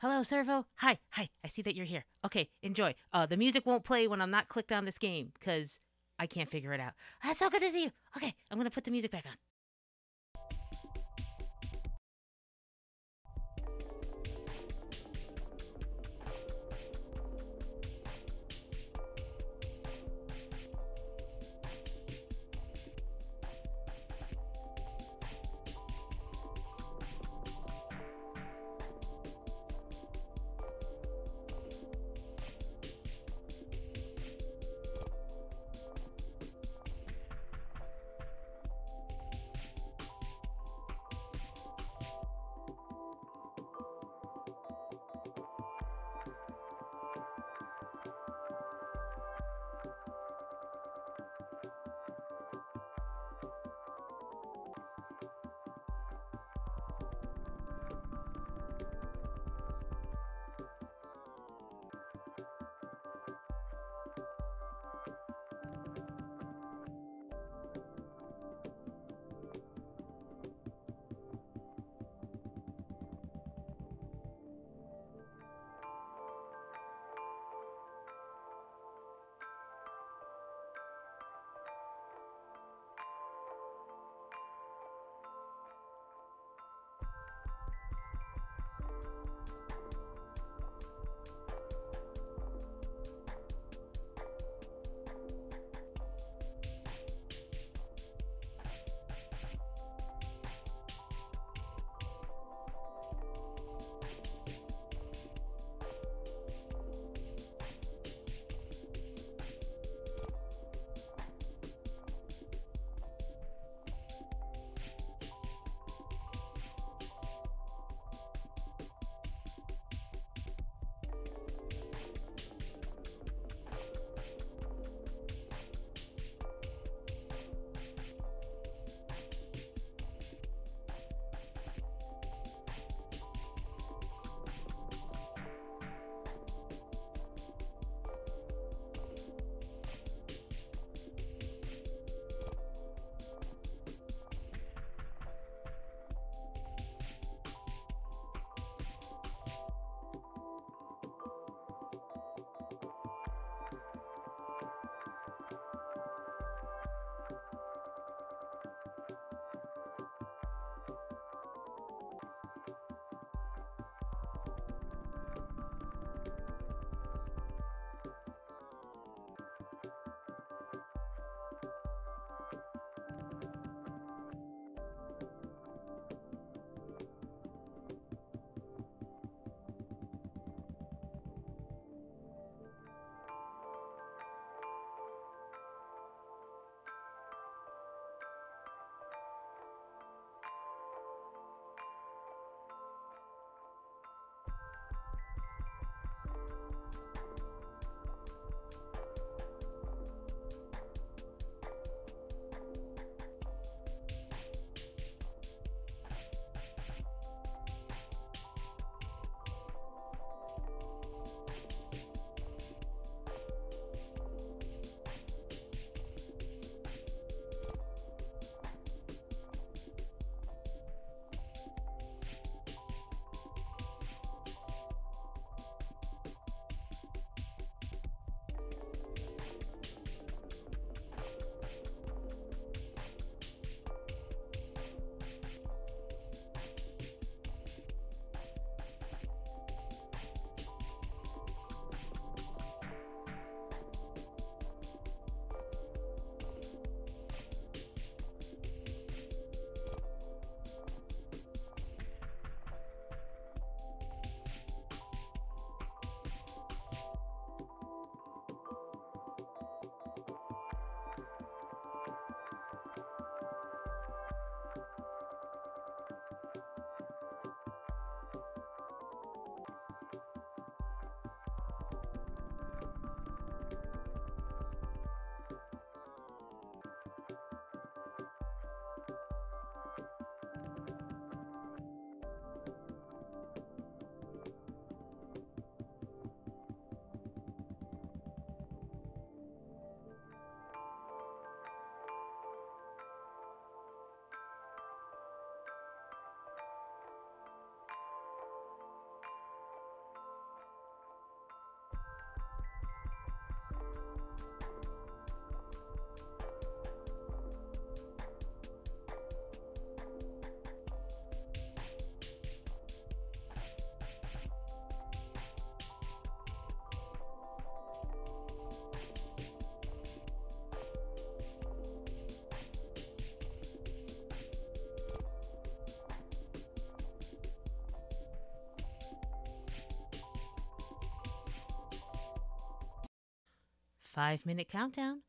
Hello, Servo. Hi. Hi. I see that you're here. Okay. Enjoy. The music won't play when I'm not clicked on this game because I can't figure it out. That's so good to see you. Okay. I'm going to put the music back on. 5-minute countdown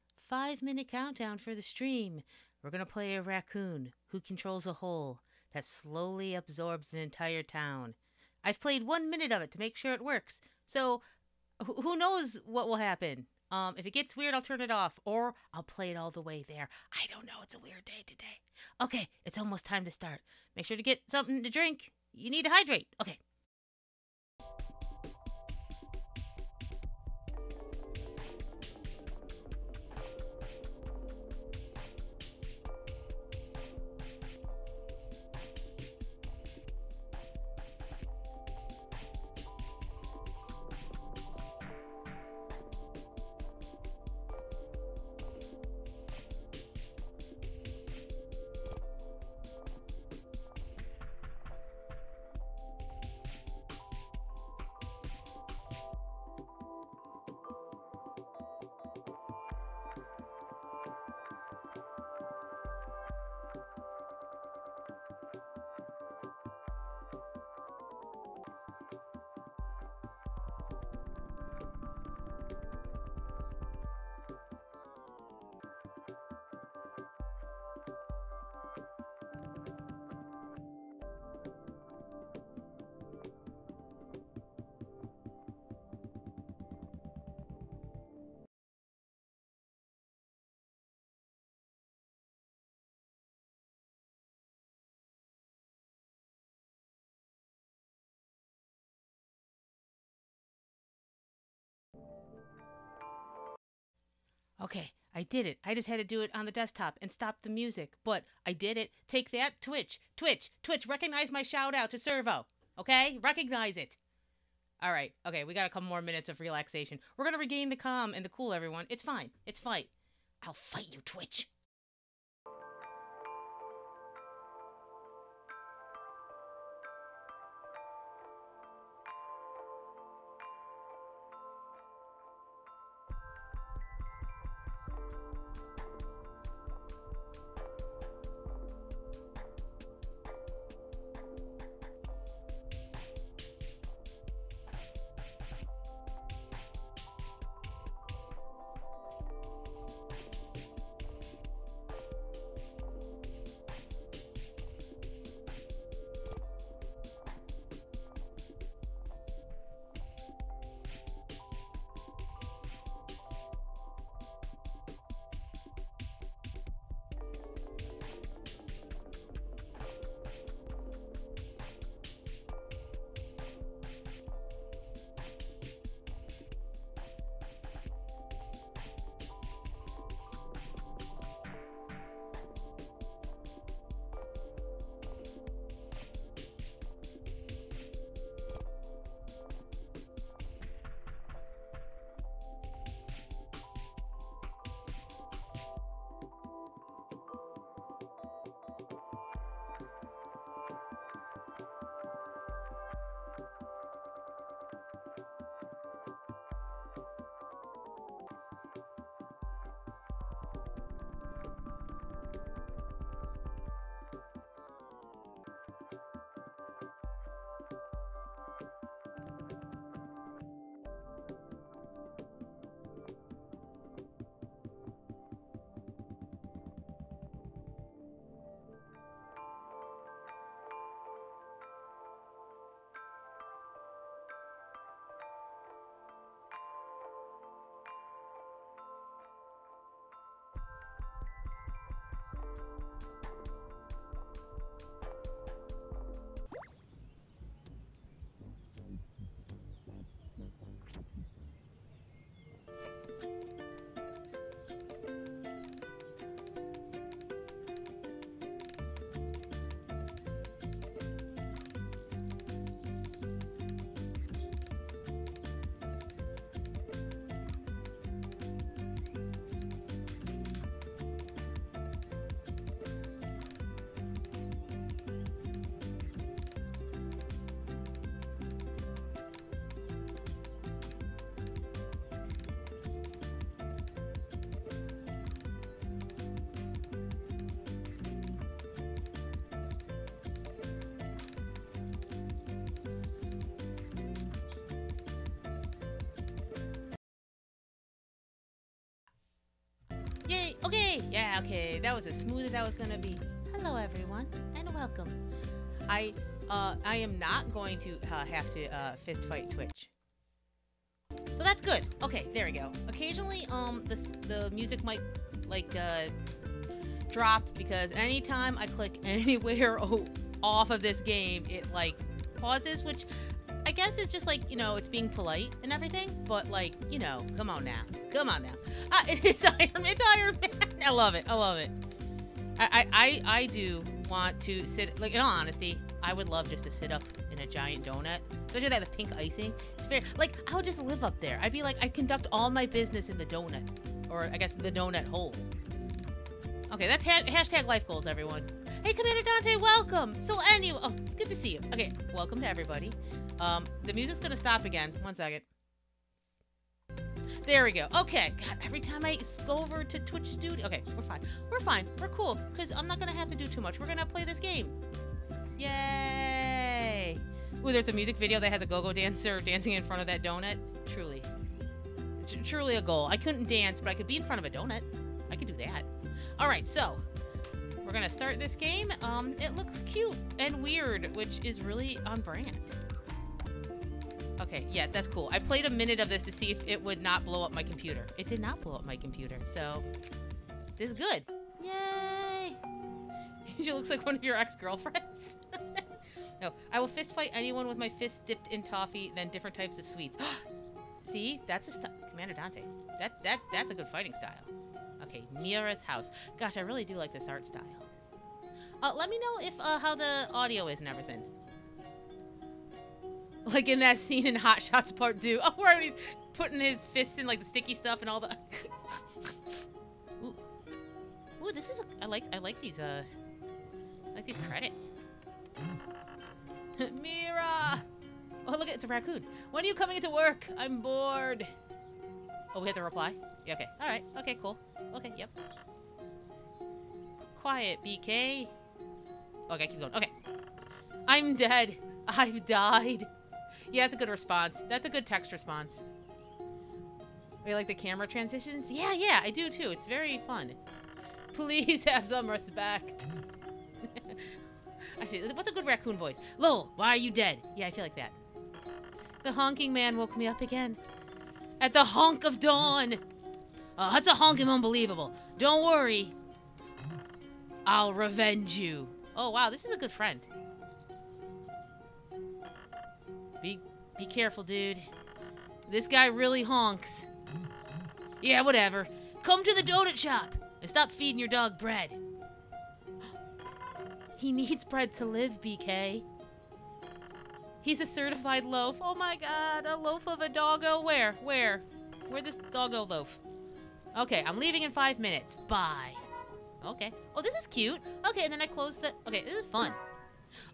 for the stream. We're going to play a raccoon who controls a hole that slowly absorbs an entire town. I've played 1 minute of it to make sure it works. So who knows what will happen? If it gets weird, I'll turn it off, or I'll play it all the way there. I don't know. It's a weird day today. Okay, it's almost time to start. Make sure to get something to drink. You need to hydrate. Okay. Okay, I did it. I just had to do it on the desktop and stop the music, but I did it. Take that, Twitch. Twitch, recognize my shout out to Servo. Okay? Recognize it. All right. Okay, we got a couple more minutes of relaxation. We're going to regain the calm and the cool, everyone. It's fine. It's fine. I'll fight you, Twitch. Okay, yeah, okay. That was as smooth as that was gonna be. Hello, everyone, and welcome. I am not going to have to fist fight Twitch. So that's good. Okay, there we go. Occasionally, the music might like drop because anytime I click anywhere off of this game, it like pauses, which I guess is just like, you know, it's being polite and everything, but like, you know, come on now, come on now. It's Iron Man. It's Iron Man. I love it. I love it. I do want to sit, like, in all honesty, I would love just to sit up in a giant donut, especially that the pink icing. It's fair. Like, I would just live up there. I'd be like, I conduct all my business in the donut, or I guess the donut hole. Okay, that's hashtag life goals, everyone. Hey, Commander Dante, welcome. So anyway, oh, good to see you. Okay, welcome to everybody. The music's gonna stop again. One second. There we go. Okay. God, every time I go over to Twitch Studio. Okay, we're fine. We're fine. We're cool, because I'm not gonna have to do too much. We're gonna play this game. Yay! Ooh, there's a music video that has a go-go dancer dancing in front of that donut. Truly. Truly a goal. I couldn't dance, but I could be in front of a donut. I could do that. Alright, so we're gonna start this game. It looks cute and weird, which is really on brand. Okay, yeah, that's cool. I played a minute of this to see if it would not blow up my computer. It did not blow up my computer, so this is good. Yay! She looks like one of your ex-girlfriends. No, I will fist fight anyone with my fist dipped in toffee, then different types of sweets. See, that's a style. Commander Dante. That's a good fighting style. Okay, Mira's house. Gosh, I really do like this art style. Let me know if how the audio is and everything. Like in that scene in Hot Shots Part 2. Oh, where he's putting his fists in like the sticky stuff and all the. Ooh. Ooh, this is. I like these. I like these credits. Mira. Oh, look, it's a raccoon. When are you coming into work? I'm bored. Oh, we have to reply. Yeah. Okay. All right. Okay. Cool. Okay. Yep. Quiet, BK. Okay. Keep going. Okay. I'm dead. I've died. Yeah, that's a good response. That's a good text response. You like the camera transitions? Yeah, yeah, I do too. It's very fun. Please have some respect. Actually, what's a good raccoon voice? Lol, why are you dead? Yeah, I feel like that. The honking man woke me up again. At the honk of dawn. Oh, that's a honking unbelievable. Don't worry. I'll revenge you. Oh, wow, this is a good friend. Be careful, dude. This guy really honks. Yeah, whatever. Come to the donut shop and stop feeding your dog bread. He needs bread to live, BK. He's a certified loaf. Oh my god, a loaf of a doggo. Where? Where this doggo loaf? Okay, I'm leaving in 5 minutes. Bye. Okay. Oh, this is cute. Okay, and then I close the... Okay, this is fun.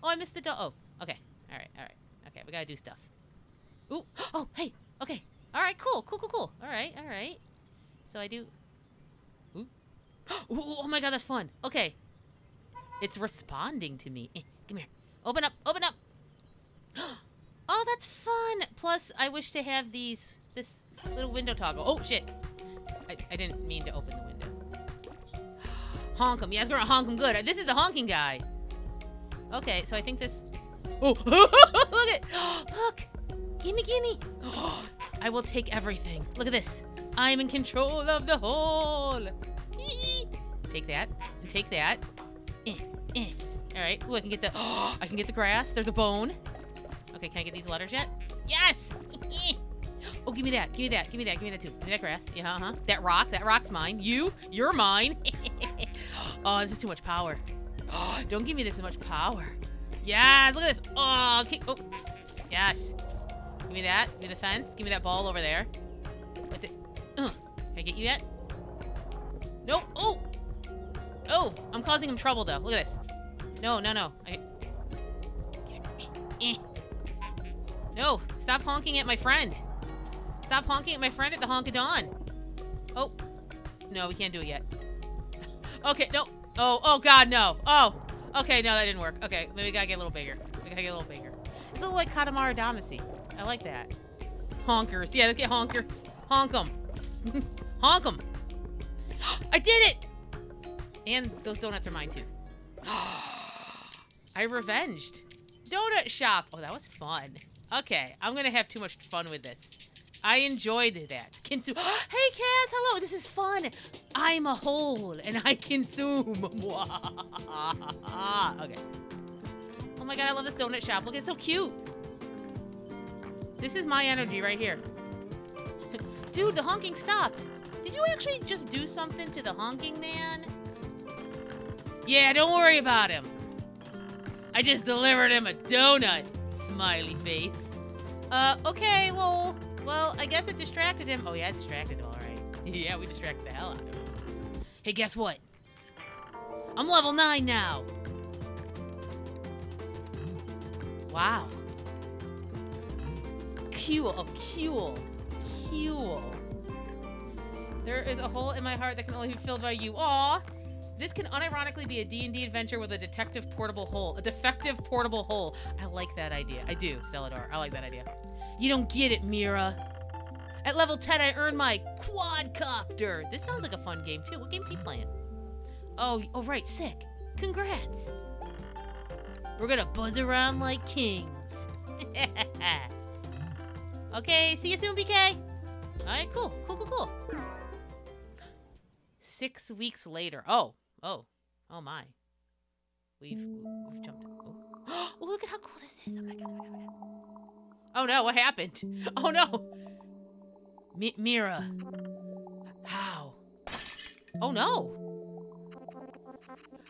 Oh, I missed the dog. Oh, okay. All right. Okay, we gotta do stuff. Ooh. Oh, hey. Okay. All right, cool. All right. So I do... Ooh. Oh my god, that's fun. Okay. It's responding to me. Come here. Open up. Oh, that's fun. Plus, I wish to have these... This little window toggle. Oh, shit. I didn't mean to open the window. Honk him. Yeah, it's gonna honk him good. This is the honking guy. Okay, so I think this... Oh, look at... Look. Gimme. Oh, I will take everything. Look at this. I'm in control of the whole. Take that. And take that. All right. Ooh, I can get the... Oh, I can get the grass. There's a bone. Okay, can I get these letters yet? Yes! Oh, give me that. Give me that, too. Give me that grass. Yeah, uh-huh. That rock. That rock's mine. You're mine. Oh, this is too much power. Oh, don't give me this much power. Yes, look at this. Oh, okay. Oh, yes. Give me that. Give me the fence. Give me that ball over there. What the, can I get you yet? No. Oh. Oh. I'm causing him trouble, though. Look at this. No. No. Stop honking at my friend. Stop honking at my friend at the honk of dawn. Oh. No, we can't do it yet. Okay. No. Oh, God, no. Oh. Okay, no, that didn't work. Okay, maybe we gotta get a little bigger. It's a little like Katamari Damacy. I like that. Honkers. Yeah, let's get honkers. Honk them. I did it! And those donuts are mine too. I revenged. Donut shop. Oh, that was fun. Okay, I'm gonna have too much fun with this. I enjoyed that. Consume. Hey, Kaz, hello. This is fun. I'm a whole and I consume. Okay. Oh my god, I love this donut shop. Look, it's so cute. This is my energy right here. Dude, the honking stopped. Did you actually just do something to the honking man? Yeah, don't worry about him. I just delivered him a donut. Smiley face. Okay, well, I guess it distracted him. Oh, yeah, it distracted him, all right. Yeah, we distracted the hell out of him. Hey, guess what? I'm level 9 now. Wow. Cool. Oh, cool. Cool. There is a hole in my heart that can only be filled by you. Aw. This can unironically be a D&D adventure with a defective portable hole. A defective portable hole. I like that idea. I do, Zelador. I like that idea. You don't get it, Mira. At level 10, I earned my quadcopter. This sounds like a fun game, too. What game's he playing? Oh, right. Sick. Congrats. We're going to buzz around like kings. Okay, see you soon, BK. All right, cool. Cool, cool, cool. 6 weeks later. Oh my. We've jumped. Oh, look at how cool this is. Oh my god, Oh no, what happened? Oh no. Mira. How? Oh no.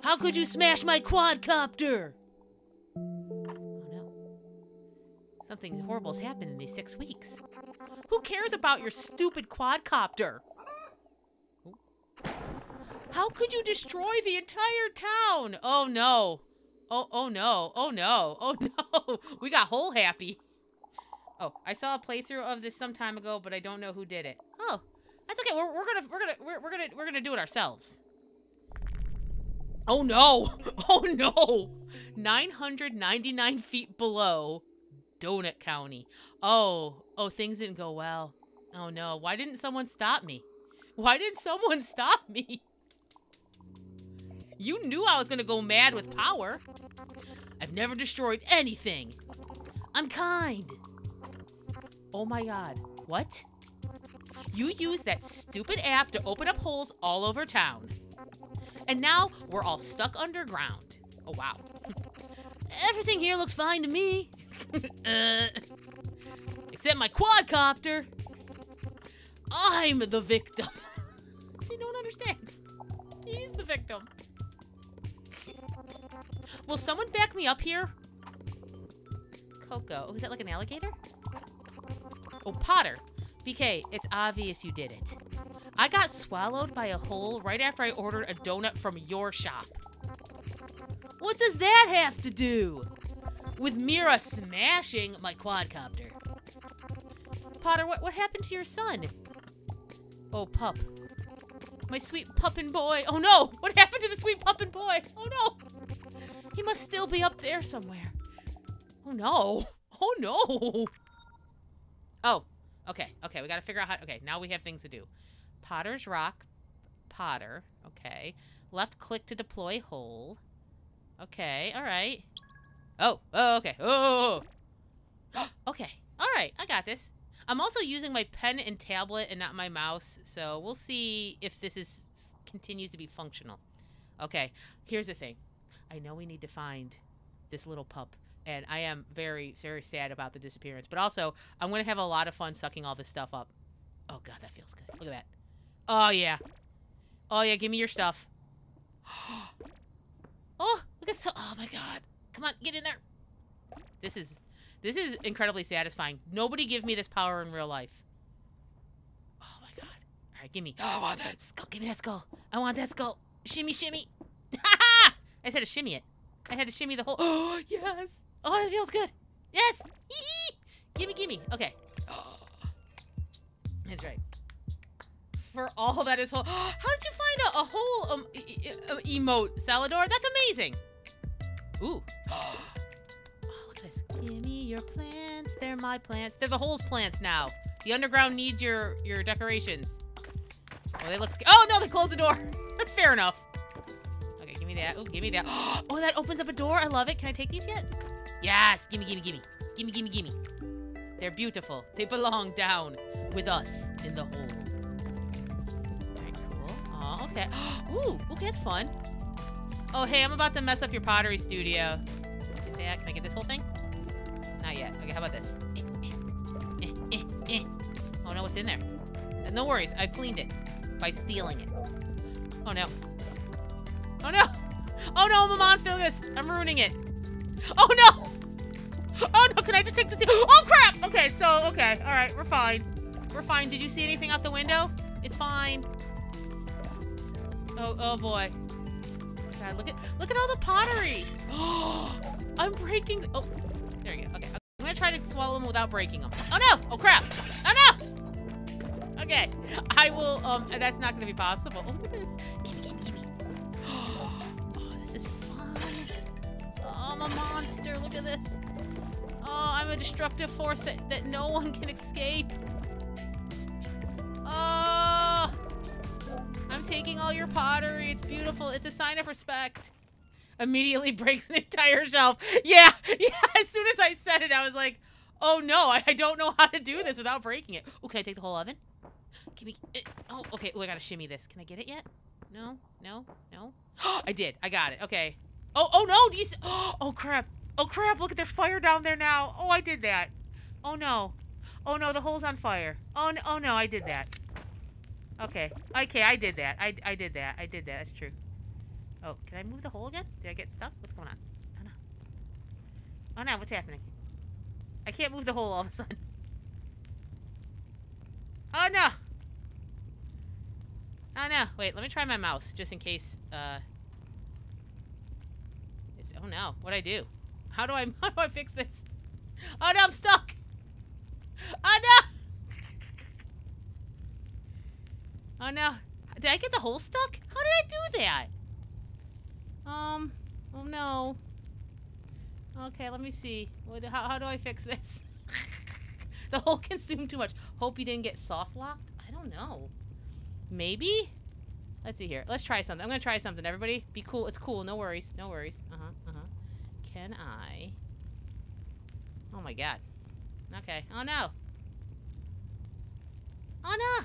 How could you smash my quadcopter? Oh no. Something horrible's happened in these 6 weeks. Who cares about your stupid quadcopter? How could you destroy the entire town? Oh no. Oh no. Oh no. Oh no. We got whole happy. Oh, I saw a playthrough of this some time ago, but I don't know who did it. Oh. That's okay. We're gonna do it ourselves. Oh no. Oh no. 999 feet below Donut County. Oh, things didn't go well. Oh no. Why didn't someone stop me? Why didn't someone stop me? You knew I was gonna go mad with power. I've never destroyed anything. I'm kind. Oh my god. What? You used that stupid app to open up holes all over town. And now we're all stuck underground. Oh wow. Everything here looks fine to me. Except my quadcopter. I'm the victim. See, no one understands. He's the victim. Will someone back me up here? Coco. Oh, is that like an alligator? Oh, Potter. BK, it's obvious you did it. I got swallowed by a hole right after I ordered a donut from your shop. What does that have to do with Mira smashing my quadcopter? Potter, what happened to your son? Oh, pup. My sweet puppin' boy. Oh no! What happened to the sweet puppin' boy? Oh no! He must still be up there somewhere. Oh no. Oh no. Oh. Okay. Okay. We gotta figure out how. Okay. Now we have things to do. Potter's Rock. Potter. Okay. Left click to deploy hole. Okay. All right. Oh. Oh. Okay. Oh. Okay. All right. I got this. I'm also using my pen and tablet and not my mouse. So we'll see if this continues to be functional. Okay. Here's the thing. I know we need to find this little pup, and I am very, very sad about the disappearance. But also, I'm going to have a lot of fun sucking all this stuff up. Oh, God, that feels good. Look at that. Oh, yeah. Oh, yeah, give me your stuff. Oh, look at so. Oh, my God. Come on, get in there. This is incredibly satisfying. Nobody give me this power in real life. Oh, my God. All right, give me. Oh, I want that skull. Give me that skull. I want that skull. Shimmy, shimmy. Ha-ha! I just had to shimmy it. I had to shimmy the whole. Oh, yes. Oh, that feels good. Yes. Hee-hee. Gimme, gimme. Okay. Oh. That's right. For all that is whole. How did you find a whole emote, Salador? That's amazing. Ooh. Oh, look at this. Gimme your plants. They're my plants. They're the hole's plants now. The underground needs your decorations. Oh, they look scared. Oh, no, they closed the door. Fair enough. Okay, give me that. Oh, give me that. Oh, that opens up a door. I love it. Can I take these yet? Yes. Gimme, gimme, gimme. Gimme, gimme, gimme. They're beautiful. They belong down with us in the hole. Very cool. Oh, okay. Ooh, okay, that's fun. Oh, hey, I'm about to mess up your pottery studio. Can I get that? Can I get this whole thing? Not yet. Okay, how about this? Oh, no, what's in there? No worries. I cleaned it by stealing it. Oh, no. Oh, no. Oh, no, I'm a monster. Look at this. I'm ruining it. Oh, no. Oh, no, can I just take this? Oh, crap. Okay, so, okay. All right, we're fine. We're fine. Did you see anything out the window? It's fine. Oh, oh, boy. God, look at all the pottery. Oh, I'm breaking. Oh, there you go. Okay, I'm going to try to swallow them without breaking them. Oh, no. Oh, crap. Oh, no. Okay, I will, that's not going to be possible. Oh, look at this. Gimme. Oh, this is fun. Oh, I'm a monster. Look at this. Oh, I'm a destructive force that no one can escape. Oh, I'm taking all your pottery. It's beautiful. It's a sign of respect. Immediately breaks an entire shelf. Yeah. As soon as I said it, I was like, oh, no, I don't know how to do this without breaking it. Oh, can I take the whole oven? Can we, oh, okay. Oh, I got to shimmy this. Can I get it yet? No. I did. I got it. Okay. Oh, no. Do you see? Oh, crap. Oh, crap, look at there's fire down there now. Oh, I did that. Oh, no. Oh, no, the hole's on fire. Oh no, I did that. Okay, I did that. I did that. That's true. Oh, can I move the hole again? Did I get stuck? What's going on? Oh, no, what's happening? I can't move the hole all of a sudden. Oh, no. Oh, no. Wait, let me try my mouse just in case. Oh, no. What'd I do? How do I fix this? Oh, no, I'm stuck. Oh, no. Oh, no. Did I get the hole stuck? How did I do that? Oh, no. Okay, let me see. How do I fix this? The hole consumed too much. Hope you didn't get soft locked. I don't know. Maybe? Let's see here. Let's try something. I'm going to try something, everybody. Be cool. It's cool. No worries. No worries. Can I? Oh, my God. Okay. Oh, no. Oh, no.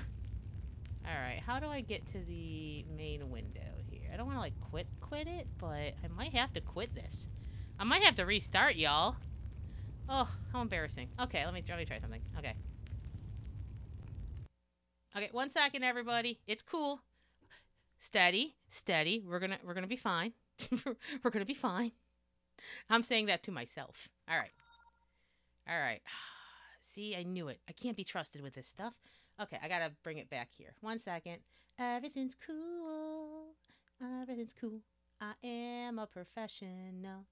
All right. How do I get to the main window here? I don't want to, like, quit it, but I might have to quit this. I might have to restart, y'all. Oh, how embarrassing. Okay, let me try something. Okay. Okay, 1 second, everybody. It's cool. Steady. We're gonna be fine. We're gonna be fine. I'm saying that to myself. All right. See, I knew it. I can't be trusted with this stuff. Okay, I gotta bring it back here. 1 second. Everything's cool. I am a professional.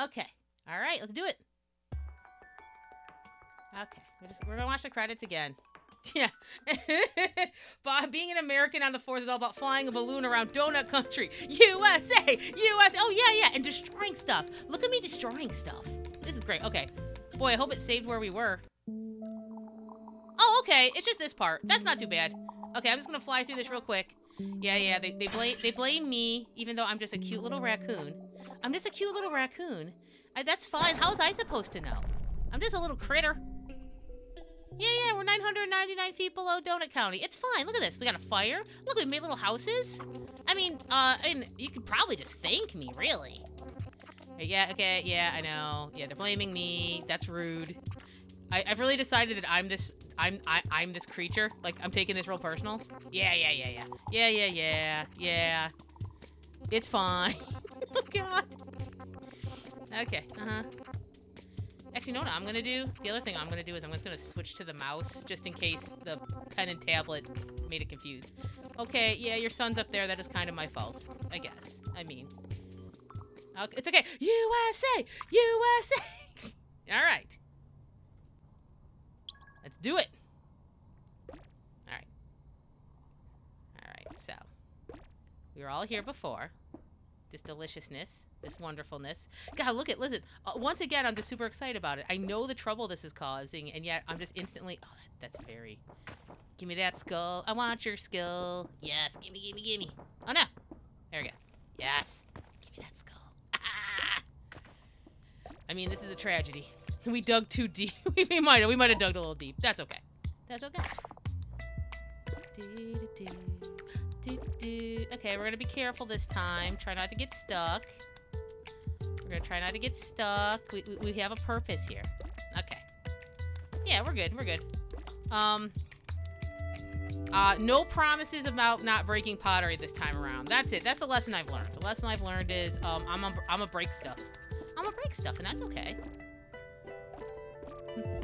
Okay. All right, let's do it. Okay. We're gonna watch the credits again. Yeah. Bob, being an American on the 4th is all about flying a balloon around Donut Country. USA. Oh, yeah. And destroying stuff. Look at me destroying stuff. This is great. Okay. Boy, I hope it saved where we were. Oh, okay. It's just this part. That's not too bad. Okay, I'm just going to fly through this real quick. Yeah. They blame me, even though I'm just a cute little raccoon. That's fine. How was I supposed to know? I'm just a little critter. Yeah, we're 999 feet below Donut County. It's fine. Look at this. We got a fire. Look, we made little houses. I mean, and you could probably just thank me, really. Yeah, okay, yeah, I know. Yeah, they're blaming me. That's rude. I've really decided that I'm this creature. Like, I'm taking this real personal. Yeah. It's fine. Oh, God. Okay, Actually, no, I'm going to do... The other thing I'm going to do is I'm just going to switch to the mouse just in case the pen and tablet made it confused. Okay, yeah, your son's up there. That is kind of my fault, I guess. I mean... Okay, it's okay. USA! All right. Let's do it. All right, so... We were all here before. this deliciousness, this wonderfulness. God, look at, listen, once again, I'm just super excited about it. I know the trouble this is causing, and yet I'm just instantly, oh, that's very, give me that skull. I want your skull. Yes, gimme, gimme, gimme. Oh, no. There we go. Yes. Give me that skull. Ah! I mean, this is a tragedy. We dug too deep. we might have dug a little deep. That's okay. That's okay. Okay, we're gonna be careful this time. Try not to get stuck. We're gonna try not to get stuck. We have a purpose here. Okay. Yeah, we're good. We're good. No promises about not breaking pottery this time around. That's it. That's the lesson I've learned. The lesson I've learned is I'm a break stuff. I'm a break stuff, and that's okay.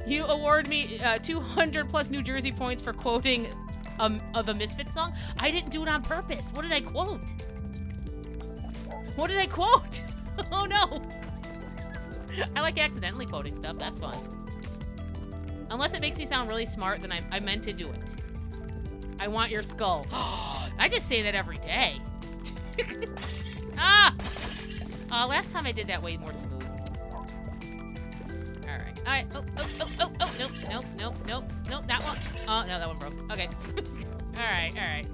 You award me 200 plus New Jersey points for quoting of a Misfits song? I didn't do it on purpose. What did I quote? What did I quote? Oh no. I like accidentally quoting stuff. That's fun. Unless it makes me sound really smart, then I meant to do it. I want your skull. I just say that every day. Ah! Last time I did that way more smooth. Alright. Alright. Oh, oh, oh, oh, oh, nope, nope, nope, nope, nope, that one. Oh, no, that one broke. Okay. Alright, alright.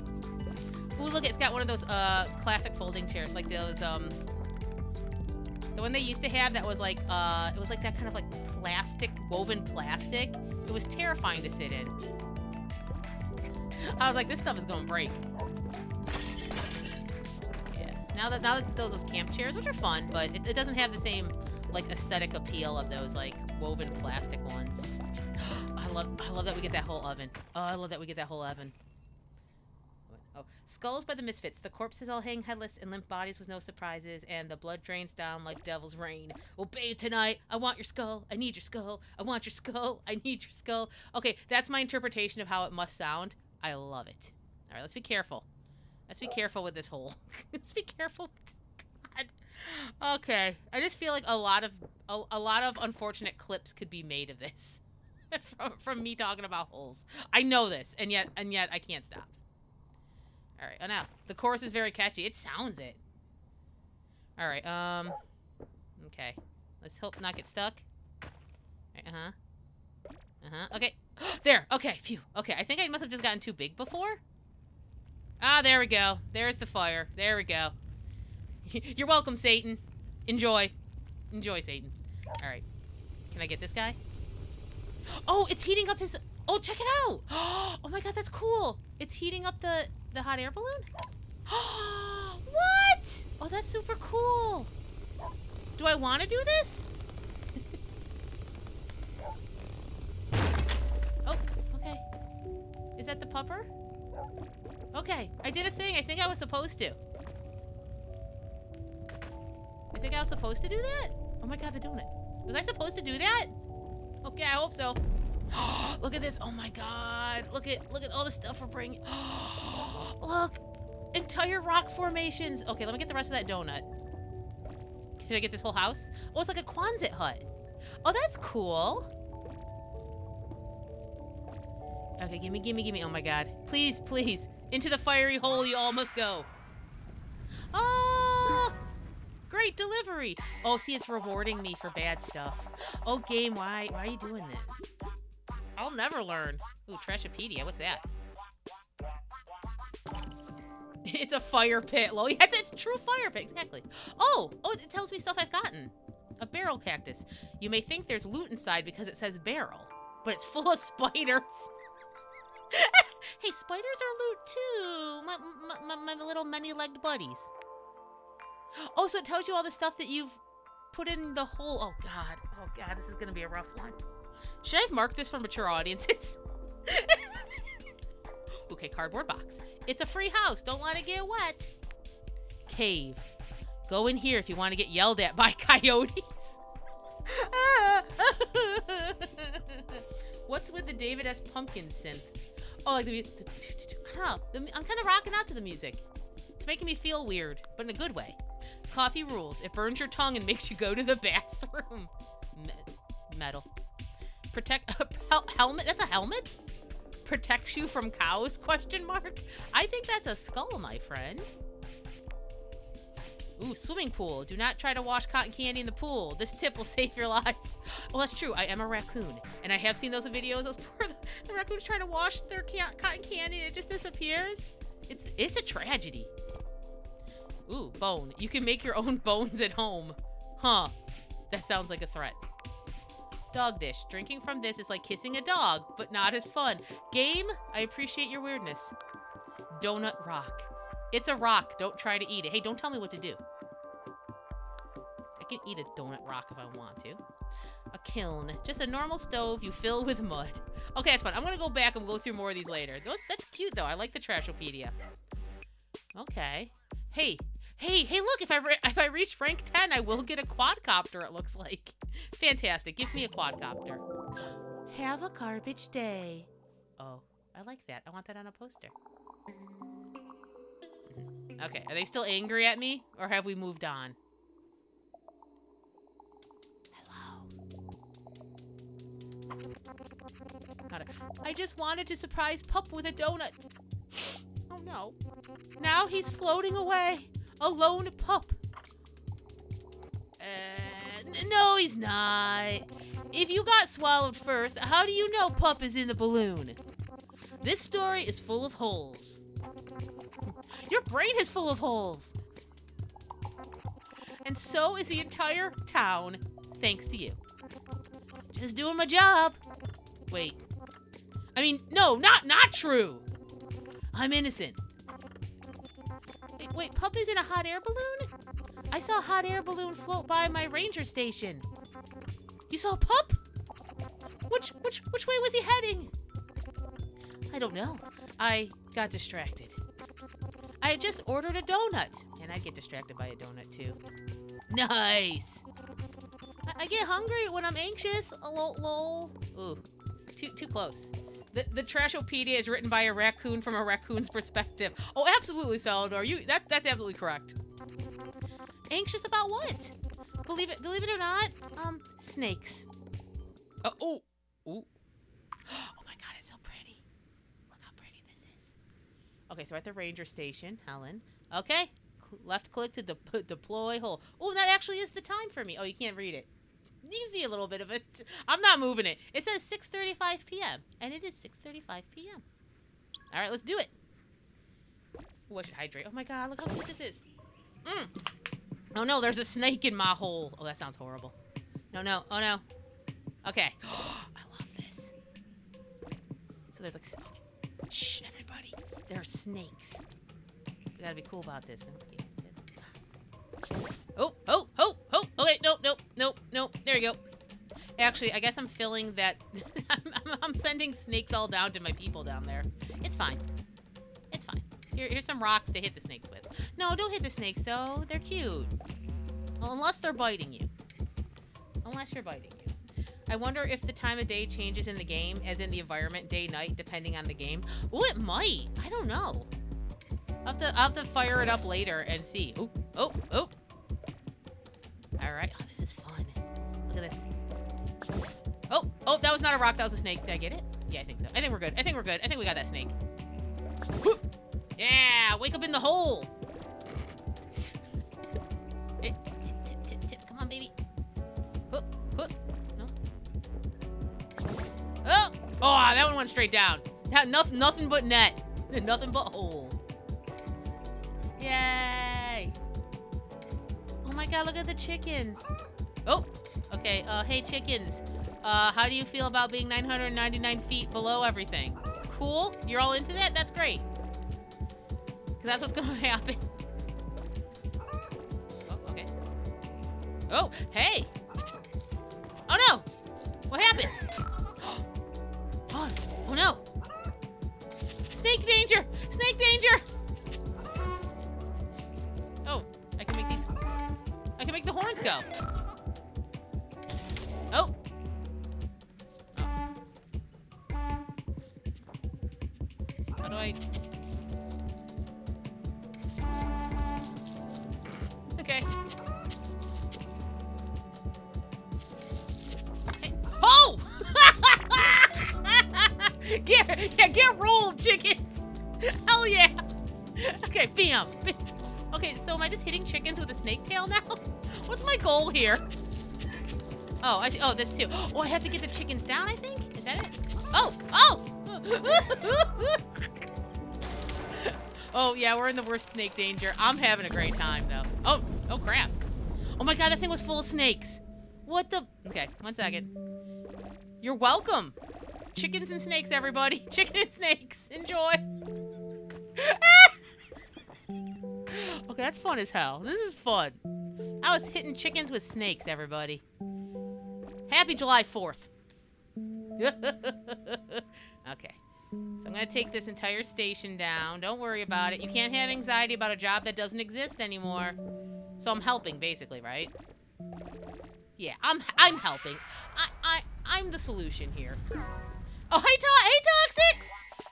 Ooh, look, it's got one of those, classic folding chairs, like those, the one they used to have that was like, it was like that kind of like plastic, woven plastic. It was terrifying to sit in. I was like, this stuff is gonna break. Yeah. Now that those camp chairs, which are fun, but it doesn't have the same like aesthetic appeal of those like woven plastic ones. I love that we get that whole oven. Oh, I love that we get that whole oven. Oh, skulls by the Misfits. The corpses all hang headless and limp bodies with no surprises, and the blood drains down like devil's rain. Obey tonight. I want your skull. I need your skull. I want your skull. I need your skull. Okay, that's my interpretation of how it must sound. I love it. All right, let's be careful. Let's be careful with this hole. Let's be careful. God. Okay, I just feel like a lot of unfortunate clips could be made of this from me talking about holes. I know this, and yet I can't stop. All right. Oh no, the chorus is very catchy. It sounds it. All right. Okay. Let's hope not get stuck. Right, Okay. There. Okay. Phew. Okay. I think I must have just gotten too big before. Ah, there we go. There's the fire. There we go. You're welcome, Satan. Enjoy. Enjoy, Satan. All right. Can I get this guy? Oh, it's heating up his... Oh, check it out. Oh my God, that's cool. It's heating up the hot air balloon. What? Oh, that's super cool. Do I want to do this? Oh, okay. Is that the pupper? Okay, I did a thing. I think I was supposed to. I think I was supposed to do that? Oh my God, the donut. Was I supposed to do that? Okay, I hope so. Look at this. Oh my God. Look at all the stuff we're bringing. Look. Entire rock formations. Okay, let me get the rest of that donut. Can I get this whole house? Oh, it's like a Quonset hut. Oh, that's cool. Okay, gimme, gimme, gimme. Oh my God. Please, please. Into the fiery hole you all must go. Oh! Great delivery. Oh, see, it's rewarding me for bad stuff. Oh, game, why are you doing this? I'll never learn. Ooh, Trashopedia. What's that? It's a fire pit. Lol. Yes, it's a true fire pit. Exactly. Oh, it tells me stuff I've gotten. A barrel cactus. You may think there's loot inside because it says barrel, but it's full of spiders. Hey, spiders are loot too. My little many-legged buddies. Oh, so it tells you all the stuff that you've put in the hole. Oh, God. Oh, God. This is going to be a rough one. Should I have marked this for mature audiences? Okay, cardboard box. It's a free house. Don't let it get wet. Cave. Go in here if you want to get yelled at by coyotes. What's with the David S. Pumpkin synth? Oh, like I'm kind of rocking out to the music. It's making me feel weird, but in a good way. Coffee rules. It burns your tongue and makes you go to the bathroom. Metal. Protect helmet. That's a helmet. Protects you from cows? Question mark. I think that's a skull, my friend. Ooh, swimming pool. Do not try to wash cotton candy in the pool. This tip will save your life. Well, that's true. I am a raccoon, and I have seen those videos. Those poor the raccoons trying to wash their cotton candy, and it just disappears. It's a tragedy. Ooh, bone. You can make your own bones at home. Huh. That sounds like a threat. Dog dish. Drinking from this is like kissing a dog, but not as fun. Game, I appreciate your weirdness. Donut rock. It's a rock. Don't try to eat it. Hey, don't tell me what to do. I can eat a donut rock if I want to. A kiln. Just a normal stove you fill with mud. Okay, that's fun. I'm going to go back and go through more of these later. That's cute, though. I like the Trashopedia. Okay. Hey. Hey, look, if I reach rank 10, I will get a quadcopter, it looks like. Fantastic. Give me a quadcopter. Have a garbage day. Oh, I like that. I want that on a poster. Okay, are they still angry at me, or have we moved on? Hello. I just wanted to surprise Pup with a donut. Oh, no. Now he's floating away. Alone Pup. No, he's not. If you got swallowed first, how do you know Pup is in the balloon? This story is full of holes. Your brain is full of holes. And so is the entire town, thanks to you. Just doing my job. Wait. I mean, no, not true. I'm innocent. Wait, Pup is in a hot air balloon? I saw a hot air balloon float by my ranger station. You saw Pup? Which way was he heading? I don't know. I got distracted. I had just ordered a donut. And I get distracted by a donut, too. Nice! I get hungry when I'm anxious. Lol. Ooh. Too close. The Trashopedia is written by a raccoon from a raccoon's perspective. Oh, absolutely, Salador. That's absolutely correct. Anxious about what? Believe it or not, snakes. Oh, ooh. Oh my God, it's so pretty. Look how pretty this is. Okay, so we're at the ranger station, Helen. Okay, left click to deploy hole. Oh, that actually is the time for me. Oh, you can't read it. You can see a little bit of it. I'm not moving it. It says 6:35 p.m. And it is 6:35 p.m. All right, let's do it. Ooh, I should hydrate. Oh, my God. Look how cute this is. Mm. Oh, no. There's a snake in my hole. Oh, that sounds horrible. No. Oh, no. Okay. I love this. So there's like... Shh, everybody. There are snakes. We got to be cool about this. Oh, wait, nope. There you go. Actually, I guess I'm filling that... I'm sending snakes all down to my people down there. It's fine. Here's some rocks to hit the snakes with. No, don't hit the snakes, though. They're cute. Well, unless they're biting you. I wonder if the time of day changes in the game, as in the environment, day, night, depending on the game. Ooh, it might. I don't know. I'll have to fire it up later and see. Oh. All right. Oh, this is fun. Look at this. Oh, that was not a rock. That was a snake. Did I get it? Yeah, I think so. I think we're good. I think we got that snake. Woo! Yeah, wake up in the hole. Hey, tip. Come on, baby. Whoop. No. Oh, that one went straight down. Nothing but net. Nothing but hole. Yay. Oh my God, look at the chickens. Oh, okay. Hey, chickens. How do you feel about being 999 feet below everything? Cool? You're all into that? That's great. Because that's what's going to happen. Oh, okay. Oh, hey. Oh, no. What happened? Oh, no. Snake danger. Snake danger. Oh, I can make these... I can make the horns go. Oh. How do I... Okay. Hey. Oh! get rolled, chickens! Hell yeah! Okay, bam. Okay, so am I just hitting chickens with a snake tail now? What's my goal here? Oh, I see. Oh, this too. Oh, I have to get the chickens down, I think? Is that it? Oh! Oh! Oh, yeah, we're in the worst snake danger. I'm having a great time, though. Oh! Oh, crap. Oh, my God, that thing was full of snakes. What the? Okay, 1 second. You're welcome. Chickens and snakes, everybody. Chicken and snakes. Enjoy. Okay, that's fun as hell. This is fun. I was hitting chickens with snakes, everybody. Happy July 4th. Okay. So I'm going to take this entire station down. Don't worry about it. You can't have anxiety about a job that doesn't exist anymore. So I'm helping, basically, right? Yeah, I'm helping. I'm the solution here. Oh, hey, Toxic!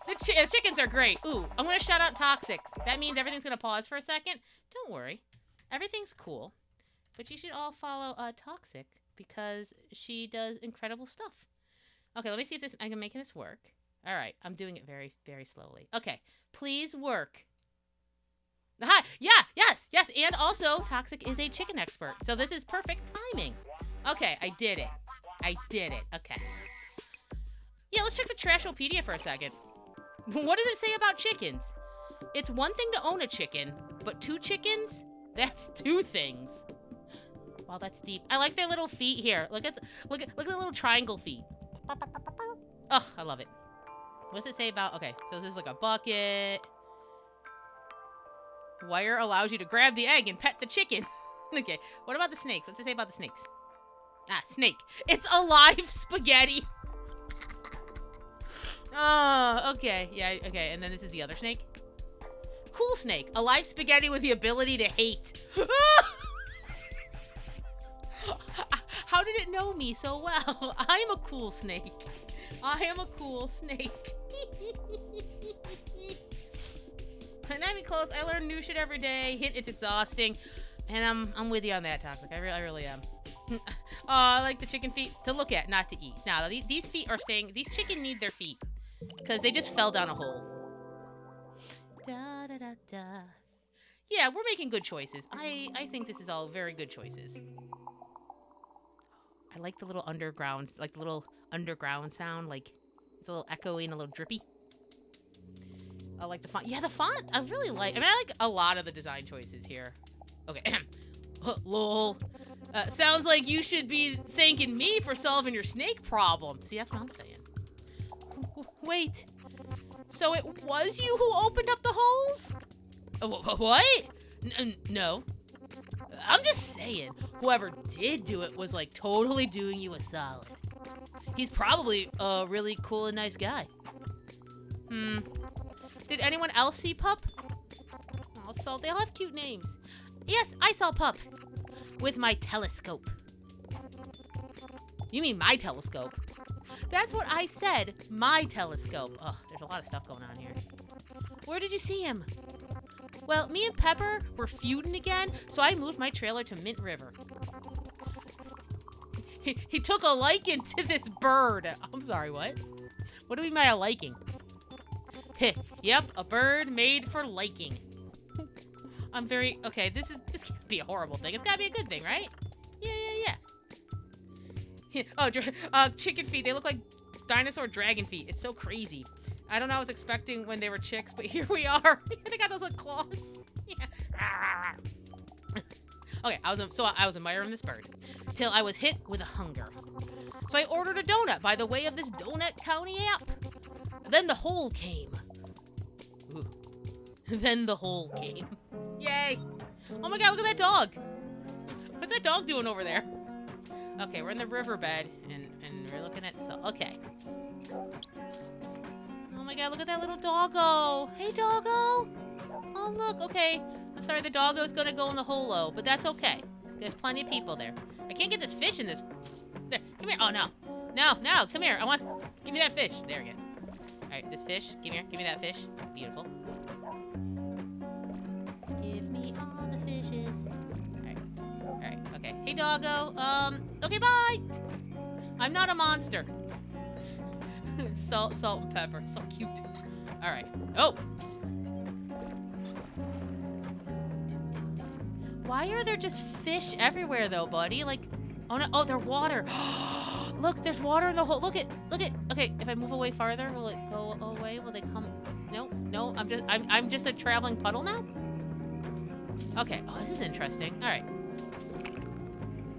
The chickens are great. Ooh, I'm going to shout out Toxic. That means everything's going to pause for a second. Don't worry. Everything's cool. But you should all follow Toxic because she does incredible stuff. Okay, let me see if this, I can make this work. All right, I'm doing it very, very slowly. Okay, please work. Hi, yeah, yes. And also, Toxic is a chicken expert. So this is perfect timing. Okay, I did it. Okay. Yeah, let's check the Trashopedia for a second. What does it say about chickens? It's one thing to own a chicken, but 2 chickens? That's 2 things. Wow, that's deep. I like their little feet here. Look at the little triangle feet. Oh, I love it. What's it say about? Okay, so this is like a bucket. Wire allows you to grab the egg and pet the chicken. Okay, what about the snakes? What's it say about the snakes? Ah, snake. It's a live spaghetti. Oh, okay. Yeah, okay. And then this is the other snake. Cool snake. A live spaghetti with the ability to hate. How did it know me so well? I'm a cool snake. I am a cool snake. And I'm close. I learn new shit every day. It's exhausting. And I'm with you on that, Toxic. I really am. Oh, I like the chicken feet. To look at, not to eat. Nah, these feet are staying. These chicken need their feet. Because they just fell down a hole. Da, da, da, da. Yeah, we're making good choices. I think this is all very good choices. I like the little underground, sound. Like, it's a little echoey and a little drippy. I like the font. Yeah, the font. I really like. I mean, I like a lot of the design choices here. Okay. Lol. Sounds like you should be thanking me for solving your snake problem. See, that's what I'm saying. Wait. So it was you who opened up the holes? What? No. I'm just saying, whoever did do it was, like, totally doing you a solid. He's probably a really cool and nice guy. Hmm. Did anyone else see Pup? Also, they all have cute names. Yes, I saw Pup. With my telescope. You mean my telescope? That's what I said. My telescope. Oh, there's a lot of stuff going on here. Where did you see him? Well, me and Pepper were feuding again, so I moved my trailer to Mint River. He took a liking to this bird. I'm sorry, what? What do we mean by a liking? Heh, yep, a bird made for liking. Okay, this can't be a horrible thing. It's gotta be a good thing, right? Yeah. Oh, chicken feet. They look like dinosaur dragon feet. It's so crazy. I don't know. I was expecting when they were chicks, but here we are. They got those little claws. Yeah. Okay, I was admiring this bird till I was hit with a hunger. So I ordered a donut by the way of this Donut County app. Then the hole came. Ooh. Then the hole came. Yay! Oh my God, look at that dog! What's that dog doing over there? Okay, we're in the riverbed, and we're looking at okay. Oh my God, look at that little doggo! Hey, doggo! Oh look, okay. I'm sorry, the doggo's gonna go in the hole-o, but that's okay. There's plenty of people there. I can't get this fish in this. There, come here. Oh no, no! Come here. Give me that fish. There we go. All right, this fish. Give me here. Give me that fish. Beautiful. Give me all the fishes. All right, okay. Hey, doggo. Okay, bye. I'm not a monster. Salt and pepper. So cute. All right. Oh. Why are there just fish everywhere though, buddy? Like, oh no, oh, they're water. Look, there's water in the hole. Look at. Okay, if I move away farther, will it go away? Will they come? No. I'm just a traveling puddle now. Okay. Oh, this is interesting. All right.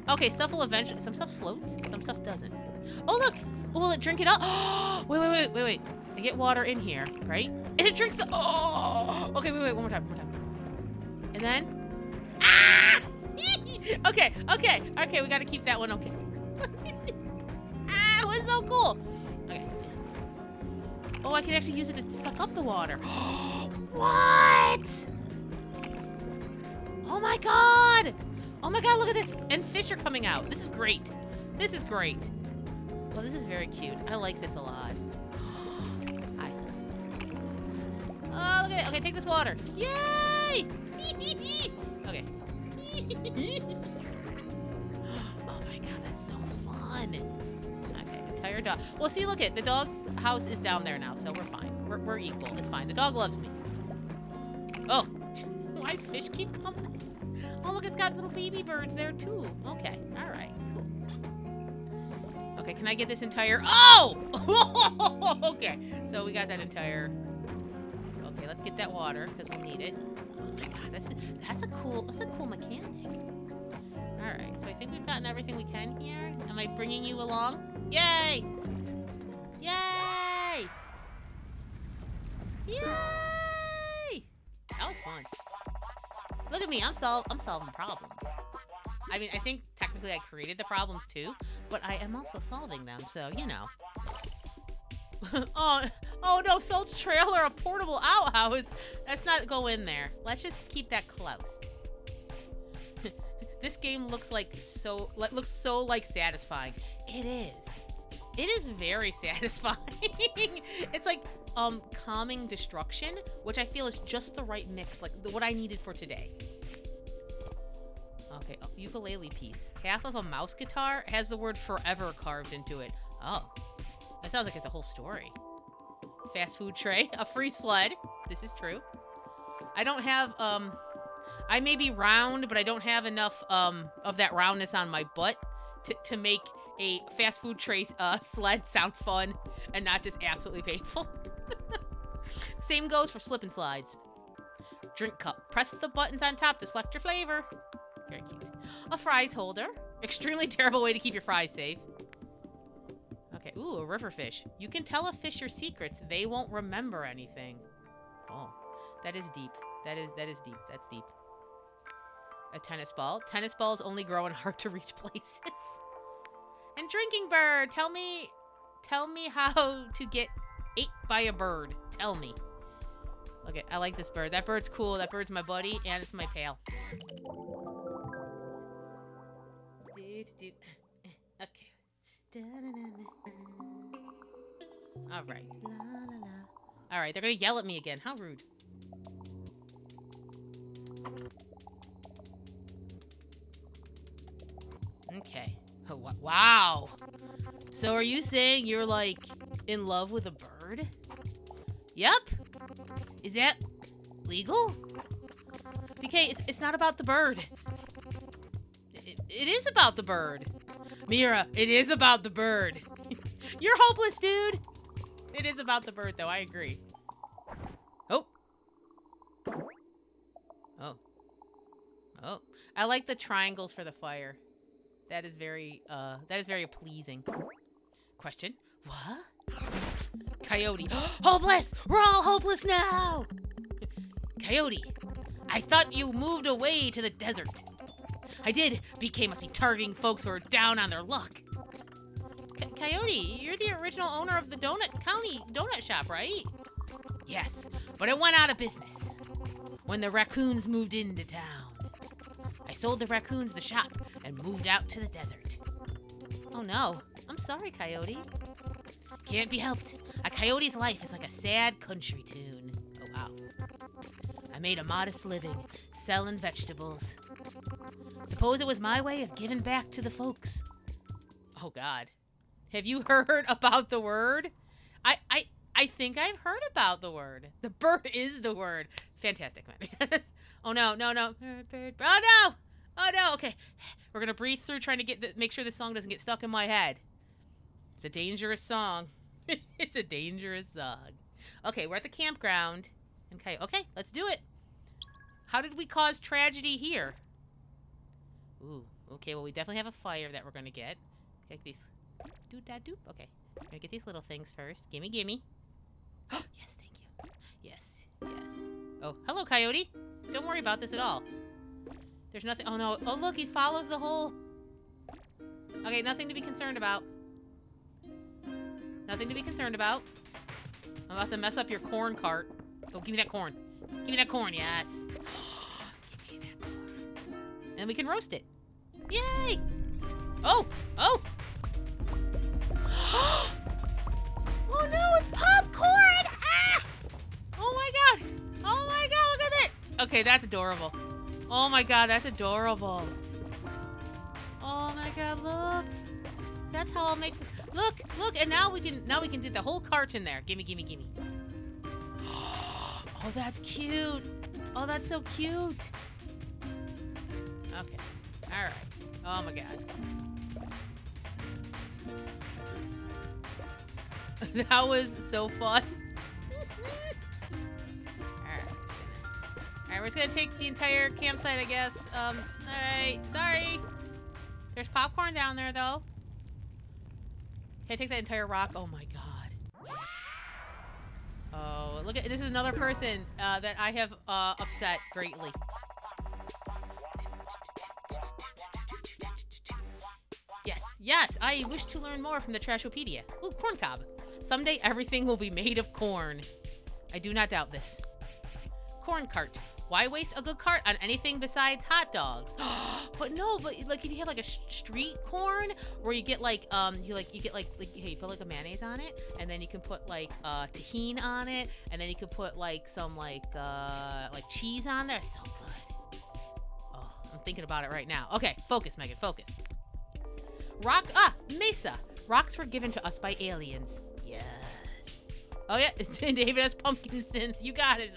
Okay, stuff will eventually. Some stuff floats. Some stuff doesn't. Oh look. Oh, will it drink it up? Wait. I get water in here, right? And it drinks. Oh. Okay. Wait. One more time. And then. Ah. Okay. We gotta keep that one. Okay. It was so cool. Okay. Oh, I can actually use it to suck up the water. What? Oh my god, look at this. And fish are coming out. This is great. Well, this is very cute. I like this a lot. Hi. Oh, look at it. Okay, take this water. Yay! Okay. Oh my god, that's so fun. Dog. Well, see, look at the dog's house is down there now, so we're fine. We're equal. It's fine. The dog loves me. Oh, why does fish keep coming? Oh, look, it's got little baby birds there too. Okay, all right, cool. Okay, can I get this entire? Oh, okay. So we got that entire. Okay, let's get that water because we'll need it. Oh my god, that's a cool mechanic. All right, so I think we've gotten everything we can here. Am I bringing you along? Yay! That was fun. Look at me, I'm solving problems. I mean, I think technically I created the problems too, but I am also solving them, so you know. Oh no, Salt's trailer, a portable outhouse. Let's not go in there. Let's just keep that close. This game looks so satisfying. It is very satisfying. It's like calming destruction, which I feel is just the right mix, like what I needed for today. Okay, oh, ukulele piece. Half of a mouse guitar has the word forever carved into it. Oh, that sounds like it's a whole story. Fast food tray, a free sled. This is true. I don't have I may be round, but I don't have enough of that roundness on my butt to make a fast food tray sled sound fun and not just absolutely painful. Same goes for slip and slides. Drink cup. Press the buttons on top to select your flavor. Very cute. A fries holder. Extremely terrible way to keep your fries safe. Okay. Ooh, a river fish. You can tell a fish your secrets. They won't remember anything. Oh, that is deep. That is deep. That's deep. A tennis ball. Tennis balls only grow in hard-to-reach places. And drinking bird. Tell me how to get ate by a bird. Tell me. Okay, I like this bird. That bird's cool. That bird's my buddy, and it's my pal. Okay. All right. All right. They're gonna yell at me again. How rude. Okay. Oh, wow. So are you saying you're, like, in love with a bird? Yep. Is that legal? BK, it's not about the bird. It is about the bird. Mira, it is about the bird. You're hopeless, dude. It is about the bird, though. I agree. Oh. I like the triangles for the fire. That is very pleasing. Question? What? Coyote. Hopeless! We're all hopeless now! Coyote, I thought you moved away to the desert. I did. BK must be targeting folks who are down on their luck. Coyote, you're the original owner of the Donut County donut shop, right? Yes, but it went out of business when the raccoons moved into town. I sold the raccoons the shop and moved out to the desert. Oh no, I'm sorry, Coyote. Can't be helped. A coyote's life is like a sad country tune. Oh wow. I made a modest living selling vegetables. Suppose it was my way of giving back to the folks. Oh god. Have you heard about the word? I think I've heard about the word. The bird is the word. Fantastic, man. Oh no, no, no. Oh no! Oh no, okay. We're gonna breathe through trying to make sure this song doesn't get stuck in my head. It's a dangerous song. It's a dangerous song. Okay, we're at the campground. Okay, okay, let's do it. How did we cause tragedy here? Ooh, okay, well we definitely have a fire that we're gonna get. Like these. Doop-da-doop. Okay, we're gonna get these little things first. Gimme, gimme. Oh, yes, thank you. Yes, yes. Oh, hello, coyote. Don't worry about this at all. There's nothing. Oh, no. Oh, look, he follows the hole. Okay, nothing to be concerned about. Nothing to be concerned about. I'm about to mess up your corn cart. Oh, give me that corn. Give me that corn, yes. Give me that corn. And we can roast it. Yay! Oh, oh. Oh, no, it's popcorn! Ah! Oh, my God. Oh, my God, look at that. Okay, that's adorable. Oh, my God, that's adorable. Oh, my God, look. That's how I'll make... Look, look, and now we can do the whole cart in there. Gimme, gimme, gimme. Oh, that's cute. Oh, that's so cute. Okay. All right. Oh, my God. That was so fun. All right, we're just gonna take the entire campsite, I guess. All right, sorry. There's popcorn down there, though. Can I take that entire rock? Oh my God. Oh, look at this is another person that I have upset greatly. Yes, yes. I wish to learn more from the Trashopedia. Ooh, corn cob. Someday everything will be made of corn. I do not doubt this. Corn cart. Why waste a good cart on anything besides hot dogs? But no, but like if you have like a street corn where you get like you put like a mayonnaise on it, and then you can put like tahini on it, and then you can put like some like cheese on there. It's so good. Oh, I'm thinking about it right now. Okay, focus, Megan, focus. Rock mesa. Rocks were given to us by aliens. Yes. Oh yeah, David S. Pumpkin synth. You got it.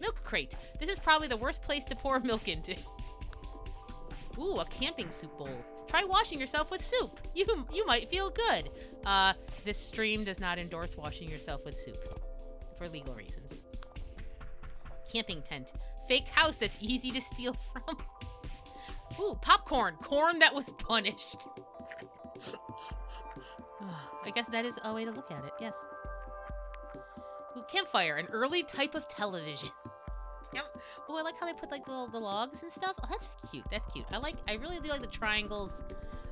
Milk crate. This is probably the worst place to pour milk into. Ooh, a camping soup bowl. Try washing yourself with soup. You might feel good. This stream does not endorse washing yourself with soup for legal reasons. Camping tent. Fake house that's easy to steal from. Ooh, popcorn. Corn that was punished. I guess that is a way to look at it. Yes. Campfire, an early type of television. Yep. Oh, I like how they put like the logs and stuff. Oh, that's cute. That's cute. I really do like the triangles.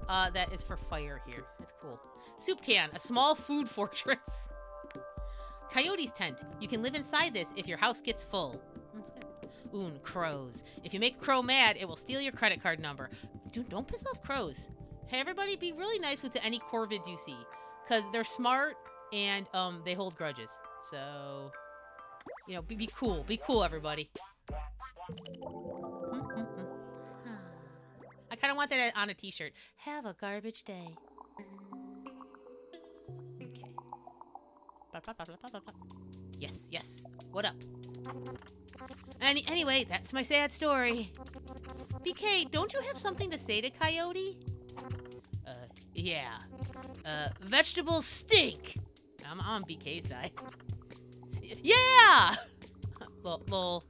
That is for fire here. That's cool. Soup can, a small food fortress. Coyote's tent. You can live inside this if your house gets full. That's good. Oon, crows. If you make crow mad, it will steal your credit card number. Dude, don't piss off crows. Hey, everybody, be really nice with any corvids you see, cause they're smart and they hold grudges. So, you know, be cool. Be cool, everybody. I kind of want that on a t-shirt. Have a garbage day. Okay. Blah, blah, blah, blah, blah, blah. Yes, yes. What up? Anyway, that's my sad story. BK, don't you have something to say to Coyote? Yeah. Vegetables stink. I'm on BK's side. Yeah! Lol.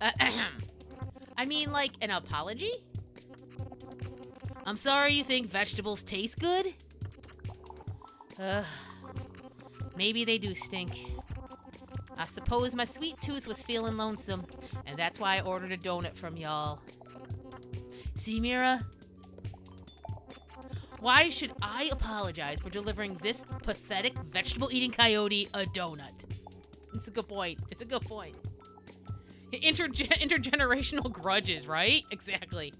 I mean, like, an apology? I'm sorry you think vegetables taste good? Maybe they do stink. I suppose my sweet tooth was feeling lonesome, and that's why I ordered a donut from y'all. See, Mira? Why should I apologize for delivering this pathetic vegetable-eating coyote a donut? It's a good point. It's a good point. Intergenerational grudges, right? Exactly.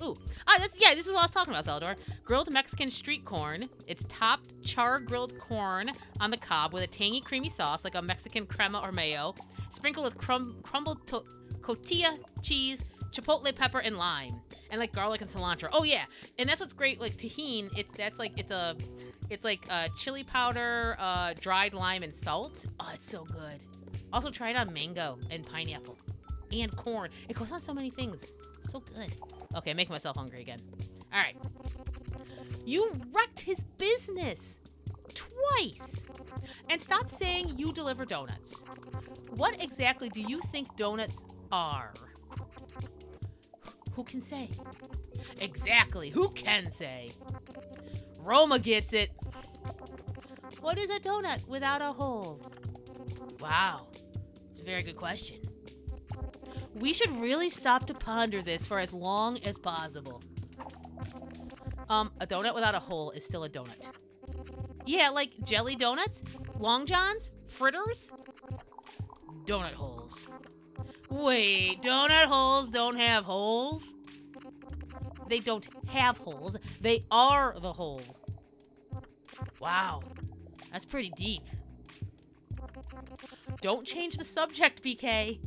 Ooh. Ah, this is what I was talking about, Zeldor. Grilled Mexican street corn. It's topped char-grilled corn on the cob with a tangy, creamy sauce like a Mexican crema or mayo, sprinkled with crumbled cotija cheese, chipotle pepper, and lime, and like garlic and cilantro. Oh yeah, and that's what's great. Like tahini, it's like chili powder, dried lime, and salt. Oh, it's so good. Also, try it on mango and pineapple. and corn. It goes on so many things. So good. Okay, I'm making myself hungry again. All right. You wrecked his business twice. And stop saying you deliver donuts. What exactly do you think donuts are? Who can say? Exactly, who can say? Roma gets it. What is a donut without a hole? Wow, it's a very good question. We should really stop to ponder this for as long as possible. A donut without a hole is still a donut. Yeah, like jelly donuts, long johns, fritters, donut holes. Wait, donut holes don't have holes? They don't have holes. They are the hole. Wow, that's pretty deep. Don't change the subject, BK.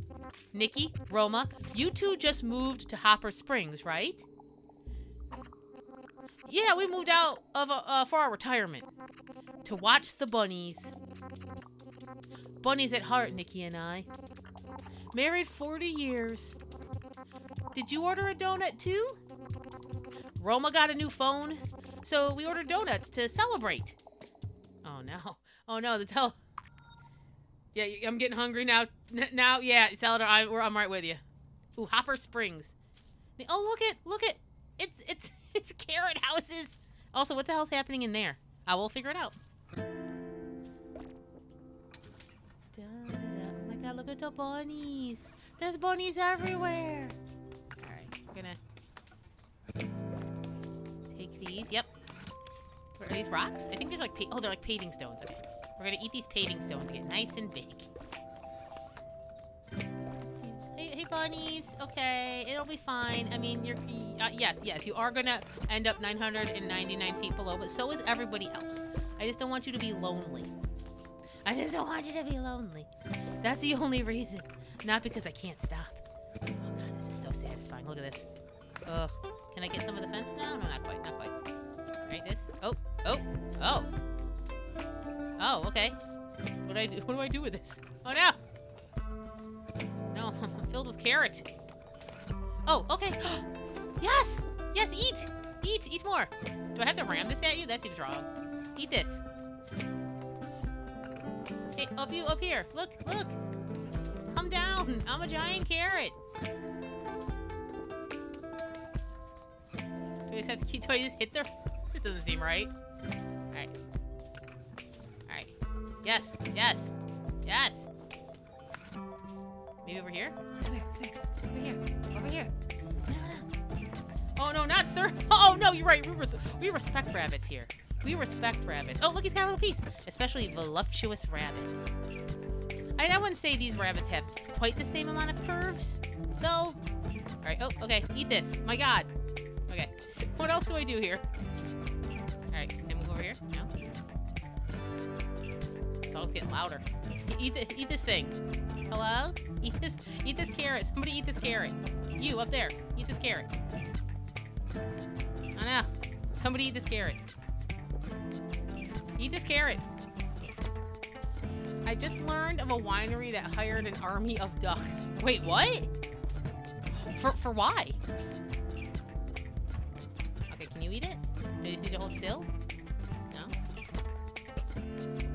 Nikki, Roma, you two just moved to Hopper Springs, right? Yeah, we moved out of for our retirement. To watch the bunnies. Bunnies at heart, Nikki and I. Married 40 years. Did you order a donut too? Roma got a new phone, so we ordered donuts to celebrate. Oh no. Oh no, the tell. Yeah, I'm getting hungry now. Now, yeah, Saladar, I'm right with you. Ooh, Hopper Springs. Oh, look it. It's carrot houses. Also, what the hell's happening in there? I will figure it out. Oh my god, look at the bunnies. There's bunnies everywhere. All right, I'm gonna take these. Yep. What are these rocks? I think there's like, oh, they're like paving stones. Okay. We're gonna eat these paving stones, get nice and big. Hey, bunnies. Okay, it'll be fine. I mean, you're, yes, you are gonna end up 999 feet below, but so is everybody else. I just don't want you to be lonely. That's the only reason. Not because I can't stop. Oh god, this is so satisfying. Look at this. Ugh. Can I get some of the fence now? No, not quite. Right, this. Oh. Oh, okay. What do I do with this? Oh no! No, I'm filled with carrot. Oh, okay. Yes! Yes, eat! Eat more. Do I have to ram this at you? That seems wrong. Eat this. Hey, up here. Look! Come down! I'm a giant carrot! Do I just have to keep, do I just hit their? This doesn't seem right. Alright. Yes. Maybe over here? Over here. No. Oh, no, not sir. Oh, no, you're right. We respect rabbits here. We respect rabbits. Oh, look, he's got a little piece. Especially voluptuous rabbits. I wouldn't say these rabbits have quite the same amount of curves, though. All right. Oh, okay. Eat this. My god. Okay. What else do I do here? All right. Can I move over here? No. It's all getting louder. Eat this thing. Hello? Eat this carrot. Somebody eat this carrot. You, up there. Eat this carrot. Oh no. Somebody eat this carrot. Eat this carrot. I just learned of a winery that hired an army of ducks. Wait, what? For why? Okay, can you eat it? Do you just need to hold still?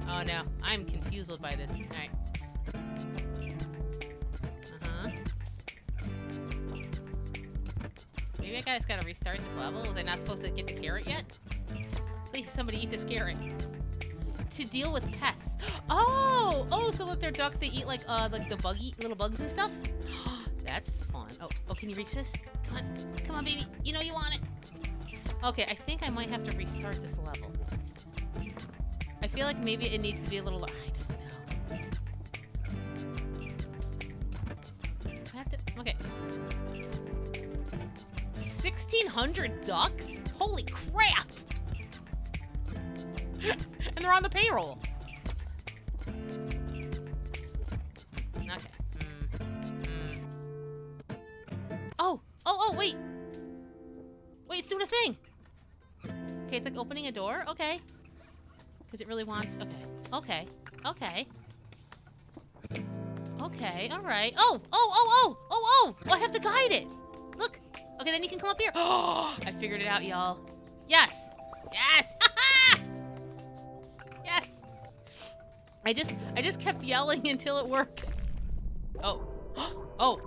Oh no, I'm confused by this. Alright. Maybe I just gotta restart this level. Was I not supposed to get the carrot yet? Please, somebody eat this carrot. To deal with pests. Oh, so with their ducks, they eat like the buggy little bugs and stuff. That's fun. Oh, can you reach this? Come on, baby. You know you want it. Okay, I think I might have to restart this level. I feel like maybe it needs to be a little... I don't know. I have to... Okay. 1,600 ducks? Holy crap! And they're on the payroll. Okay. Oh, wait. Wait, it's doing a thing. Okay, it's like opening a door. Okay. Because it really wants... Okay. Okay, all right. Oh, I have to guide it. Look. Okay, then you can come up here. Oh, I figured it out, y'all. Yes. Yes. Yes. I just kept yelling until it worked. Oh. Oh.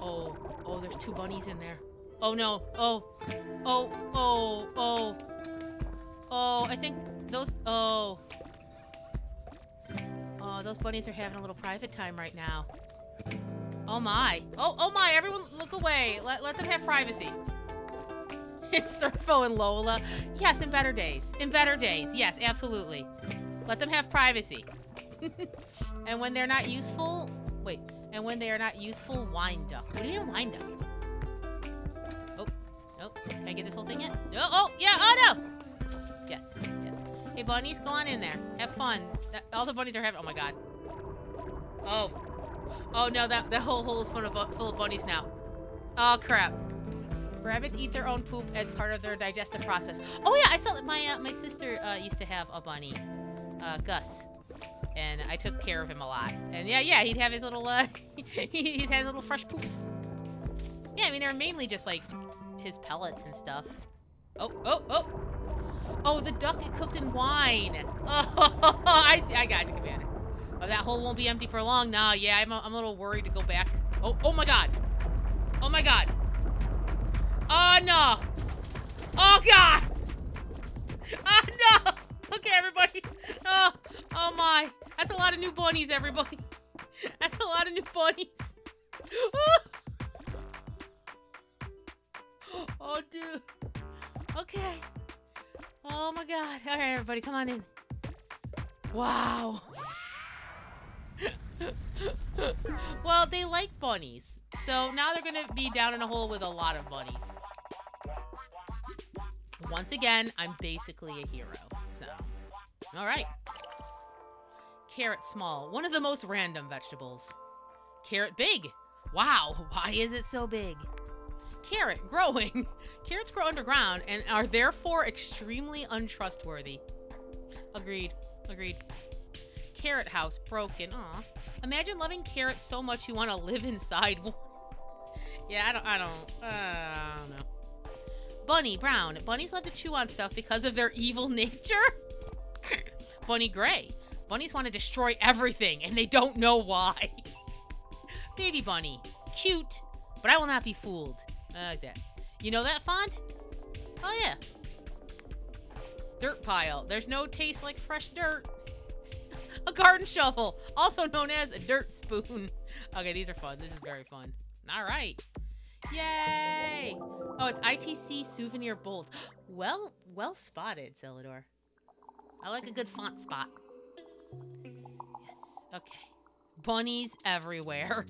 Oh. Oh, there's two bunnies in there. Oh, no. Oh. Oh. Oh. Oh. Oh, I think those... Oh. Oh, those bunnies are having a little private time right now. Oh, my. Oh, oh, my. Everyone look away. Let them have privacy. It's Surfo and Lola. Yes, in better days. In better days. Yes, absolutely. Let them have privacy. And when they're not useful... Wait. And when they are not useful, wind up. What do you mean, wind up? Oh. Nope. Oh. Can I get this whole thing yet? Oh, oh, yeah. Oh, no. Yes. Yes. Hey, bunnies, go on in there. Have fun. All the bunnies are having... Oh, my God. Oh. Oh, no. That whole hole is full of bunnies now. Oh, crap. Rabbits eat their own poop as part of their digestive process. Oh, yeah. I saw that my sister used to have a bunny. Gus. And I took care of him a lot. And yeah, he'd have his little, he'd have his little fresh poops. Yeah, I mean, they're mainly just, like, his pellets and stuff. Oh, oh, oh. Oh, the duck cooked in wine. Oh, I got you, Commander. Oh, that hole won't be empty for long. No, yeah, I'm a little worried to go back. Oh, oh my God. Oh my God. Oh, no. Oh, God. Oh, no. Okay, everybody. Oh, oh my. That's a lot of new bunnies, everybody. That's a lot of new bunnies. Oh, oh dude. Okay. Oh, my God. All right, everybody, come on in. Wow. Well, they like bunnies. So now they're going to be down in a hole with a lot of bunnies. Once again, I'm basically a hero. So, all right. Carrot small, one of the most random vegetables. Carrot big. Wow, why is it so big? Carrot growing. Carrots grow underground and are therefore extremely untrustworthy. Agreed. Agreed. Carrot house broken. Aw. Imagine loving carrots so much you want to live inside one. Yeah, I don't know. Bunny brown. Bunnies love to chew on stuff because of their evil nature. Bunny gray. Bunnies want to destroy everything, and they don't know why. Baby bunny. Cute, but I will not be fooled. I like that. You know that font? Oh, yeah. Dirt pile. There's no taste like fresh dirt. A garden shovel, also known as a dirt spoon. Okay, these are fun. This is very fun. All right. Yay! Oh, it's ITC Souvenir Bolt. Well spotted, Celador. I like a good font spot. Yes. Okay. Bunnies everywhere.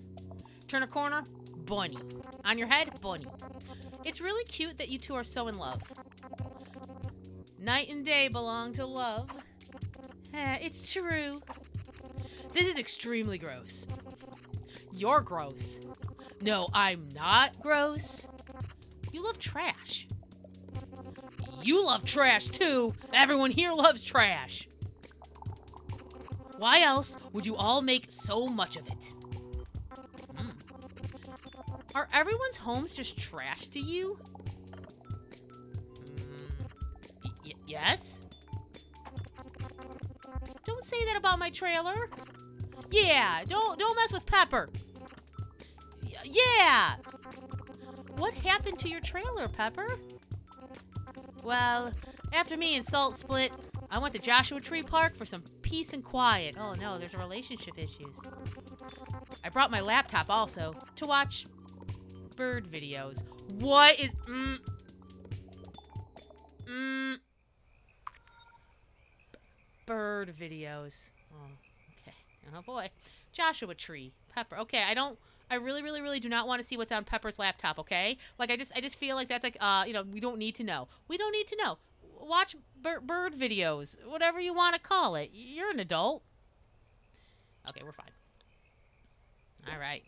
Turn a corner, bunny. On your head, bunny. It's really cute that you two are so in love. Night and day belong to love. It's true. This is extremely gross. You're gross. No, I'm not gross. You love trash. You love trash, too. Everyone here loves trash. Why else would you all make so much of it? Are everyone's homes just trash to you? Yes? Don't say that about my trailer. Yeah, don't mess with Pepper. Yeah! What happened to your trailer, Pepper? Well, after me and Salt split, I went to Joshua Tree Park for some peace and quiet. Oh no, there's relationship issues. I brought my laptop also to watch bird videos. What is... Bird videos. Oh, okay. Oh boy. Joshua Tree. Pepper. Okay, I really do not want to see what's on Pepper's laptop, okay? Like, I just feel like that's like, you know, we don't need to know. We don't need to know. Watch bird videos, whatever you want to call it. You're an adult. Okay, we're fine. All right.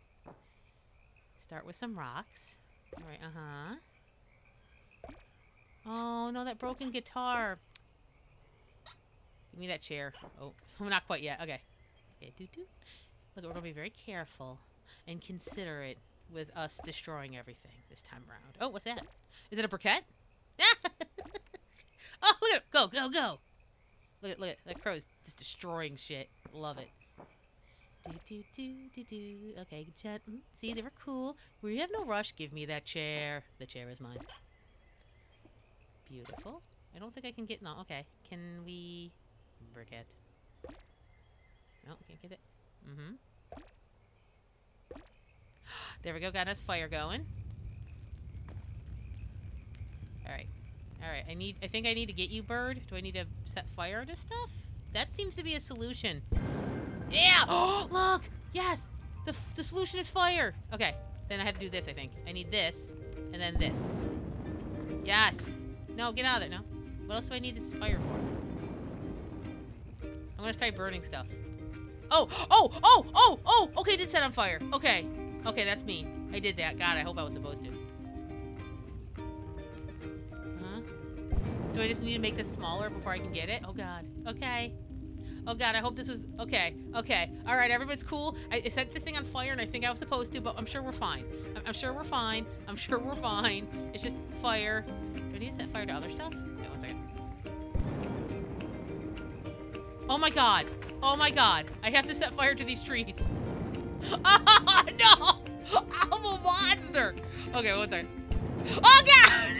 Start with some rocks. All right, uh-huh. Oh, no, that broken guitar. Give me that chair. Oh, not quite yet. Okay. Okay, do-do. Look, we're going to be very careful and considerate with us destroying everything this time around. Oh, what's that? Is it a briquette? Oh, look at it. Go, go, go. Look at that crow is just destroying shit. Love it. Okay, see, they were cool. We have no rush. Give me that chair. The chair is mine. Beautiful. I don't think I can get... No, okay. Can we... Briquette. No, can't get it. Mm-hmm. There we go. Got us fire going. Alright. Alright, I think I need to get you, bird. Do I need to set fire to stuff? That seems to be a solution. Yeah! Oh, look! Yes! The solution is fire! Okay. Then I have to do this, I think. I need this. And then this. Yes! No, get out of there. No. What else do I need this fire for? I'm gonna start burning stuff. Oh! Oh! Oh! Oh! Oh! Okay, I did set on fire. Okay. Okay, that's me. I did that. God, I hope I was supposed to. Huh? Do I just need to make this smaller before I can get it? Oh, God. Okay. Oh, God, I hope this was... Okay. Okay. All right, everybody's cool. I set this thing on fire, and I think I was supposed to, but I'm sure we're fine. I'm sure we're fine. I'm sure we're fine. It's just fire. Do I need to set fire to other stuff? Wait, one second. Oh, my God. Oh, my God. I have to set fire to these trees. Oh, no! I'm a monster! Okay, one second. Oh, God!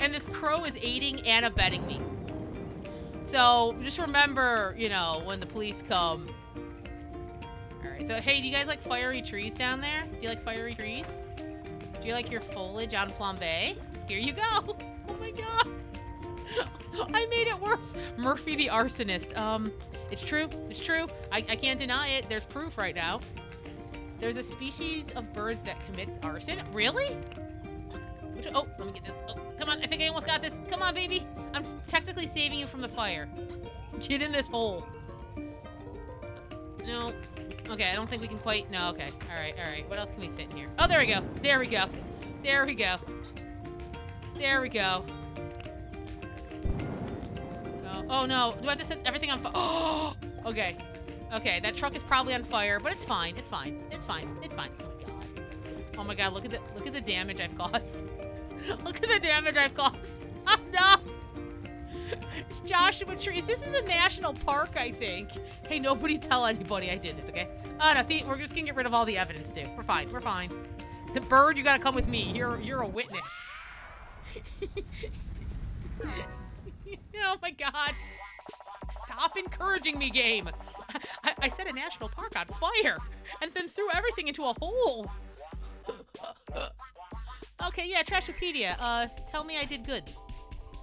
And this crow is aiding and abetting me. So, just remember, you know, when the police come. Alright, so, hey, do you guys like fiery trees down there? Do you like fiery trees? Do you like your foliage on flambe? Here you go! Oh, my God! I made it worse. Murphy the arsonist. It's true. It's true. I can't deny it. There's proof right now. There's a species of birds that commits arson. Really? Which, oh, let me get this. Oh, come on. I think I almost got this. Come on, baby. I'm technically saving you from the fire. Get in this hole. No. Okay, I don't think we can quite. No, okay. All right, all right. What else can we fit in here? Oh, there we go. There we go. There we go. There we go. Oh no, do I have to set everything on fire? Oh! Okay. Okay, that truck is probably on fire, but it's fine. It's fine. It's fine. It's fine. Oh my God. Oh my God, look at the damage I've caused. Look at the damage I've caused. Oh no! It's Joshua Trees. This is a national park, I think. Hey, nobody tell anybody I did this, okay? Oh no, see, we're just gonna get rid of all the evidence, dude. We're fine, we're fine. The bird, you gotta come with me. You're a witness. Oh my God. Stop encouraging me, game. I set a national park on fire and then threw everything into a hole. Okay, yeah, Trashopedia. Tell me I did good.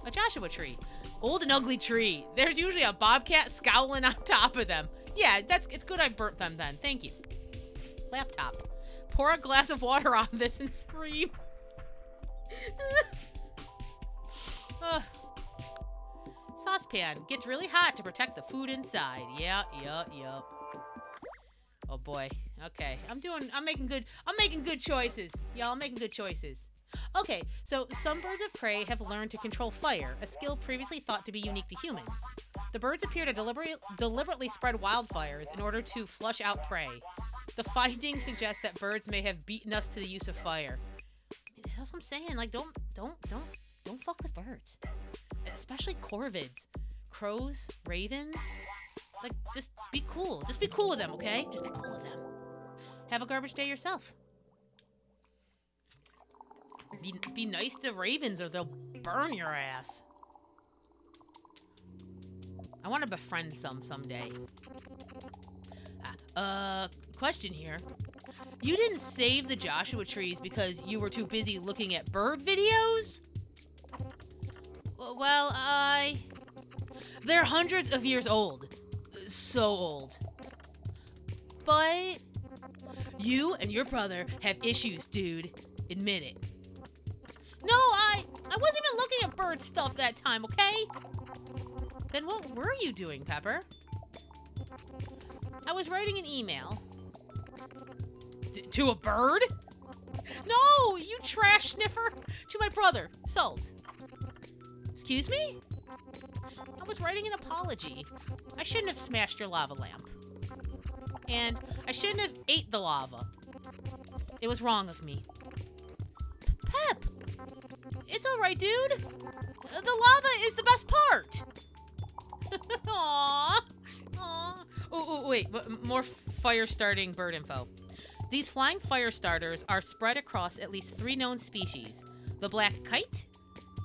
A Joshua tree. Old and ugly tree. There's usually a bobcat scowling on top of them. Yeah, it's good I burnt them then. Thank you. Laptop. Pour a glass of water on this and scream. Saucepan gets really hot to protect the food inside. Yep. Oh boy. Okay, I'm making good choices. Y'all, I'm making good choices. Okay, so some birds of prey have learned to control fire, a skill previously thought to be unique to humans. The birds appear to deliberately spread wildfires in order to flush out prey. The finding suggests that birds may have beaten us to the use of fire. That's what I'm saying. Like, don't fuck with birds. Especially corvids, crows, ravens. Like, just be cool. Just be cool with them, okay? Just be cool with them. Have a garbage day yourself. Be nice to ravens or they'll burn your ass. I want to befriend some someday. Question here. You didn't save the Joshua trees because you were too busy looking at bird videos? Well, they're hundreds of years old. So old. But you and your brother have issues, dude. Admit it. No, I wasn't even looking at bird stuff that time, okay? Then what were you doing, Pepper? I was writing an email. To a bird? No, you trash sniffer. To my brother, Salt. Excuse me? I was writing an apology. I shouldn't have smashed your lava lamp. and I shouldn't have ate the lava. It was wrong of me. Pep! It's alright, dude. The lava is the best part. Aww. Aww. Oh, wait. More fire-starting bird info. These flying fire starters are spread across at least 3 known species. The black kite,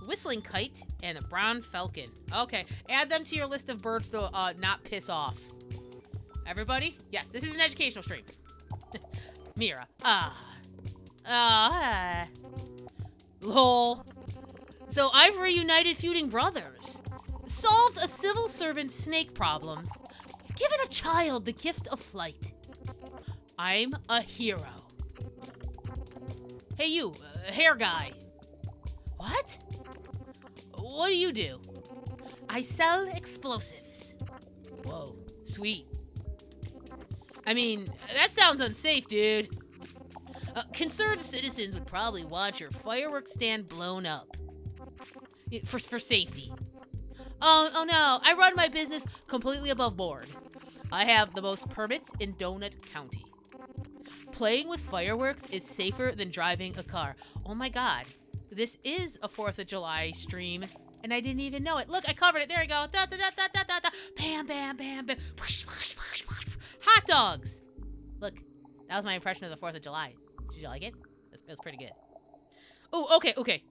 whistling kite, and a brown falcon. Okay. Add them to your list of birds to not piss off. Everybody? Yes, this is an educational stream. Mira. Lol. So I've reunited feuding brothers, solved a civil servant's snake problems, given a child the gift of flight. I'm a hero. Hey you, hair guy. What? What do you do? I sell explosives. Whoa, sweet. I mean, that sounds unsafe, dude. Concerned citizens would probably want your fireworks stand blown up. For safety. Oh no, I run my business completely above board. I have the most permits in Donut County. Playing with fireworks is safer than driving a car. Oh my god. This is a 4th of July stream, and I didn't even know it. Look, I covered it. There we go. Da, da, da, da, da, da, da. Bam, bam, bam, bam. Whoosh, whoosh, whoosh, whoosh. Hot dogs! Look, that was my impression of the 4th of July. Did you like it? It was pretty good. Oh, okay, okay.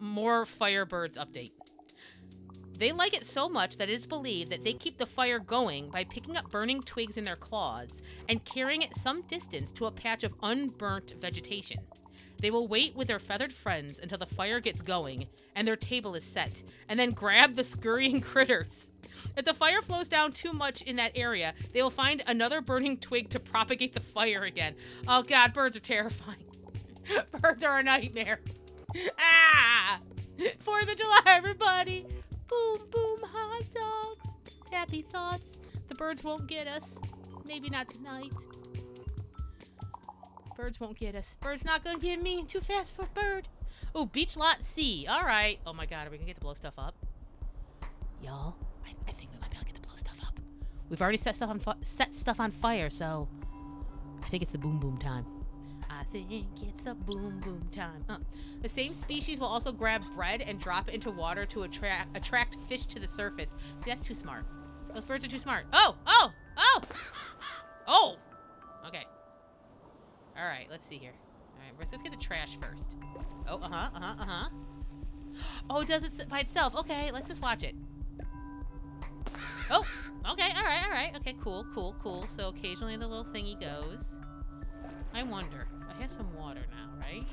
More Firebirds update. They like it so much that it is believed that they keep the fire going by picking up burning twigs in their claws and carrying it some distance to a patch of unburnt vegetation. They will wait with their feathered friends until the fire gets going and their table is set, and then grab the scurrying critters. If the fire flows down too much in that area, they will find another burning twig to propagate the fire again. Oh god, birds are terrifying. Birds are a nightmare. Ah! 4th of July, everybody! Boom, boom, hot dogs. Happy thoughts. The birds won't get us. Maybe not tonight. Birds won't get us. Bird's not gonna get me. Too fast for bird. Oh, beach lot C. All right. Oh my god, are we gonna get to blow stuff up? Y'all, I think we might be able to get to blow stuff up. We've already set stuff on fire, so I think it's the boom boom time. I think it's the boom boom time. The same species will also grab bread and drop it into water to attract fish to the surface. See, that's too smart. Those birds are too smart. Oh, oh, oh, oh. Okay. All right, let's see here. All right, let's get the trash first. Oh, Oh, does it by itself? Okay, let's just watch it. Oh, okay, all right, okay, cool, cool, cool. So occasionally the little thingy goes. I wonder. I have some water now, right?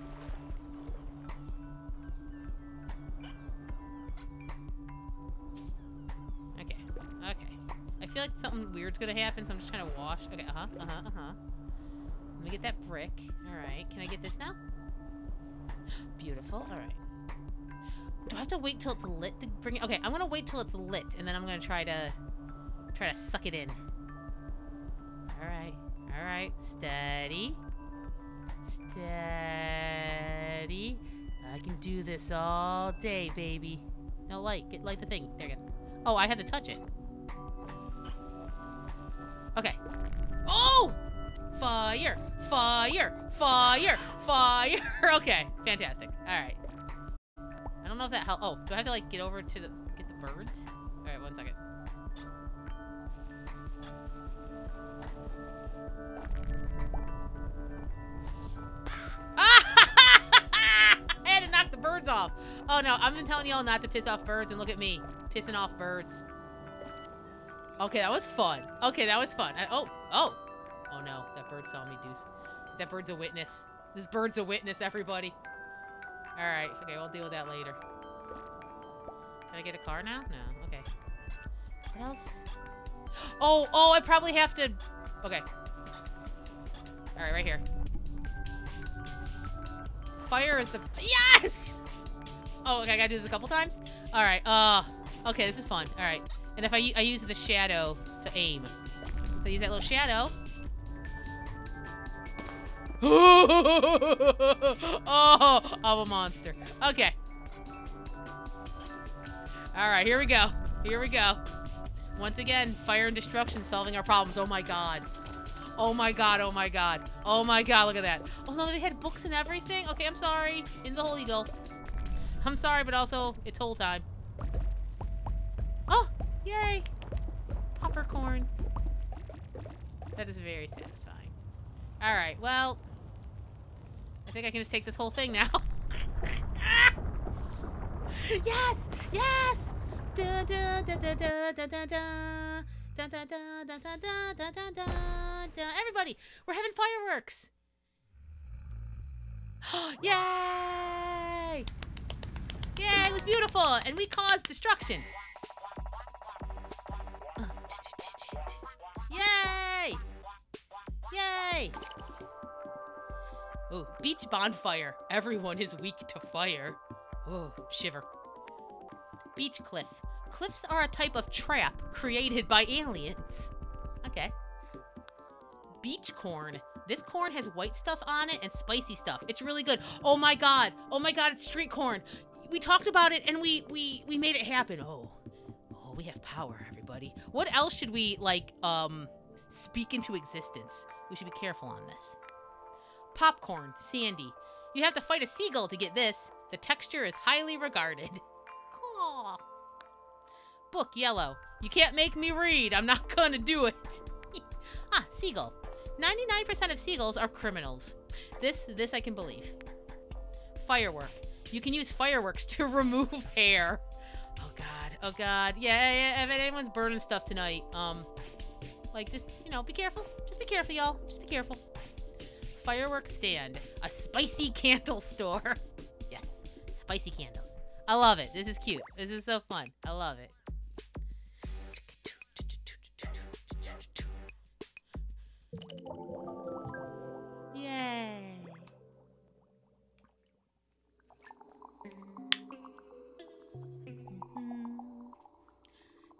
Okay. Okay. I feel like something weird's gonna happen, so I'm just trying to wash. Okay. Let me get that brick. All right. Can I get this now? Beautiful. All right. Do I have to wait till it's lit to bring it? Okay. I'm gonna wait till it's lit, and then I'm gonna try to suck it in. All right. All right. Steady. Steady. I can do this all day, baby. No light. Get light the thing. There you go. Oh, I have to touch it. Okay. Oh! Fire! Fire! Fire! Fire! Okay. Fantastic. Alright. I don't know if that helped. Oh, do I have to like get over to the get the birds? Alright, one second. Knock the birds off. Oh no, I've been telling y'all not to piss off birds, and look at me pissing off birds. Okay, that was fun. Okay, that was fun. Oh no, that bird saw me, dudes. That bird's a witness. This bird's a witness, everybody. All right, okay, we'll deal with that later. Can I get a car now? No. Okay. What else? Oh, I probably have to. Okay. All right, right here. Fire is the... Yes! Oh, okay, I gotta do this a couple times? Alright, okay, this is fun. Alright. And if I use the shadow to aim. So I use that little shadow. Oh, I'm a monster. Okay. Alright, here we go. Here we go. Once again, fire and destruction solving our problems. Oh my god. Oh my god, oh my god. Oh my god, look at that. Oh no, they had books and everything? Okay, I'm sorry. In the whole eagle. I'm sorry, but also, it's whole time. Oh, yay. Popcorn. That is very satisfying. Alright, well. I think I can just take this whole thing now. Ah! Yes! Yes! Da da da da da da da da. Da, da, da, da, da, da, da, da, da. Everybody, we're having fireworks. Yay! Yay, it was beautiful, and we caused destruction. Yay! Yay! Oh, beach bonfire. Everyone is weak to fire. Oh, shiver. Beach cliff. Cliffs are a type of trap created by aliens. Okay. Beach corn. This corn has white stuff on it and spicy stuff. It's really good. Oh my god. Oh my god, it's street corn. We talked about it and we made it happen. Oh. Oh, we have power, everybody. What else should we, like, speak into existence? We should be careful on this. Popcorn. Sandy. You have to fight a seagull to get this. The texture is highly regarded. Aww. Book, yellow. You can't make me read. I'm not gonna do it. Ah, seagull. 99% of seagulls are criminals. This I can believe. Firework. You can use fireworks to remove hair. Oh god. Oh god. Yeah. If anyone's burning stuff tonight, like, just, you know, be careful. Just be careful, y'all. Just be careful. Firework stand. A spicy candle store. Yes. Spicy candles. I love it. This is cute. This is so fun. I love it. Yay.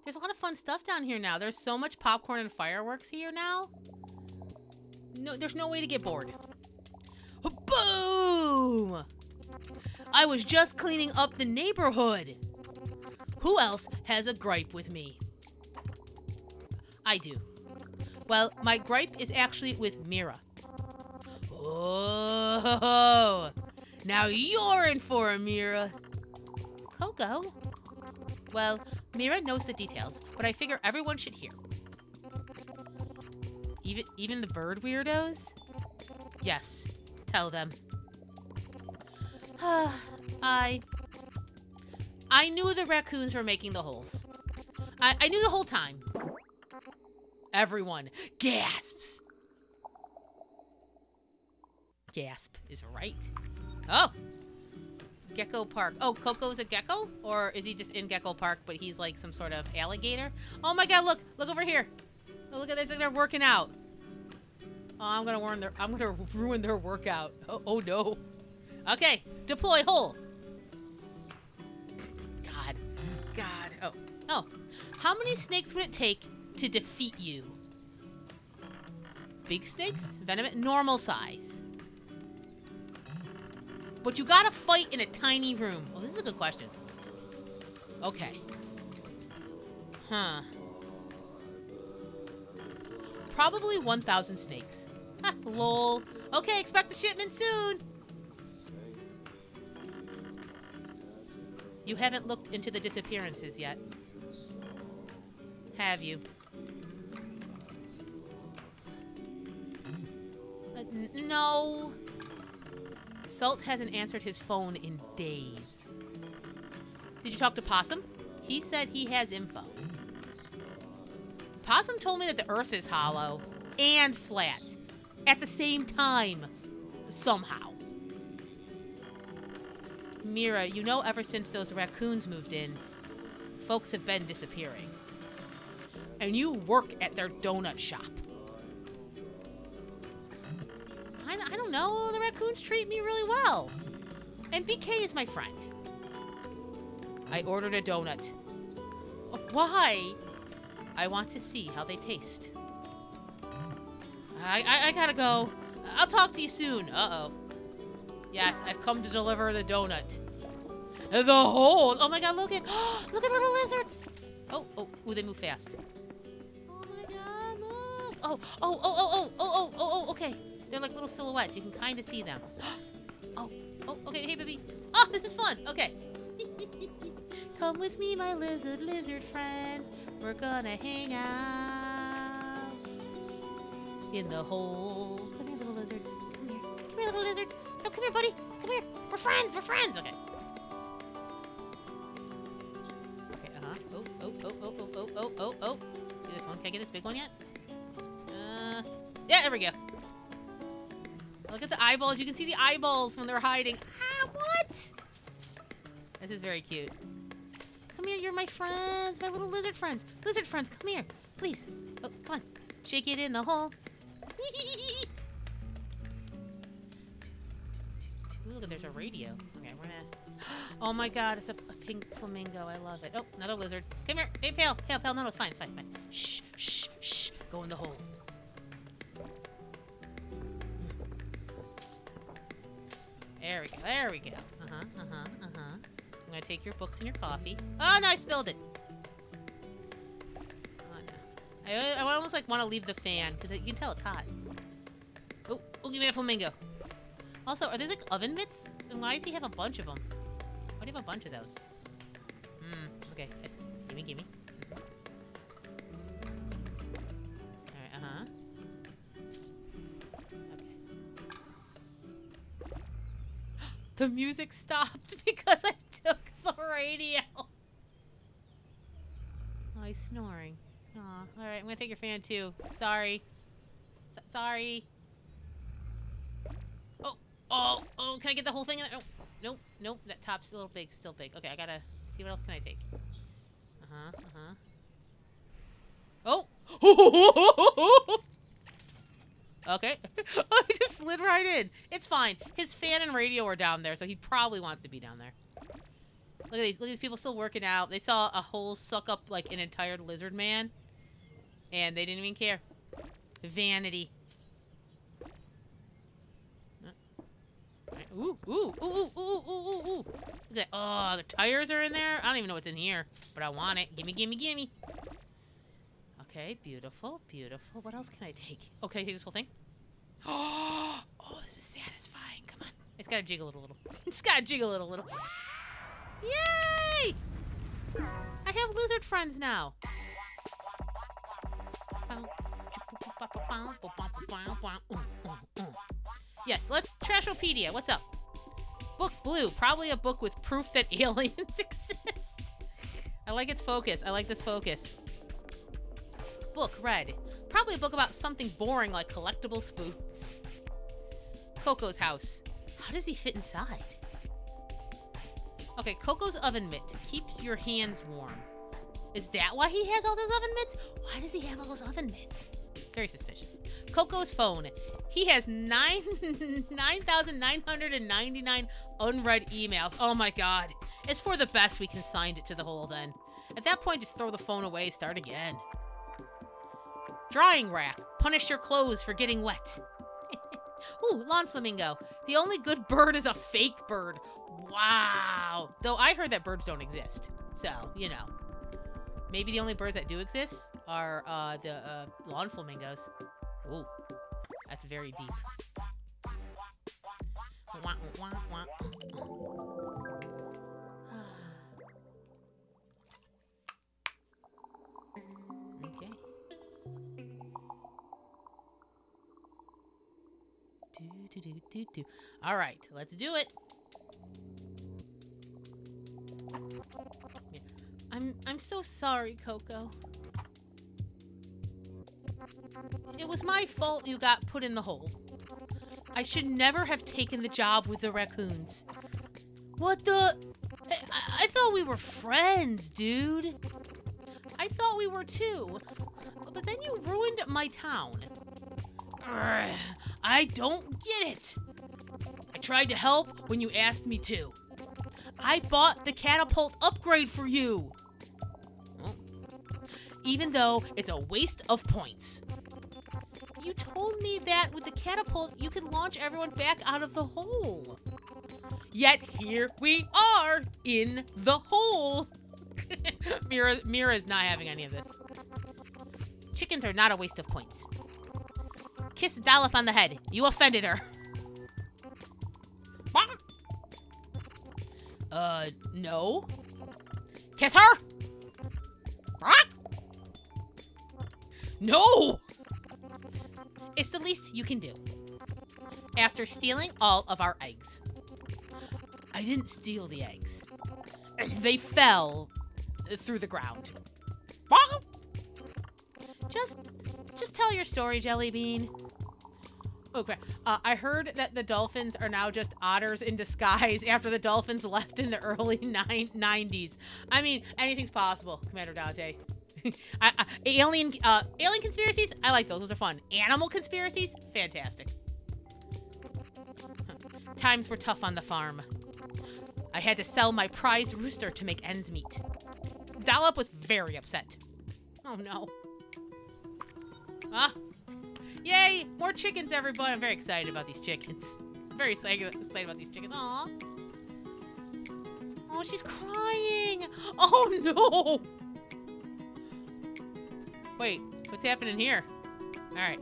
There's a lot of fun stuff down here now. There's so much popcorn and fireworks here now. No, there's no way to get bored. Boom! I was just cleaning up the neighborhood. Who else has a gripe with me? I do. Well, my gripe is actually with Mira. Oh, now you're in for a Mira. Coco? Well, Mira knows the details, but I figure everyone should hear. Even the bird weirdos? Yes, tell them. I knew the raccoons were making the holes. I knew the whole time. Everyone gasps. Gasp is right. Oh! Gecko Park. Oh, Coco's a gecko? Or is he just in Gecko Park, but he's like some sort of alligator? Oh my god, look! Look over here! Oh, look at that, they're working out. Oh, I'm gonna ruin their workout. Oh no. Okay, deploy hole. God. God. Oh. Oh. How many snakes would it take to defeat you? Big snakes? Venomous? Normal size. But you gotta fight in a tiny room. Well, this is a good question. Okay. Huh. Probably 1,000 snakes. Ha, lol. Okay, expect the shipment soon. You haven't looked into the disappearances yet. Have you? No. Salt hasn't answered his phone in days. Did you talk to Possum? He said he has info. Possum told me that the Earth is hollow and flat at the same time, somehow. Mira, you know, ever since those raccoons moved in, folks have been disappearing. And you work at their donut shop. I don't know. The raccoons treat me really well. And BK is my friend. I ordered a donut. Why? I want to see how they taste. I gotta go. I'll talk to you soon. Uh-oh. Yes, I've come to deliver the donut. The hole! Oh my god, look at look at little lizards! Oh, oh, they move fast. Oh my god, look! oh, okay. They're like little silhouettes. You can kind of see them. Oh, okay, hey, baby. Oh, this is fun. Okay. Come with me, my lizard friends. We're gonna hang out in the hole. Come here, little lizards. Come here. Come here, little lizards. No, come here, buddy. Come here. We're friends. We're friends. Okay. Okay, uh-huh. Oh. Get this one. Can I get this big one yet? Yeah, there we go. Look at the eyeballs. You can see the eyeballs when they're hiding. Ah, what? This is very cute. Come here, you're my friends, my little lizard friends. Lizard friends, come here, please. Oh, come on. Shake it in the hole. Ooh, look, there's a radio. Okay, we're gonna... Oh my god, it's a pink flamingo. I love it. Oh, another lizard. Come here. Hey, pale. No, it's fine, it's fine, it's fine. Shh. Go in the hole. There we go, there we go. I'm gonna take your books and your coffee. Oh, no, I spilled it. Oh, no. I almost like want to leave the fan, because you can tell it's hot. Oh, give me a flamingo. Also, are these like oven mitts? And why does he have a bunch of them? Why do you have a bunch of those? Okay, good. Gimme. Alright, The music stopped because I took the radio. Oh, he's snoring. Aw, all right, I'm gonna take your fan too. Sorry. Oh, can I get the whole thing in there? Oh, nope, that top's a little big, still big. Okay, I gotta see what else can I take. Oh! Okay. Oh, he just slid right in. It's fine. His fan and radio are down there, so he probably wants to be down there. Look at these. Look at these people still working out. They saw a hole suck up, like, an entire lizard man. And they didn't even care. Vanity. Ooh. Look at that. Oh, the tires are in there. I don't even know what's in here, but I want it. Gimme. Okay, beautiful. What else can I take? Oh, can I take this whole thing? Oh, this is satisfying. Come on. It's gotta jiggle it a little. Yay! I have lizard friends now. Yes, let's... Trashopedia, what's up? Book blue. Probably a book with proof that aliens exist. I like its focus. I like this focus. Book red. Probably a book about something boring like collectible spoons. Coco's house. How does he fit inside? Okay, Coco's oven mitt keeps your hands warm. Is that why he has all those oven mitts? Why does he have all those oven mitts? Very suspicious. Coco's phone. He has 9,999 unread emails. Oh my god. It's for the best we consigned it to the hole then. At that point, just throw the phone away, start again. Drying rack. Punish your clothes for getting wet. Ooh, lawn flamingo. The only good bird is a fake bird. Wow. Though I heard that birds don't exist. So, you know. Maybe the only birds that do exist are the lawn flamingos. Ooh. That's very deep. Do. All right, let's do it. Yeah. I'm so sorry, Coco. It was my fault you got put in the hole. I should never have taken the job with the raccoons. What the? I thought we were friends, dude. I thought we were too. But then you ruined my town. Urgh. I don't get it. I tried to help when you asked me to. I bought the catapult upgrade for you. Even though it's a waste of points. You told me that with the catapult, you could launch everyone back out of the hole. Yet here we are in the hole. Mira is not having any of this. Chickens are not a waste of points. Kiss Dollop on the head. You offended her. No. Kiss her? No! It's the least you can do. After stealing all of our eggs. I didn't steal the eggs. They fell through the ground. Just tell your story, Jellybean. Okay. I heard that the dolphins are now just otters in disguise after the dolphins left in the early 90s. I mean, anything's possible, Commander Dante. Alien conspiracies, I like those. Those are fun. Animal conspiracies, fantastic. Times were tough on the farm. I had to sell my prized rooster to make ends meet. Dollop was very upset. Oh no. Ah. Yay! More chickens, everybody. I'm very excited about these chickens. Very excited about these chickens. Aw. Oh, she's crying. Oh no. Wait, what's happening here? All right.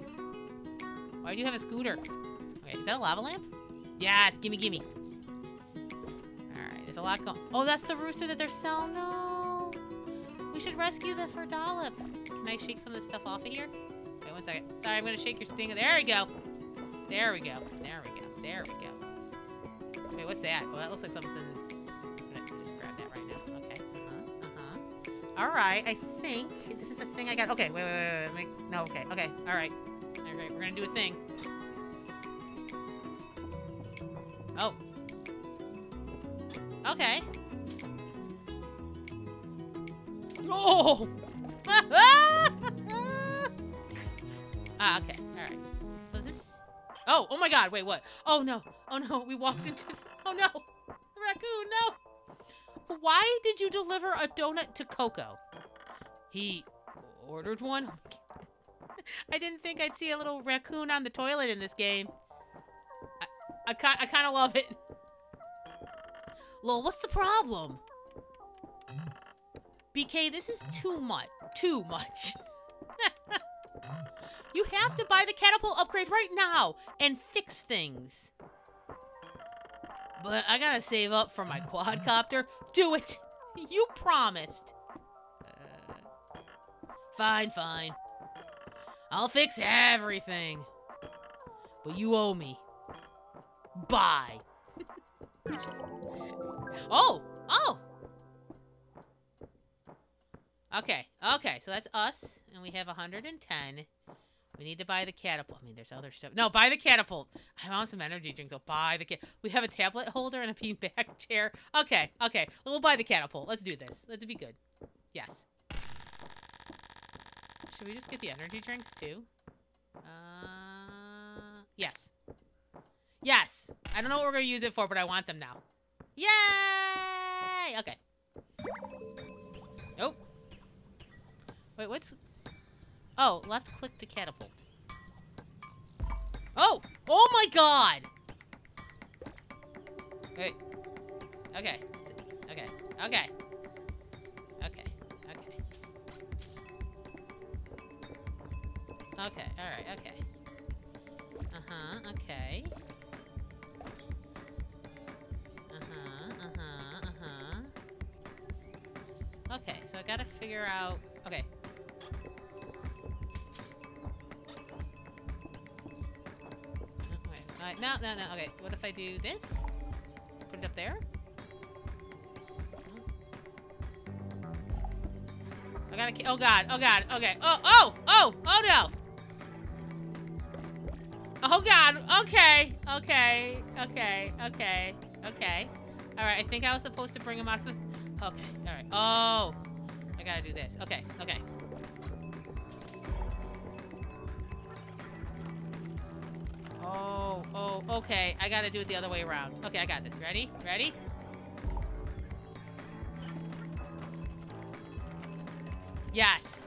Why do you have a scooter? Okay, is that a lava lamp? Yes, gimme, gimme. All right, there's a lot going. Oh, that's the rooster that they're selling. No, we should rescue the for Dollop. Can I shake some of this stuff off of here? Wait, 1 second. Sorry, I'm gonna shake your thing. There we go. There we go. There we go. There we go. Wait, what's that? Well, that looks like something. I'm gonna just grab that right now. Okay. All right, I think this is a thing I got. Okay, wait. No, okay, all right. All right, we're gonna do a thing. Oh. Okay. Oh! Ah, okay, all right. So this... Oh, oh my God, wait, what? Oh no, we walked into... Oh no, raccoon, no! Why did you deliver a donut to Coco? He ordered one? I didn't think I'd see a little raccoon on the toilet in this game. I kind of love it. Lol, what's the problem? BK, this is too much. Too much. You have to buy the catapult upgrade right now and fix things. But I gotta save up for my quadcopter. Do it! You promised! Fine, fine. I'll fix everything. But you owe me. Bye. Oh! Oh! Okay, okay, so that's us. And we have 110. We need to buy the catapult. I mean, there's other stuff. No, buy the catapult. I want some energy drinks. I'll buy the catapult. We have a tablet holder and a beanbag chair. Okay, okay. We'll buy the catapult. Let's do this. Let's be good. Yes. Should we just get the energy drinks too? Yes. Yes. I don't know what we're going to use it for, but I want them now. Yay! Okay. Oh. Wait, what's... Oh, left click to catapult. Oh! Oh my God! Wait. Okay. Okay. Okay. Okay. Okay. Okay. Alright. Okay. Uh-huh. Okay. Uh-huh. Uh-huh. Uh-huh. Okay. So I gotta figure out... Okay. No, no, no. Okay, what if I do this? Put it up there? I gotta... Oh, God. Oh, God. Okay. Oh, oh! Oh! Oh, no! Oh, God. Okay. Okay. Okay. Okay. Okay. Alright, I think I was supposed to bring him out of the... Okay. Alright. Oh! I gotta do this. Okay. Okay. Oh, oh, okay. I gotta do it the other way around. Okay, I got this. Ready? Ready? Yes.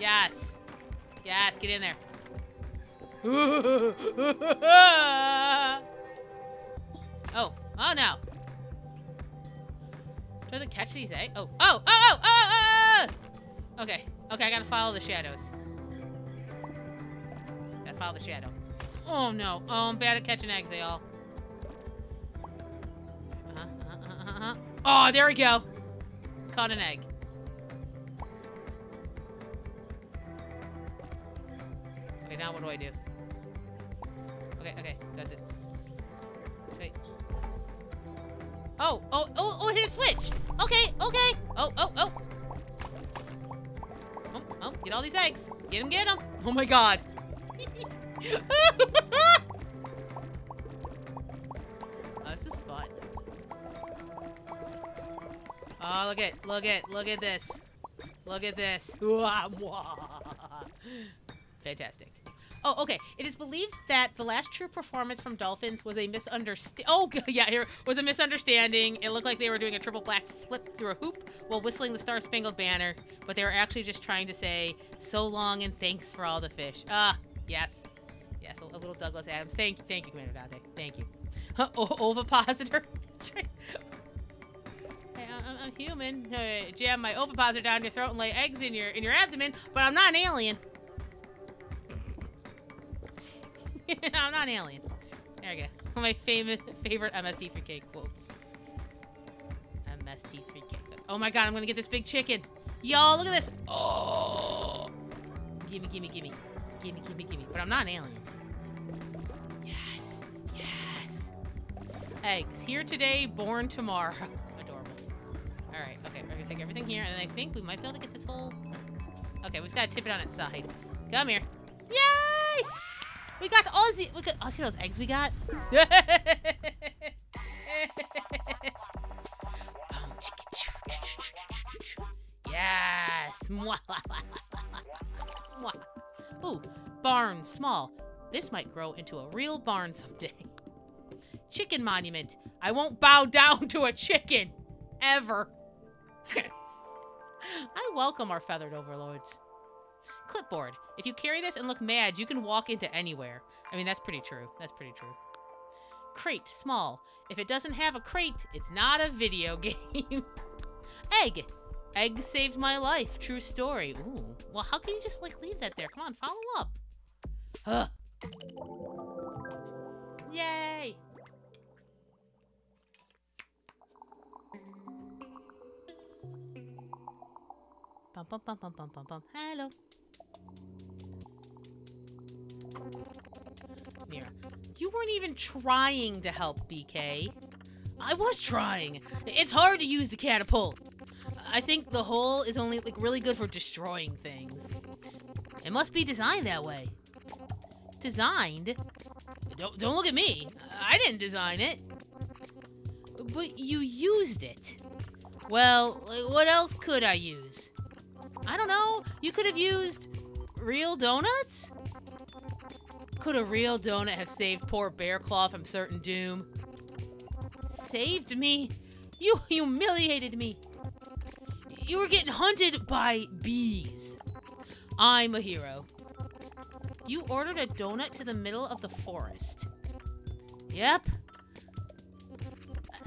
Yes. Yes, get in there. Oh. Oh, no. Do I have to catch these eggs? Oh. Oh, oh, oh, oh, oh! Okay. Okay, I gotta follow the shadows. Gotta follow the shadow. Oh no. Oh, I'm bad at catching eggs, they all. Oh, there we go. Caught an egg. Okay, now what do I do? Okay, okay, that's it. Wait. Oh, oh, oh, oh, it hit a switch. Okay, okay. Oh, oh, oh. Oh, oh, get all these eggs. Get them, get them. Oh my god. Oh, this is fun. Oh, look at, look at, look at this. Look at this. Fantastic. Oh, okay. It is believed that the last true performance from dolphins was a misunderstanding. Oh, yeah, here was a misunderstanding. It looked like they were doing a triple black flip through a hoop while whistling the Star Spangled Banner, but they were actually just trying to say so long and thanks for all the fish. Yes. Yes, a little Douglas Adams. Thank you, Commander Dante. Thank you. Ovipositor. I'm human. Jam my ovipositor down your throat and lay eggs in your abdomen, but I'm not an alien. I'm not an alien. There we go. One of my favorite MST3K quotes. MST3K quotes. Oh my god, I'm gonna get this big chicken. Y'all, look at this. Oh. Gimme, gimme, gimme. Gimme, gimme, gimme. But I'm not an alien. Yes. Yes. Eggs. Here today, born tomorrow. Adorable. Alright, okay. We're gonna take everything here, and I think we might be able to get this whole... Okay, we just gotta tip it on its side. Come here. Yay! We got all the... Look at, oh, see those eggs we got? Yes! Mwah. Mwah. Ooh, barn, small. This might grow into a real barn someday. Chicken monument. I won't bow down to a chicken. Ever. I welcome our feathered overlords. Clipboard. If you carry this and look mad, you can walk into anywhere. I mean, that's pretty true. That's pretty true. Crate, small. If it doesn't have a crate, it's not a video game. Egg. Egg saved my life. True story. Ooh. Well, how can you just, like, leave that there? Come on, follow up. Ugh. Yay! Bum, bum, bum, bum, bum, bum, bum. Hello. Mira, you weren't even trying to help, BK. I was trying. It's hard to use the catapult. I think the hole is only, like, really good for destroying things. It must be designed that way. Designed? Don't look at me. I didn't design it. But you used it. Well, like, what else could I use? I don't know. You could have used real donuts? Could a real donut have saved poor Bear Claw from certain doom? Saved me? You humiliated me. You were getting hunted by bees. I'm a hero. You ordered a donut to the middle of the forest. Yep.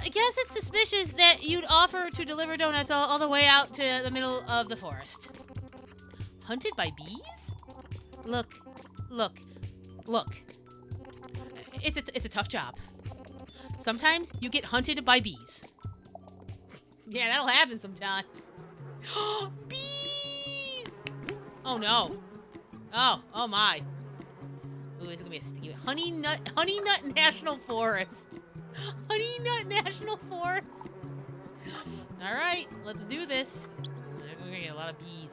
I guess it's suspicious that you'd offer to deliver donuts all the way out to the middle of the forest. Hunted by bees? Look, look, look. It's a tough job. Sometimes you get hunted by bees. Yeah, that'll happen sometimes. Bees! Oh no! Oh, oh my! Ooh, it's gonna be a sticky Honey Nut National Forest. Honey Nut National Forest. All right, let's do this. We're gonna get a lot of bees.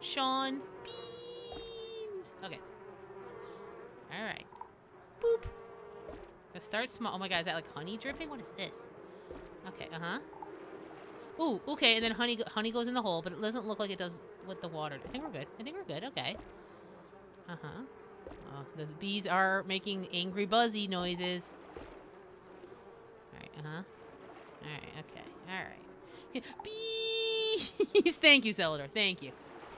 Sean, beans. Okay. All right. Boop. Let's start small. Oh my god, is that like honey dripping? What is this? Okay. Uh huh. Ooh, okay, and then honey goes in the hole, but it doesn't look like it does with the water. I think we're good. I think we're good. Okay. Uh-huh. Oh, those bees are making angry buzzy noises. All right, uh-huh. All right, okay. All right. Bees! Thank you, Celador. Thank you.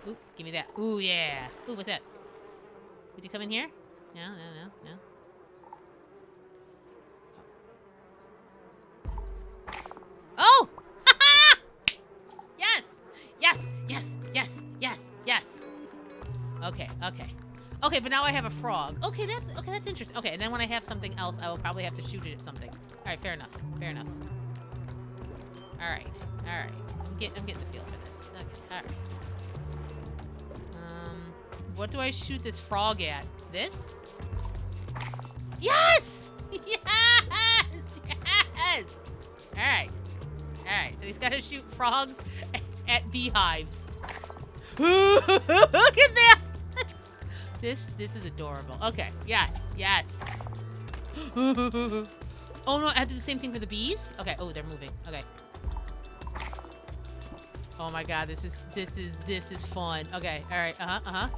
Ooh, give me that. Ooh, yeah. Ooh, what's that? Would you come in here? No, no, no, no. Oh! Yes, yes, yes, yes, yes. Okay, okay. Okay, but now I have a frog. Okay, that's interesting. Okay, and then when I have something else, I will probably have to shoot it at something. All right, fair enough. Fair enough. All right. All right. I'm getting the feel for this. Okay. All right. What do I shoot this frog at? This? Yes! Yes! Yes! All right. All right. So he's got to shoot frogs at beehives. Look at that! This is adorable. Okay. Yes. Yes. Oh no, I have to do the same thing for the bees? Okay. Oh, they're moving. Okay. Oh my god, this is fun. Okay. All right. Uh-huh. Uh-huh.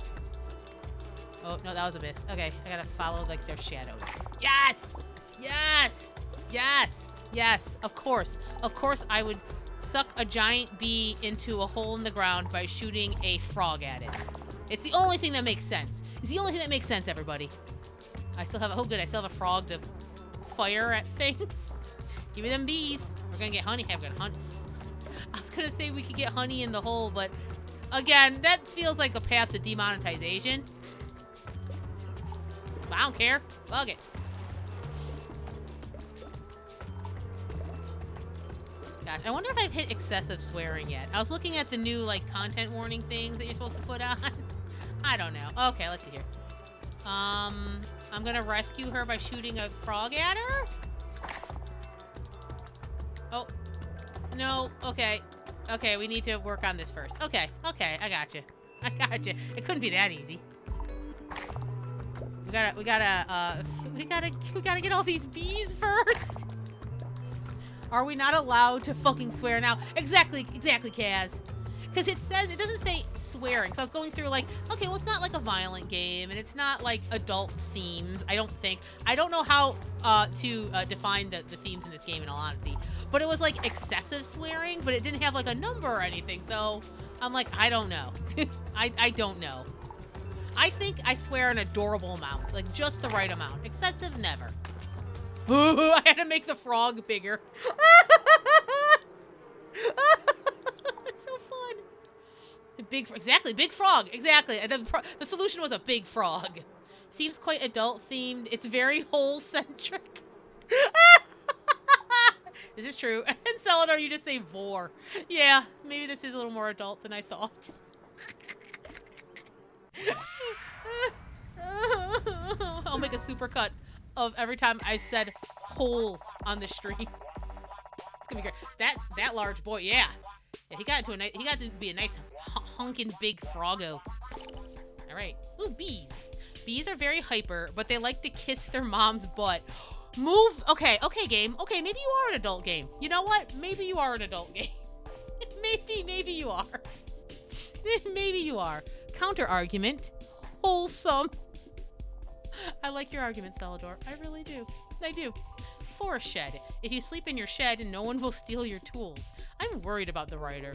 Oh, no, that was a miss. Okay. I got to follow like their shadows. Yes. Yes. Yes. Yes. Of course. Of course I would suck a giant bee into a hole in the ground by shooting a frog at it. It's the only thing that makes sense. It's the only thing that makes sense, everybody. I still have a, oh good, I still have a frog to fire at things. Give me them bees. We're gonna get honey. I'm gonna hunt. I was gonna say we could get honey in the hole, but again, that feels like a path to demonetization. I don't care. Fuck it. Gosh, I wonder if I've hit excessive swearing yet. I was looking at the new like content warning things that you're supposed to put on. I don't know. Okay, let's see here. I'm gonna rescue her by shooting a frog at her? Oh. No, okay. Okay, we need to work on this first. Okay, okay, I gotcha. I gotcha. It couldn't be that easy. We gotta get all these bees first. Are we not allowed to fucking swear now? Exactly, exactly, Kaz. Because it says, it doesn't say swearing. So I was going through like, okay, well, it's not like a violent game and it's not like adult themed, I don't think. I don't know how to define the themes in this game in all honesty. But it was like excessive swearing, but it didn't have like a number or anything. So I'm like, I don't know. I don't know. I think I swear an adorable amount, like just the right amount. Excessive, never. Ooh, I had to make the frog bigger. It's so fun. The big, exactly, big frog, exactly. The solution was a big frog. Seems quite adult themed. It's very hole centric. This is true. And Celador, you just say vor. Yeah, maybe this is a little more adult than I thought. I'll make a super cut of every time I said hole on the stream. It's gonna be great. That large boy, yeah. Yeah, he got to be a nice honking big froggo. All right. Ooh, bees. Bees are very hyper, but they like to kiss their mom's butt. Move. Okay, okay, game. Okay, maybe you are an adult game. You know what? Maybe you are an adult game. maybe you are. Maybe you are. Counter argument. Wholesome. I like your argument, Celador. I really do. I do. Forest shed. If you sleep in your shed, no one will steal your tools. I'm worried about the writer.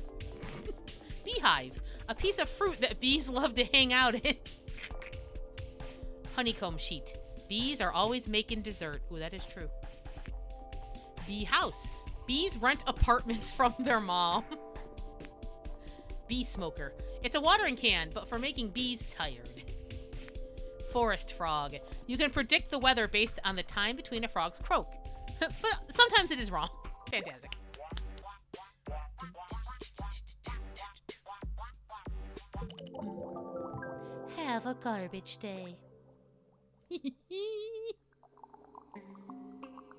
Beehive. A piece of fruit that bees love to hang out in. Honeycomb sheet. Bees are always making dessert. Ooh, that is true. Bee house. Bees rent apartments from their mom. Bee smoker. It's a watering can, but for making bees tired. Forest frog. You can predict the weather based on the time between a frog's croak. But sometimes it is wrong. Fantastic. Have a garbage day.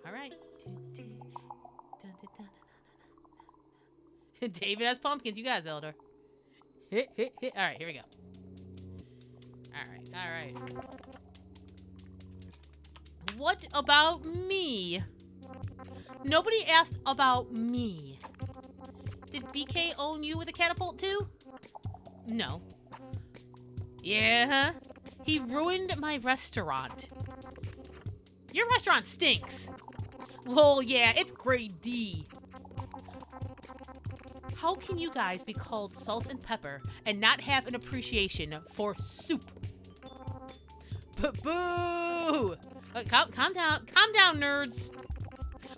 All right. David S. Pumpkins. You guys, Elder. All right, here we go. All right. What about me? Nobody asked about me. Did BK own you with a catapult too? No. Yeah. He ruined my restaurant. Your restaurant stinks. Lol, yeah, it's grade D. How can you guys be called salt and pepper and not have an appreciation for soup? Boo! Calm down, nerds.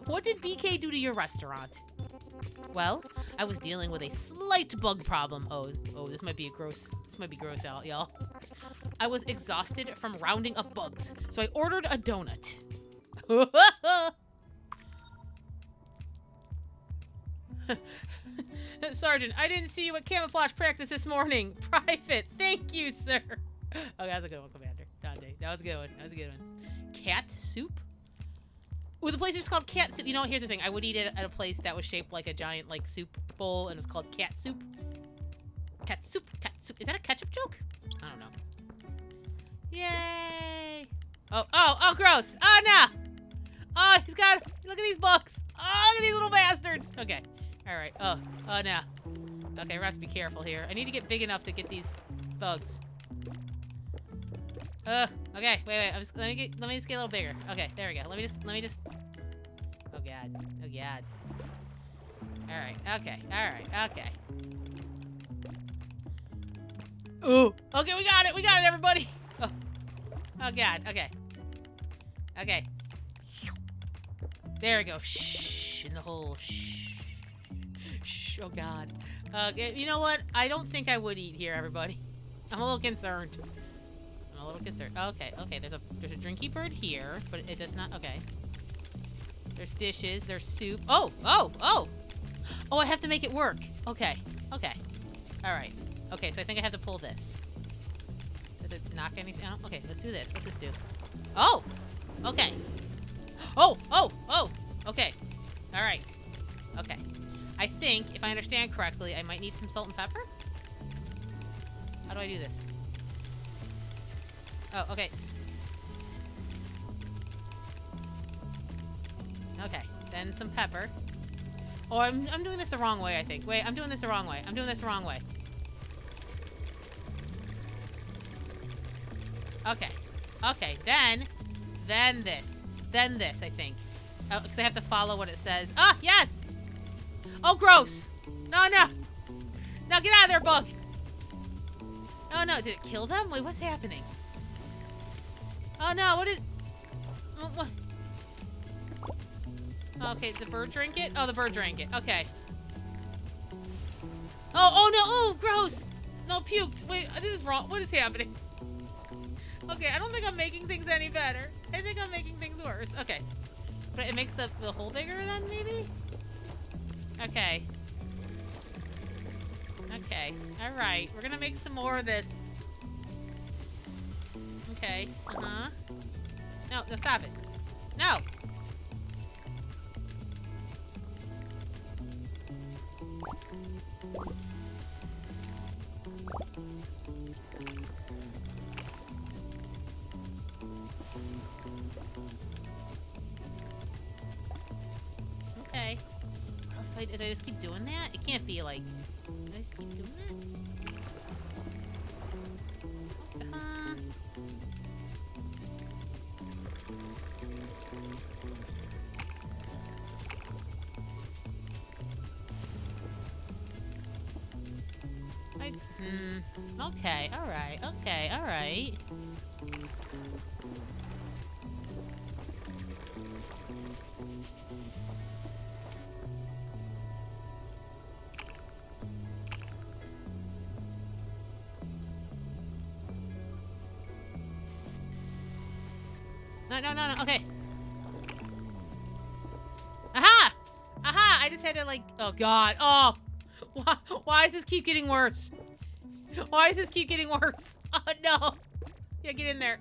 What did BK do to your restaurant? Well, I was dealing with a slight bug problem. Oh, this might be gross out, y'all. I was exhausted from rounding up bugs, so I ordered a donut. Sergeant, I didn't see you at camouflage practice this morning. Private, thank you, sir. Oh, that was a good one, Commander. Dante, that was a good one. That was a good one. Cat soup? Ooh, the place is called cat soup. You know, here's the thing. I would eat it at a place that was shaped like a giant, like, soup bowl, and it's called cat soup. Cat soup, cat soup. Is that a ketchup joke? I don't know. Yay! Oh, gross. Oh, no. Oh, he's got... Look at these bugs. Oh, look at these little bastards. Okay. All right. Oh, no. Okay, we have to be careful here. I need to get big enough to get these bugs. Okay. Wait. Let me just get a little bigger. Okay, there we go. Let me just. Oh god. All right. Okay. Ooh. Okay, we got it, everybody. Oh god. Okay. There we go. Shh. In the hole. Shh. Oh god. You know what? I don't think I would eat here, everybody. I'm a little concerned. Okay, there's a drinky bird here, but it does not, okay. There's dishes, there's soup. Oh, I have to make it work. Okay. All right. Okay, so I think I have to pull this. Does it knock anything out? Okay, let's do this. What's this do? Oh, okay. Oh, okay. All right. Okay. I think, if I understand correctly, I might need some salt and pepper. How do I do this? Oh, okay. Okay, then some pepper. Oh, I'm doing this the wrong way, I think. Wait, I'm doing this the wrong way. Okay, then this, I think. Oh, because I have to follow what it says. Ah, yes! Oh, gross! No! Now get out of there, bug! Oh, no, did it kill them? Wait, what's happening? Oh no, what? Okay, did the bird drink it? Oh, the bird drank it. Okay. Oh no, ooh, gross! No, puke. Wait, this is wrong. What is happening? Okay, I don't think I'm making things any better. I think I'm making things worse. Okay. But it makes the hole bigger then, maybe? Okay. Alright, we're gonna make some more of this. Okay. No, stop it. No! Okay. What else did I just keep doing that? It can't be like... Did I just keep doing that? Okay, alright. No, okay. Aha! I just had to like, oh god, oh! Why does this keep getting worse? Why does this keep getting worse? Oh, no. Yeah, get in there.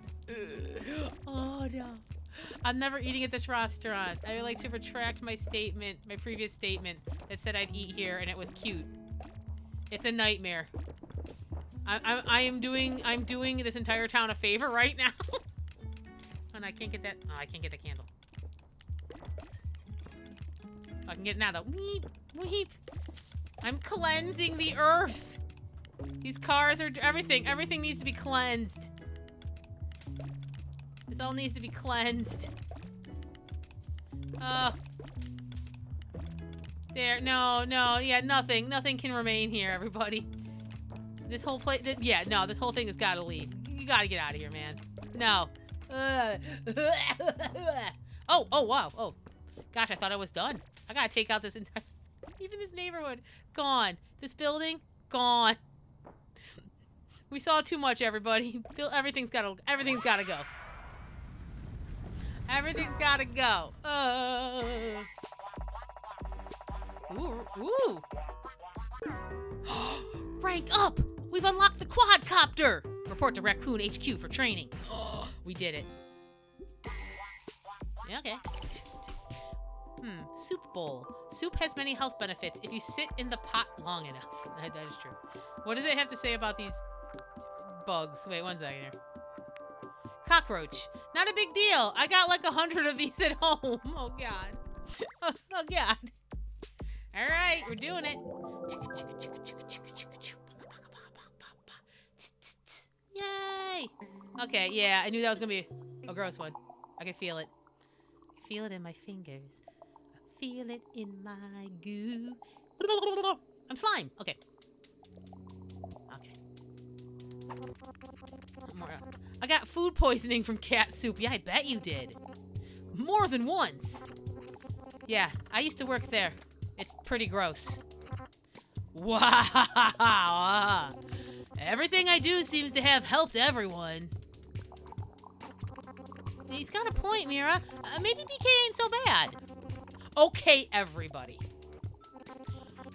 Oh, no. I'm never eating at this restaurant. I would like to retract my statement, my previous statement that said I'd eat here and it was cute. It's a nightmare. I'm doing this entire town a favor right now. And I can't get that. Oh, I can't get the candle. Oh, I can get it now, though. Weep, weep. I'm cleansing the earth. These cars are everything. Everything needs to be cleansed. This all needs to be cleansed. There. No. Yeah, nothing. Nothing can remain here, everybody. This whole place. Yeah, no. This whole thing has got to leave. You got to get out of here, man. No. Oh, wow. Oh. Gosh, I thought I was done. I got to take out this entire... Even this neighborhood, gone. This building, gone. We saw too much, everybody. Everything's gotta go. Everything's gotta go. Ooh. Rank up! We've unlocked the quadcopter! Report to Raccoon HQ for training. We did it. Okay. Soup bowl. Soup has many health benefits if you sit in the pot long enough. That is true. What does it have to say about these bugs? Wait, one second here. Cockroach. Not a big deal. I got like 100 of these at home. Oh, God. Oh, God. All right, we're doing it. Yay! Okay, yeah, I knew that was gonna be a gross one. I can feel it. I feel it in my fingers. I feel it in my goo. I'm slime. Okay. Okay. I got food poisoning from cat soup. Yeah, I bet you did. More than once. Yeah, I used to work there. It's pretty gross. Wow! Everything I do seems to have helped everyone. He's got a point, Mira. Maybe BK ain't so bad. Okay, everybody.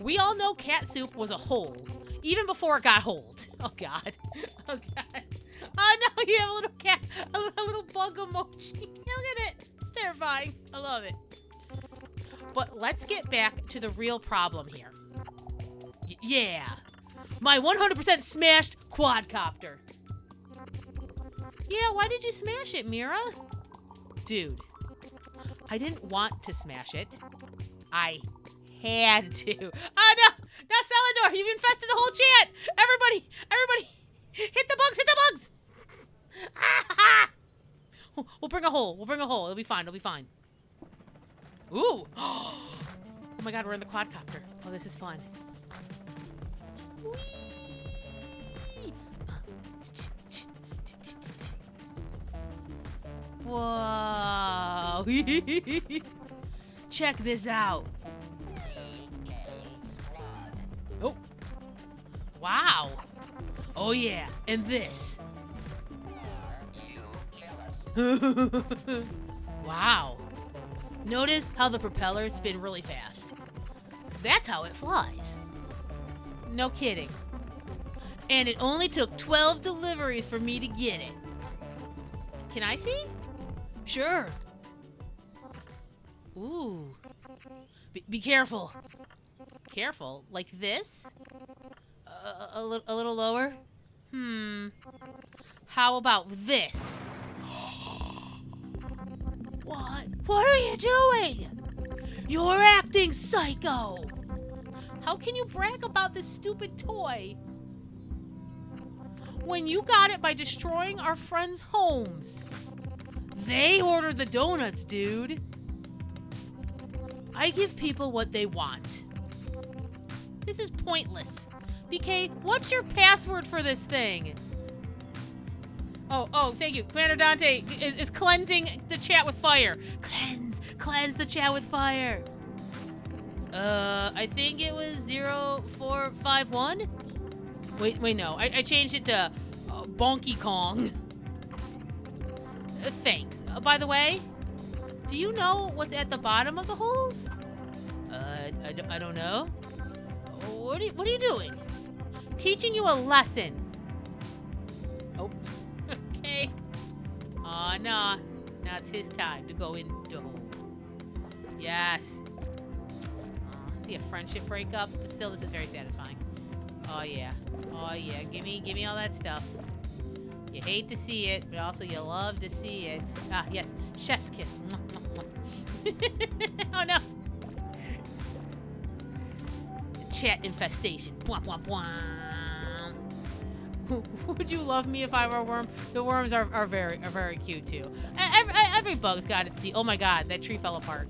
We all know cat soup was a hold, even before it got hold. Oh, God. Oh, God. Oh, no, you have a little cat, a little bug emoji. Look at it. It's terrifying. I love it. But let's get back to the real problem here. Yeah. My 100% smashed quadcopter. Yeah, why did you smash it, Mira? Dude, I didn't want to smash it. I had to. Oh, no. Not Salador. You've infested the whole chat. Everybody, everybody. Hit the bugs. Hit the bugs. Ah! We'll bring a hole. We'll bring a hole. It'll be fine. It'll be fine. Ooh! Oh my God, we're in the quadcopter. Oh, this is fun. Whee! Whoa! Check this out. Oh! Wow! Oh yeah, and this. Wow! Notice how the propellers spin really fast. That's how it flies. No kidding. And it only took 12 deliveries for me to get it. Can I see? Sure. Ooh. Be careful. Careful? Like this? A little lower? How about this? What? What are you doing? You're acting psycho. How can you brag about this stupid toy when you got it by destroying our friends' homes? They ordered the donuts, dude. I give people what they want. This is pointless. BK, what's your password for this thing? Oh, thank you. Planner Dante is cleansing the chat with fire. Cleanse the chat with fire. I think it was 0451? Wait, no. I changed it to Bonky Kong. Thanks. By the way, do you know what's at the bottom of the holes? I don't know. What are you doing? Teaching you a lesson. Oh. Okay. Aw, nah. Now it's his time to go in the hole. Yes. See a friendship breakup, but still, this is very satisfying. Oh, yeah. Oh, yeah. Give me all that stuff. You hate to see it, but also you love to see it. Ah, yes. Chef's kiss. Oh, no. Chat infestation. Blah, blah, blah. Would you love me if I were a worm? The worms are very cute too. Every bug's got it. Oh my God, that tree fell apart.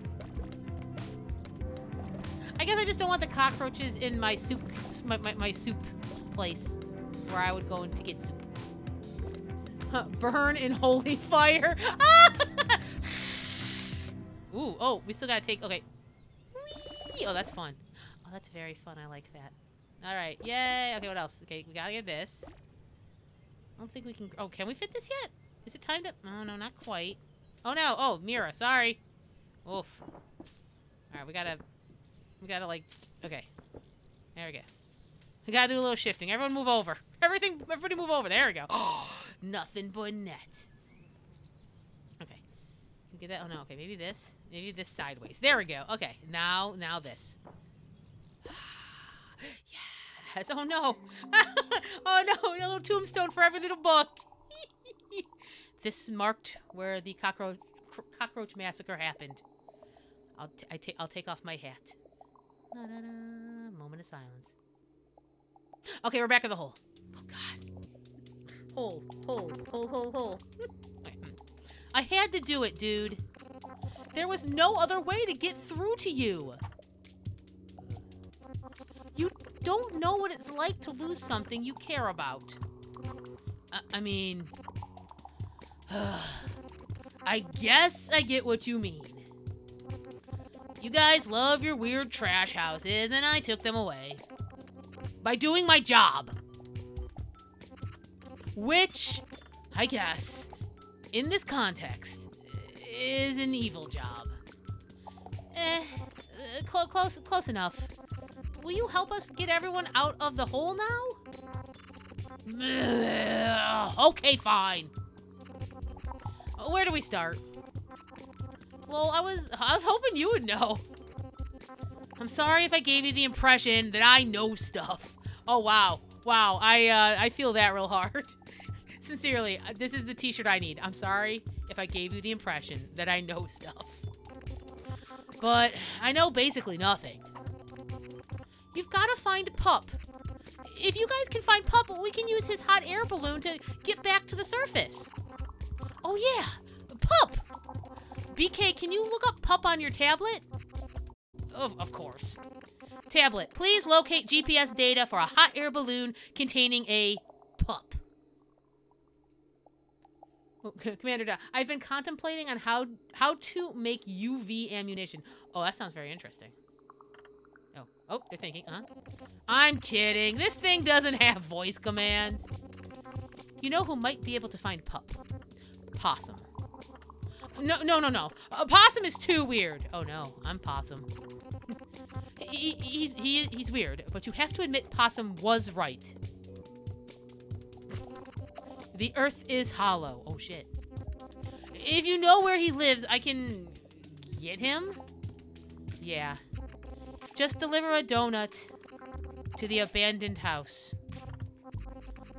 I guess I just don't want the cockroaches in my soup, my soup place, where I would go to get soup. Huh, burn in holy fire. Ooh, oh, we still gotta take. Okay. Whee! Oh, that's fun. Oh, that's very fun. I like that. All right. Yay. Okay, what else? Okay, we gotta get this. I don't think we can... Oh, can we fit this yet? Is it timed up? Oh, no, not quite. Oh, no. Oh, Mira. Sorry. Oof. All right, we gotta, like... Okay. There we go. We gotta do a little shifting. Everyone move over. Everybody move over. There we go. Oh, nothing but net. Okay. Can get that? Oh, no. Okay, maybe this. Maybe this sideways. There we go. Okay. Now this. Yes. Oh, no. Oh, no. A little tombstone for every little book. This marked where the cockroach massacre happened. I'll take off my hat. Da, da, da. Moment of silence. Okay, we're back in the hole. Oh, God. Hole. I had to do it, dude. There was no other way to get through to you. You don't know what it's like to lose something you care about. I mean... I guess I get what you mean. You guys love your weird trash houses, and I took them away. By doing my job. Which, I guess, in this context, is an evil job. Close enough. Will you help us get everyone out of the hole now? Okay, fine. Where do we start? Well, I was hoping you would know. I'm sorry if I gave you the impression that I know stuff. Oh, wow. Wow. I feel that real hard. Sincerely, this is the t-shirt I need. I'm sorry if I gave you the impression that I know stuff. But I know basically nothing. You've got to find Pup. If you guys can find Pup, we can use his hot air balloon to get back to the surface. Oh, yeah. Pup! BK, can you look up Pup on your tablet? Of course. Tablet, please locate GPS data for a hot air balloon containing a pup. Oh, Commander, I've been contemplating on how to make UV ammunition. Oh, that sounds very interesting. Oh, they're thinking, huh? I'm kidding. This thing doesn't have voice commands. You know who might be able to find Pup? Possum. No. Possum is too weird. Oh, no. I'm Possum. He's weird, but you have to admit Possum was right. The earth is hollow. Oh, shit. If you know where he lives, I can get him? Yeah. Just deliver a donut to the abandoned house.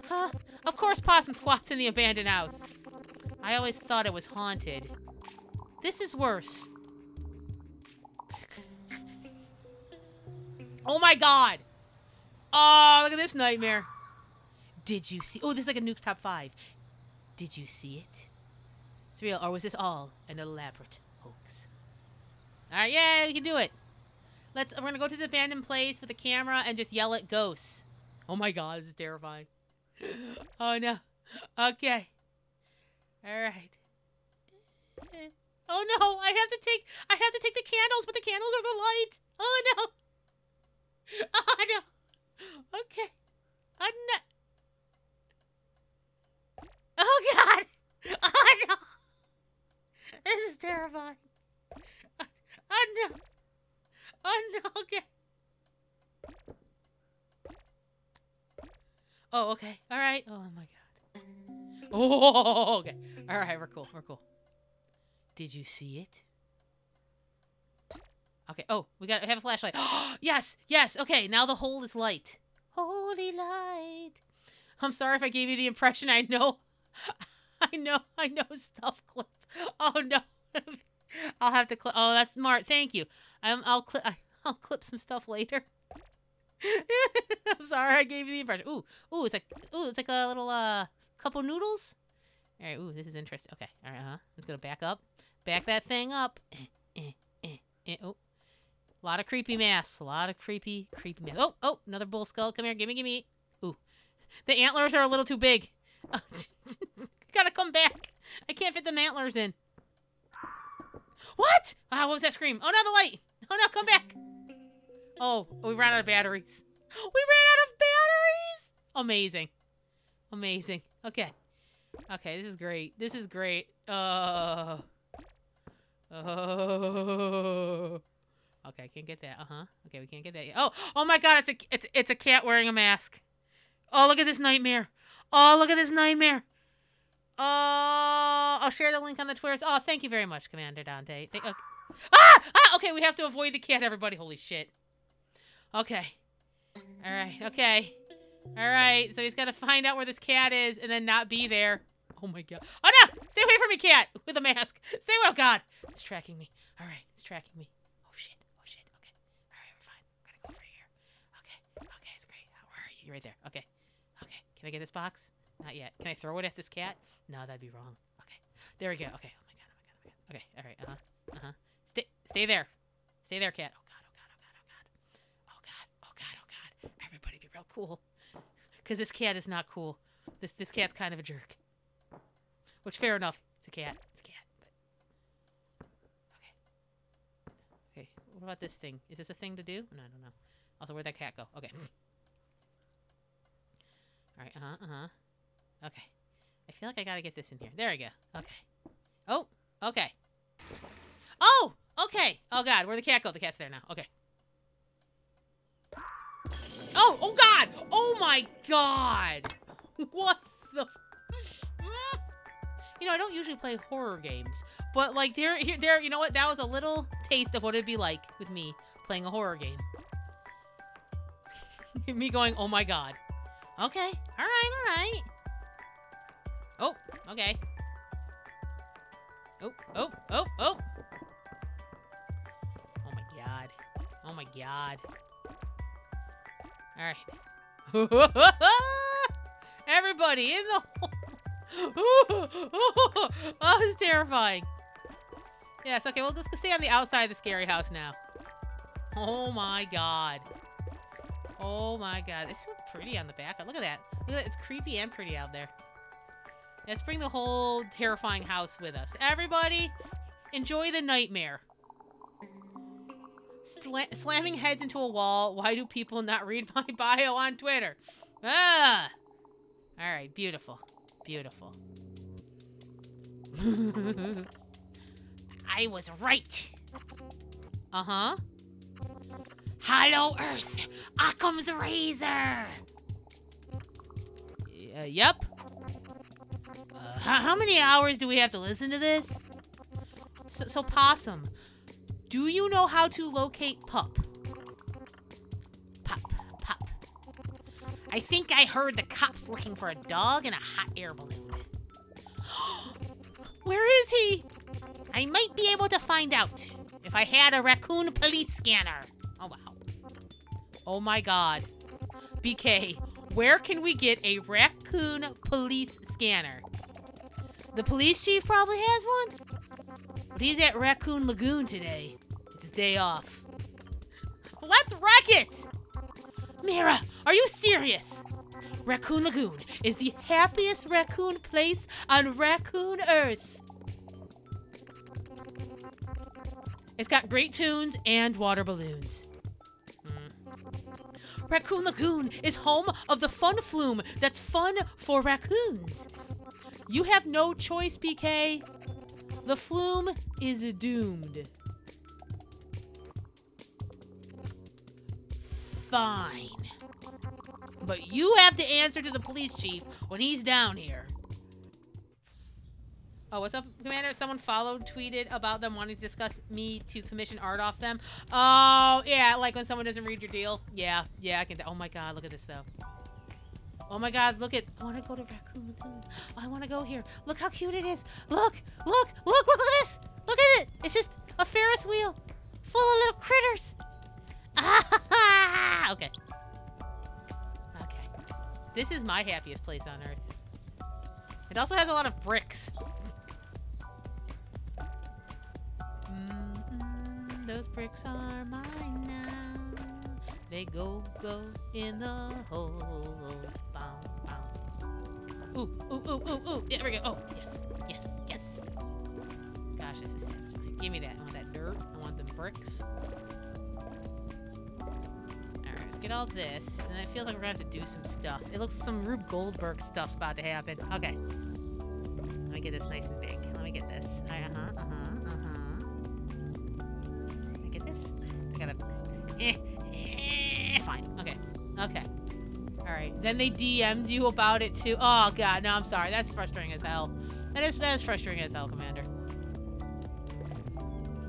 Huh? Of course Possum squats in the abandoned house. I always thought it was haunted. This is worse. Oh my God. Oh, look at this nightmare. Did you see? Oh, this is like a Nuke's Top 5. Did you see it? It's real, or was this all an elaborate hoax? All right, yeah, we can do it. We're gonna go to the abandoned place with the camera and just yell at ghosts. Oh my God, this is terrifying. Oh no. Okay. All right. Oh no, I have to take the candles, but the candles are the light. Oh no. Oh no. Okay. Oh no. Oh God. Oh no. This is terrifying. Oh no. Oh no. Okay. Oh, okay. All right. Oh my God. Oh, okay. All right, we're cool. Did you see it? Okay. Oh, we have a flashlight. Yes. Okay, now the hole is light. Holy light. I'm sorry if I gave you the impression I know stuff. Clip. Oh no. I'll have to clip. Oh, that's smart. Thank you. I'll clip some stuff later. I'm sorry I gave you the impression. Ooh, it's like a little couple noodles. All right. Ooh, this is interesting. Okay. All right. I'm just gonna back up. Back that thing up. Oh, a lot of creepy mass. A lot of creepy mass. Oh, another bull skull. Come here. Gimme. Ooh, the antlers are a little too big. Gotta come back. I can't fit them antlers in. What? Ah, what was that scream? Oh no, the light. Oh no, come back. Oh, we ran out of batteries. We ran out of batteries! Amazing. Amazing. Okay. Okay, this is great. This is great. Oh. Okay, I can't get that. Uh-huh. Okay, we can't get that yet. Oh, oh my god, it's a cat wearing a mask. Oh, look at this nightmare. Oh, look at this nightmare. Oh, I'll share the link on the Twitters. Oh, thank you very much, Commander Dante. Okay. Ah! Ah! Okay, we have to avoid the cat, everybody. Holy shit. Okay. All right. Okay. All right. So he's got to find out where this cat is and then not be there. Oh, my God. Oh, no! Stay away from me, cat! With a mask. Stay away. Oh, God. It's tracking me. All right. It's tracking me. Oh, shit. Oh, shit. Okay. All right. We're fine. I'm going to go over here. Okay. Okay. It's great. Where are you? You're right there. Okay. Okay. Can I get this box? Not yet. Can I throw it at this cat? No, that'd be wrong. Okay. There we go. Okay. Oh, my God. Oh, my God. Oh, my God. Okay. All right. Uh-huh. Uh-huh. Stay there. Stay there, cat. Oh, God. Oh, God. Oh, God. Oh, God. Oh, God. Oh, God. Oh, God. Everybody be real cool. Because this cat is not cool. This cat's kind of a jerk. Which, fair enough. It's a cat. It's a cat. But... Okay. Okay. What about this thing? Is this a thing to do? No, I don't know. Also, where'd that cat go? Okay. All right. Uh-huh. Uh-huh. Okay. I feel like I gotta get this in here. There we go. Okay. Oh! Okay. Oh! Okay. Oh, God. Where'd the cat go? The cat's there now. Okay. Oh! Oh, God! Oh, my God! What the... You know, I don't usually play horror games, but, like, there. You know what? That was a little taste of what it'd be like with me playing a horror game. Me going, oh, my God. Okay. All right, all right. Oh, okay. Oh, oh, oh, oh. Oh, my God. Oh, my God. All right. Everybody in the hole. Oh, this is terrifying. Yes, okay, well, let's stay on the outside of the scary house now. Oh, my God. Oh, my God. It's so pretty on the back. Look at that. Look at that. It's creepy and pretty out there. Let's bring the whole terrifying house with us. Everybody, enjoy the nightmare. Slamming heads into a wall. Why do people not read my bio on Twitter? Ah! All right, beautiful. Beautiful. I was right. Uh-huh. Hello, Earth. Occam's razor. Yep. How many hours do we have to listen to this? So Possum, do you know how to locate Pup? Pup. I think I heard the cops looking for a dog in a hot air balloon. Where is he? I might be able to find out if I had a raccoon police scanner. Oh, wow. Oh, my God. BK, where can we get a raccoon police scanner? The police chief probably has one. But he's at Raccoon Lagoon today. It's his day off. Let's wreck it! Mira, are you serious? Raccoon Lagoon is the happiest raccoon place on Raccoon Earth. It's got great tunes and water balloons. Raccoon Lagoon is home of the fun flume that's fun for raccoons. You have no choice, BK. The flume is doomed. Fine. But you have to answer to the police chief when he's down here. Oh, what's up, Commander? Someone tweeted about them wanting to discuss me to commission art off them. Oh, yeah, like when someone doesn't read your deal. Yeah, I can. Oh, my God, look at this, though. Oh, my God, look at... I want to go to Raccoon Lagoon. I want to go here. Look how cute it is. Look at this. Look at it. It's just a Ferris wheel full of little critters. Ah, okay. Okay. This is my happiest place on Earth. It also has a lot of bricks. Those bricks are mine now. They go in the hole. Bow, bow. Ooh. Yeah, there we go. Oh, yes. Gosh, this is satisfying. Give me that. I want that dirt. I want the bricks. get all this, and I feel like we're gonna have to do some stuff. It looks like some Rube Goldberg stuff's about to happen. Okay. Let me get this nice and big. Let me get this. Let me get this. I gotta... Fine. Okay. Okay. Alright. Then they DM'd you about it, too. Oh, God. No, I'm sorry. That's frustrating as hell. That is frustrating as hell, Commander.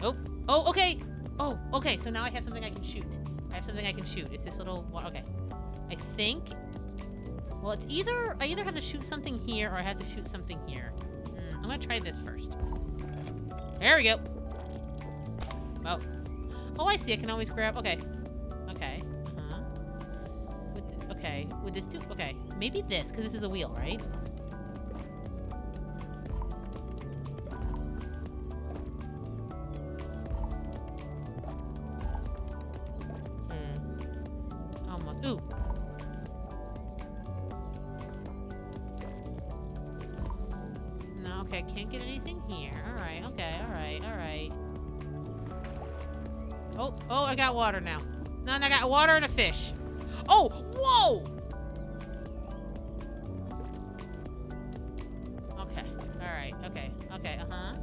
Oh. Oh, okay. Oh, okay. So now I have something I can shoot. I have something I can shoot. It's this little... Okay. I think... Well, it's either... I either have to shoot something here or I have to shoot something here. I'm gonna try this first. There we go. Oh. Oh, I see. I can always grab... Okay. Okay. Uh-huh. Okay. Would this do... Okay. Maybe this, because this is a wheel, right? Ooh. No, okay, can't get anything here. Alright, okay, alright, alright. Oh, oh, I got water now. No, I got water and a fish. Oh, whoa! Okay, alright, okay, okay, uh-huh.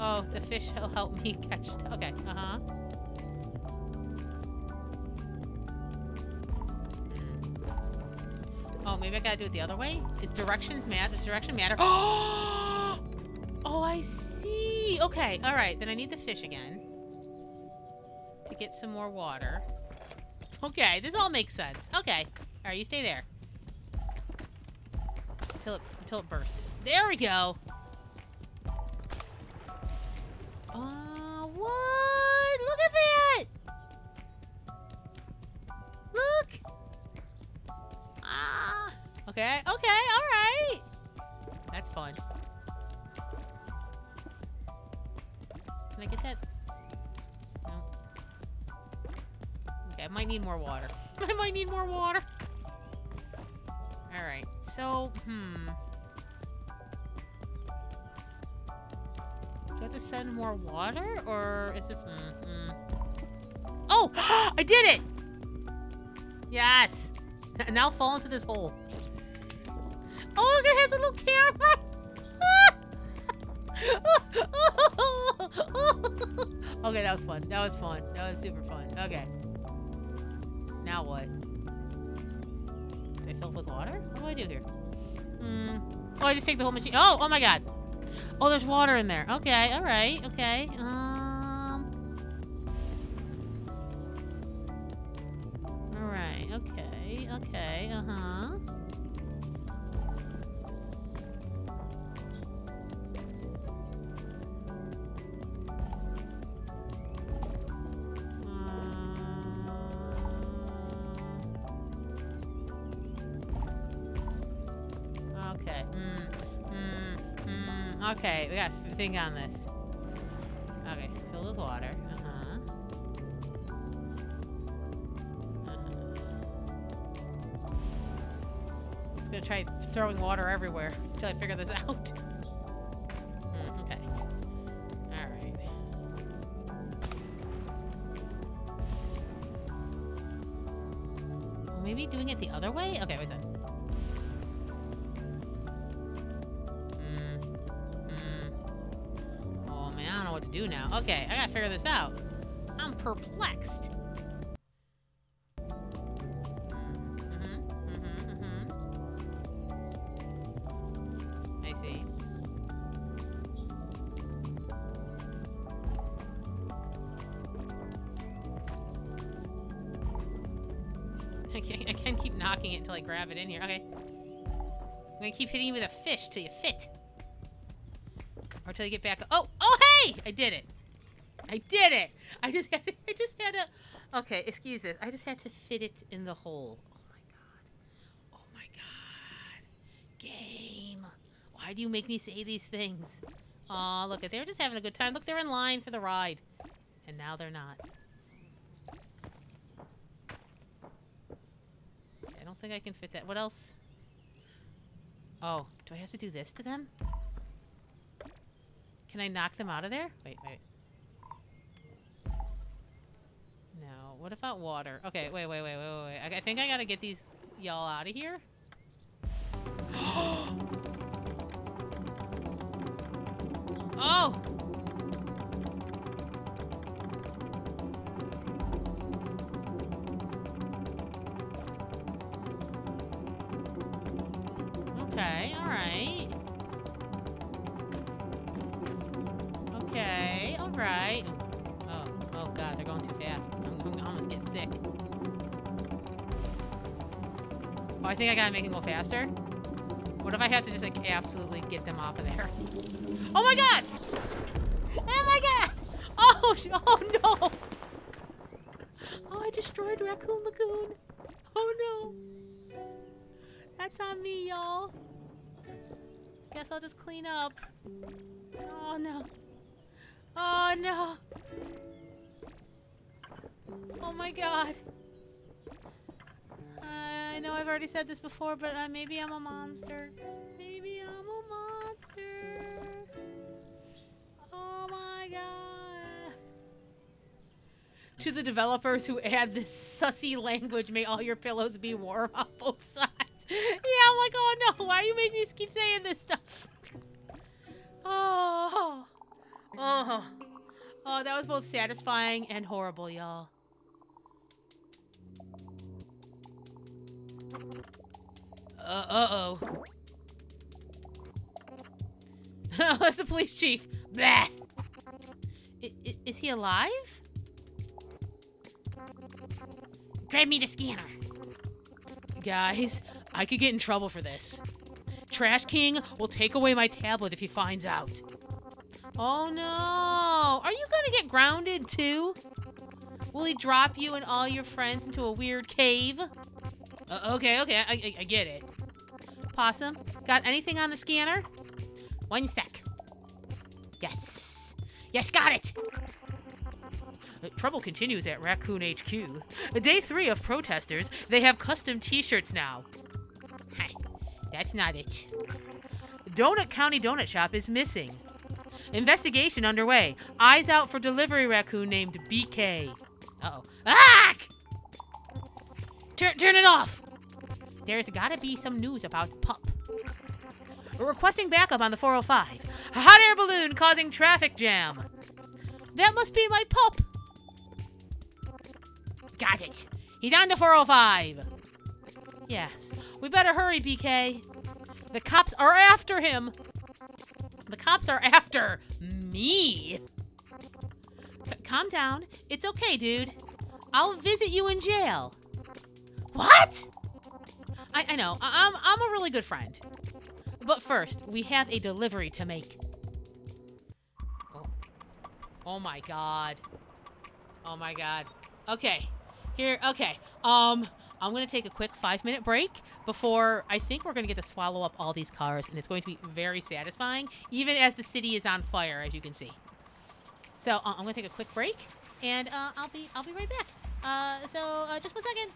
Oh, the fish will help me catch it. Okay, uh-huh. Oh, maybe I gotta do it the other way? Is directions matter? Does direction matter? Oh! Oh, I see! Okay, alright. Then I need the fish again. To get some more water. Okay, this all makes sense. Okay. Alright, you stay there. Until it bursts. There we go! What? Look at that! Look! Ah, okay, okay, all right. That's fun. Can I get that? No. Okay, I might need more water. I might need more water. All right, so, Do I have to send more water, or is this, Oh, I did it! Yes! And now fall into this hole. Oh, look, it has a little camera! Okay, that was fun. That was fun. That was super fun. Okay. Now what? Did I fill it with water? What do I do here? Oh, I just take the whole machine. Oh, oh my god. Oh, there's water in there. Okay, alright, okay. Alright, okay. Okay, uh-huh. Okay. Okay, we got a thing on this. Okay, fill with water. I'm gonna try throwing water everywhere until I figure this out. Okay. Alright. Well, maybe doing it the other way? Okay, wait a second. Oh man, I don't know what to do now. Okay, I gotta figure this out. I'm perplexed. I grab it in here. Okay. I'm gonna keep hitting you with a fish till you fit. Or till you get back. Oh! Oh, hey! I did it! I did it! I just had to... Okay, excuse this. I just had to fit it in the hole. Oh my god. Oh my god. Game. Why do you make me say these things? Aw, look. They were just having a good time. Look, they're in line for the ride. And now they're not. I don't think I can fit that. What else? Oh, do I have to do this to them? Can I knock them out of there? Wait, wait. No. What about water? Okay, wait. I think I gotta get these y'all out of here. Oh! Okay, alright. Okay, alright. Oh, oh god, they're going too fast. I'm gonna almost get sick. Oh, I think I gotta make them go faster. What if I have to just, like, absolutely get them off of there? Oh my god! Oh my god! Oh, oh no! Oh, I destroyed Raccoon Lagoon. Oh no. That's on me, y'all. Guess I'll just clean up. Oh no. Oh no. Oh my god. I know I've already said this before, but maybe I'm a monster. Maybe I'm a monster. Oh my god. To the developers who add this sussy language, may all your pillows be warm on both sides. Yeah, I'm like, oh no, why are you making me keep saying this stuff? Oh. Oh. Oh, that was both satisfying and horrible, y'all. Uh-oh. Oh, that's the police chief. Blah. Is he alive? Grab me the scanner. Guys, I could get in trouble for this. Trash King will take away my tablet if he finds out. Oh, no. Are you gonna get grounded, too? Will he drop you and all your friends into a weird cave? Okay, I get it. Possum, got anything on the scanner? One sec. Yes. Yes, got it! Trouble continues at Raccoon HQ. Day 3 of protesters, they have custom t-shirts now. Hi, that's not it. Donut County Donut Shop is missing. Investigation underway. Eyes out for delivery raccoon named BK. Uh-oh. Ah! Turn it off! There's gotta be some news about Pup. We're requesting backup on the 405. A hot air balloon causing traffic jam. That must be my Pup. Got it. He's on the 405. Yes. We better hurry, BK. The cops are after him. The cops are after me. Calm down. It's okay, dude. I'll visit you in jail. What? I know. I'm a really good friend. But first, we have a delivery to make. Oh. Oh my god. Oh my god. Okay. Here, okay. I'm going to take a quick 5-minute break before I think we're going to get to swallow up all these cars, and it's going to be very satisfying, even as the city is on fire, as you can see. So, I'm going to take a quick break, and I'll be right back. Just one second.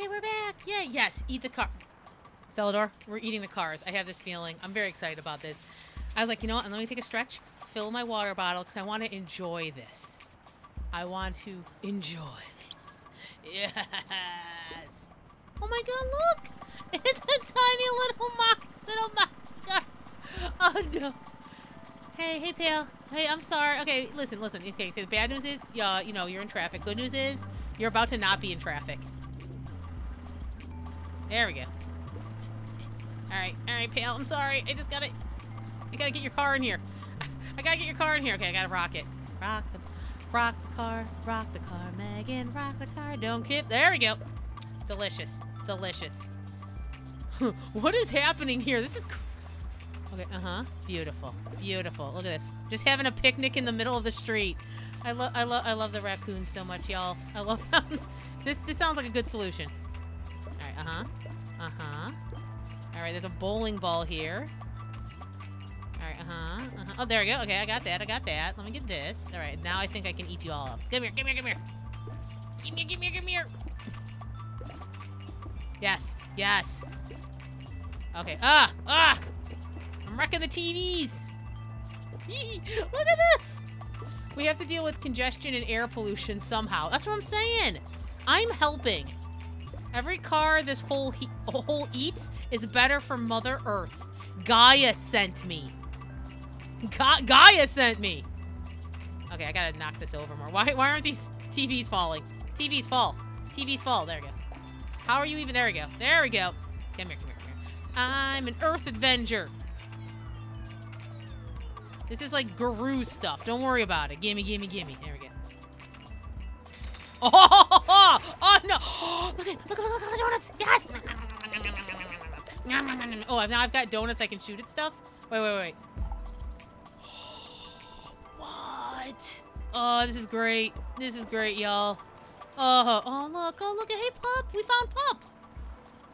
Okay, we're back. Yeah, yes, eat the car. Celador, we're eating the cars. I have this feeling. I'm very excited about this. I was like, you know what? And let me take a stretch, fill my water bottle, because I want to enjoy this. I want to enjoy this. Yes. Oh my God, look. It's a tiny little mouse. Oh no. Hey, hey, pal. Hey, I'm sorry. Okay, listen, listen. Okay, so the bad news is, you know, you're in traffic. Good news is, you're about to not be in traffic. There we go. All right, pal. I'm sorry. I just gotta. I gotta get your car in here. I gotta get your car in here. Okay, I gotta rock it. Rock the car. Rock the car, Megan. Rock the car. Don't kip. There we go. Delicious. Delicious. What is happening here? This is. Okay. Uh huh. Beautiful. Beautiful. Look at this. Just having a picnic in the middle of the street. I love the raccoons so much, y'all. I love them. This sounds like a good solution. All right. Uh huh. Uh huh. All right. There's a bowling ball here. All right. Uh huh. Uh huh. Oh, there we go. Okay. I got that. I got that. Let me get this. All right. Now I think I can eat you all up. Come here. Come here. Come here. Give me. Give me. Give me. Yes. Yes. Okay. Ah. Ah. I'm wrecking the TVs. Look at this. We have to deal with congestion and air pollution somehow. That's what I'm saying. I'm helping. Every car this whole eats is better for Mother Earth. Gaia sent me. Gaia sent me. Okay, I gotta knock this over more. Why aren't these TVs falling? TVs fall. TVs fall. There we go. How are you even? There we go. There we go. Come here. Come here. Come here. I'm an Earth Avenger. This is like guru stuff. Don't worry about it. Gimme, gimme, gimme. There we go. Oh, oh no! Oh, look at the donuts! Yes! Oh, now I've got donuts I can shoot at stuff? Wait, wait, wait. What? Oh, this is great. This is great, y'all. Oh, oh, look. Oh, look. Hey, Pup. We found Pup.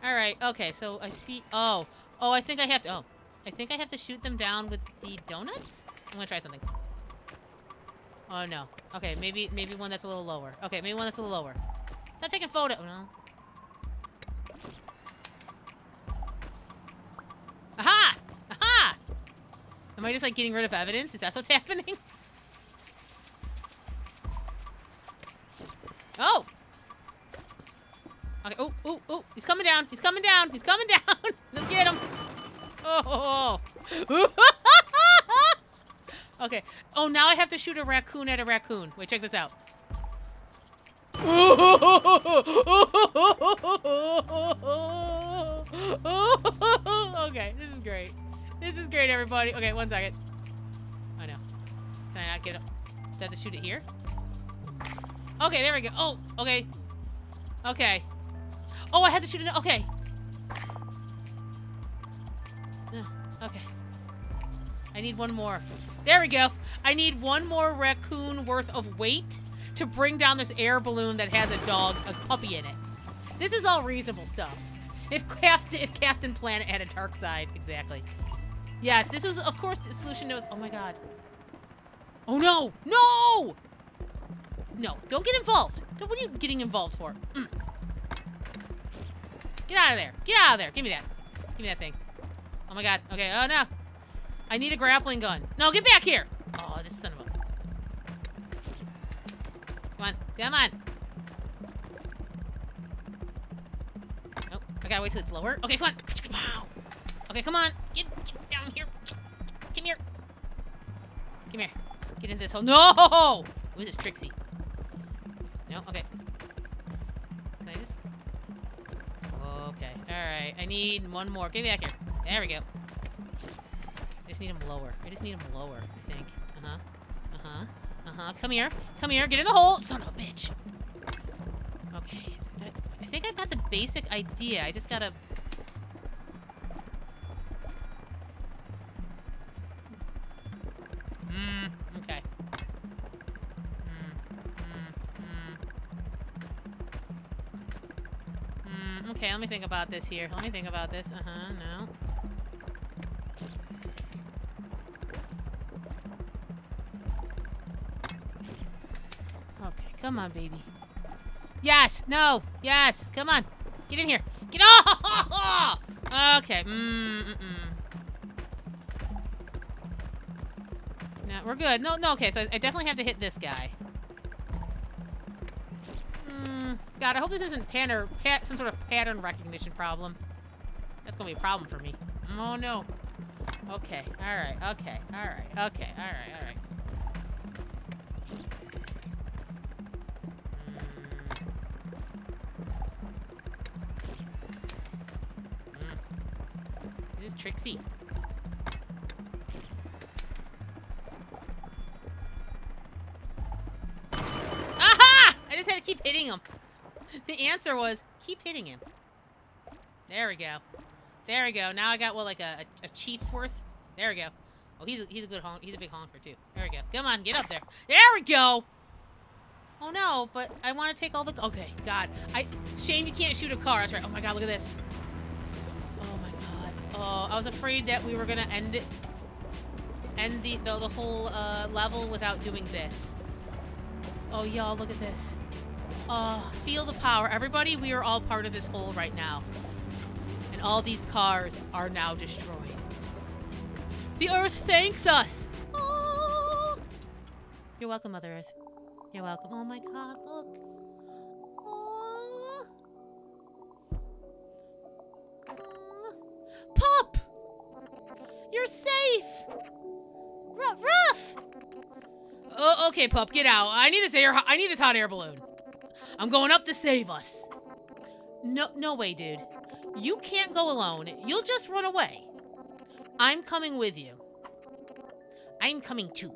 All right. Okay, so I see. Oh. Oh, I think I have to. Oh. I think I have to shoot them down with the donuts? I'm gonna try something. Oh no. Okay, maybe one that's a little lower. Okay, maybe one that's a little lower. Stop taking photo. Oh, no. Aha! Aha! Am I just like getting rid of evidence? Is that what's happening? Oh! Okay, oh, oh, oh. He's coming down. He's coming down. He's coming down. Let's get him. Oh! Okay. Oh, now I have to shoot a raccoon at a raccoon. Wait, check this out. Okay, this is great. This is great, everybody. Okay, one second. Oh no. Can I not get it? Do I have to shoot it here? Okay, there we go. Oh, okay. Okay. Oh, I had to shoot it. Okay. Okay. I need one more. There we go. I need one more raccoon worth of weight to bring down this air balloon that has a puppy in it. This is all reasonable stuff. If Captain Planet had a dark side, exactly. Yes, this was, of course, the solution to. Oh my God. Oh no! No! No! Don't get involved. Don't, what are you getting involved for? Mm. Get out of there! Get out of there! Give me that. Give me that thing. Oh my God. Okay. Oh no. I need a grappling gun. No, get back here. Oh, this son of a. Come on. Come on. Nope. I gotta wait till it's lower. Okay, come on. Okay, come on. Get down here. Come here. Come here. Get in this hole. No! Ooh, this Trixie. No? Okay. Can I just. Okay. Alright. I need one more. Get back here. There we go. I just need him lower. I just need him lower, I think. Uh-huh. Uh-huh. Uh-huh. Come here. Come here. Get in the hole. Son of a bitch. Okay. I think I've got the basic idea. I just gotta. Mmm. Okay. Mmm. Mmm. Mmm. Okay, let me think about this here. Let me think about this. Uh-huh. No. Come on, baby. Yes. No. Yes. Come on. Get in here. Get off! Okay. No, we're good. No, okay. So I definitely have to hit this guy. God, I hope this isn't some sort of pattern recognition problem. That's gonna be a problem for me. Oh, no. Okay. All right. Okay. All right. Okay. All right. All right. This is tricksy. Aha! I just had to keep hitting him. The answer was keep hitting him. There we go. There we go. Now I got, what, like a chief's worth? There we go. Oh, he's a good honk. He's a big honker, too. There we go. Come on, get up there. There we go! Oh, no, but I want to take all the... Okay, God. Shame you can't shoot a car. That's right. Oh, my God, look at this. Oh, my God. Oh, I was afraid that we were going to end it. End the whole level without doing this. Oh, y'all, look at this. Oh, feel the power. Everybody, we are all part of this hole right now. And all these cars are now destroyed. The Earth thanks us! Oh. You're welcome, Mother Earth. You're welcome. Oh my God, look. Oh. Oh. Pup! You're safe! Ruff! Oh, okay, Pup, get out. I need this hot air balloon. I'm going up to save us. No way, dude. You can't go alone. You'll just run away. I'm coming with you. I'm coming too.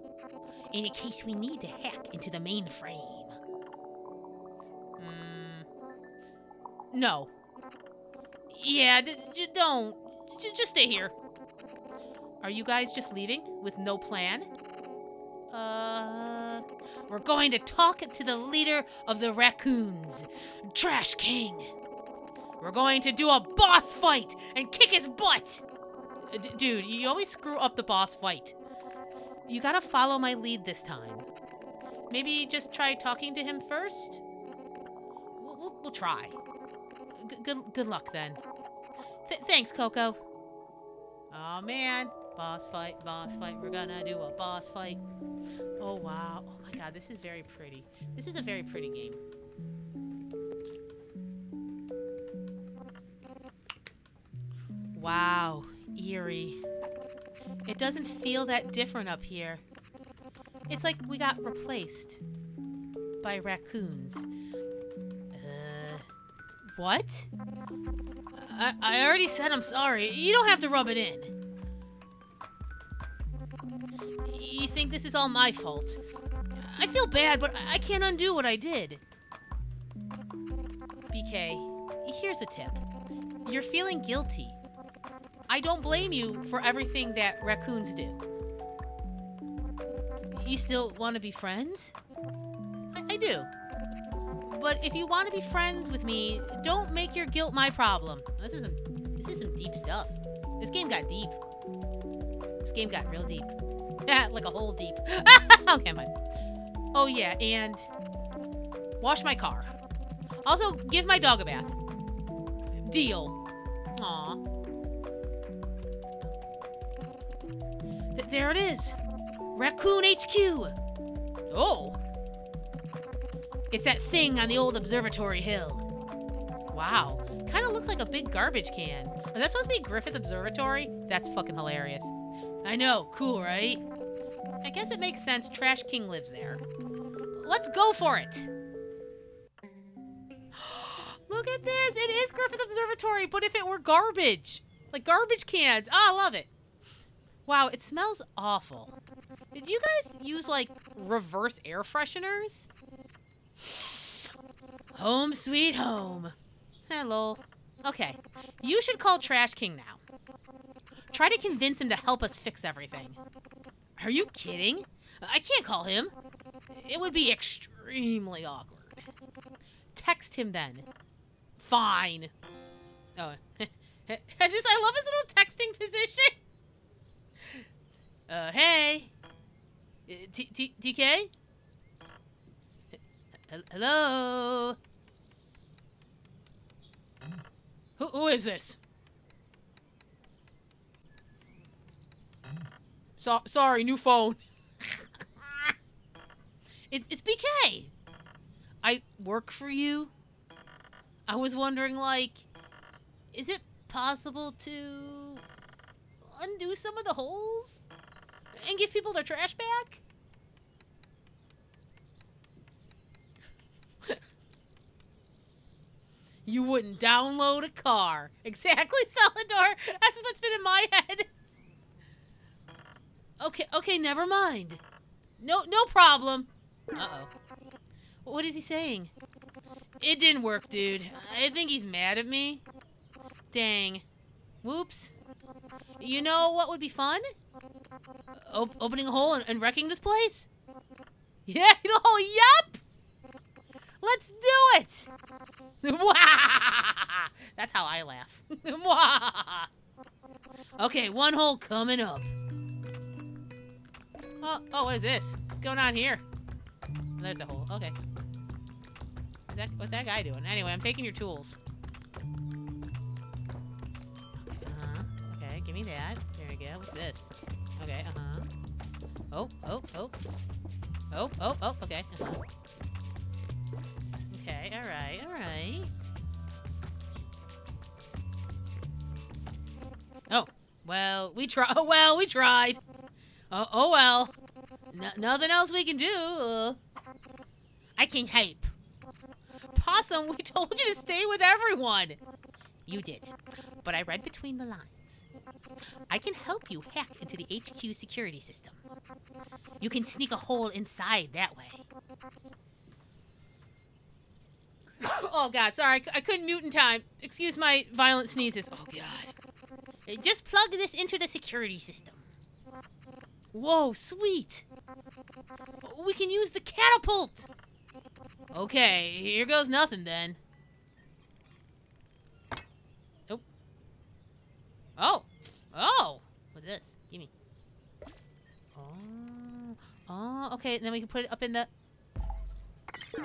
In case we need to hack into the mainframe. No. Yeah, don't. Just stay here. Are you guys just leaving with no plan? We're going to talk to the leader of the raccoons, Trash King. We're going to do a boss fight and kick his butt. Dude, you always screw up the boss fight. You gotta follow my lead this time. Maybe just try talking to him first? We'll try. Good luck then. Thanks, Coco. Aw, man. Boss fight, we're gonna do a boss fight. Oh, wow. Oh, my God, this is very pretty. This is a very pretty game. Wow, eerie. It doesn't feel that different up here. It's like we got replaced by raccoons. What? I already said I'm sorry. You don't have to rub it in. You think this is all my fault? I feel bad, but I can't undo what I did. BK, here's a tip. You're feeling guilty. I don't blame you for everything that raccoons do. You still want to be friends? I do. But if you want to be friends with me, don't make your guilt my problem. This is some deep stuff. This game got deep. This game got real deep. Like a hole deep. Okay, mine. Oh, yeah, and wash my car. Also, give my dog a bath. Deal. Aw. There it is. Raccoon HQ. Oh. It's that thing on the old observatory hill. Wow. Kind of looks like a big garbage can. Is that supposed to be Griffith Observatory? That's fucking hilarious. I know. Cool, right? I guess it makes sense. Trash King lives there. Let's go for it. Look at this. It is Griffith Observatory, but if it were garbage. Like garbage cans. Oh, I love it. Wow, it smells awful. Did you guys use, like, reverse air fresheners? Home sweet home. Hello. Okay. You should call Trash King now. Try to convince him to help us fix everything. Are you kidding? I can't call him. It would be extremely awkward. Text him then. Fine. Oh, I love his little texting position. Hey. DK? Hello? Who is this? So, sorry, new phone. It's BK. I work for you. I was wondering, like, is it possible to undo some of the holes and give people their trash back? You wouldn't download a car. Exactly, Salador. That's what's been in my head. Okay, never mind. No problem. Uh-oh. What is he saying? It didn't work, dude. I think he's mad at me. Dang. Whoops. You know what would be fun? Opening a hole and wrecking this place? Yeah, oh, yup! Let's do it! That's how I laugh. Okay, one hole coming up. Oh, what is this? What's going on here? There's a hole. Okay. What's that guy doing? Anyway, I'm taking your tools. Okay, give me that. There we go. What's this? Okay, Oh, okay. Okay, alright. Oh, well, we tried. Oh well. Nothing else we can do. I can help. Possum, we told you to stay with everyone. You did. But I read between the lines. I can help you hack into the HQ security system. You can sneak a hole inside that way. Oh, God, sorry. I couldn't mute in time. Excuse my violent sneezes. Oh, God. Just plug this into the security system. Whoa, sweet. We can use the catapult. Okay, here goes nothing, then. Oh. Oh. Oh. What's this? Give me. Oh. Oh, okay. And then we can put it up in the...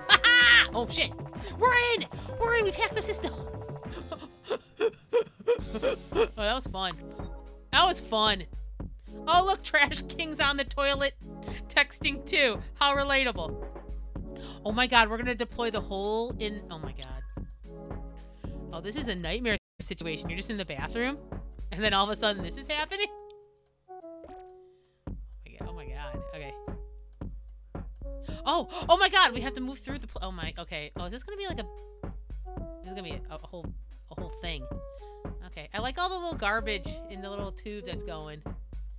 Ah! Oh, shit. We're in! We're in! We've hacked the system! Oh, that was fun. That was fun. Oh, look, Trash King's on the toilet texting, too. How relatable. Oh, my God. We're going to deploy the hole in... Oh, my God. Oh, this is a nightmare situation. You're just in the bathroom, and then all of a sudden this is happening? Oh, my God. Okay. Oh my God! We have to move through the. Oh my. Okay. Oh, is this gonna be like a? This is gonna be a whole thing. Okay. I like all the little garbage in the little tube that's going.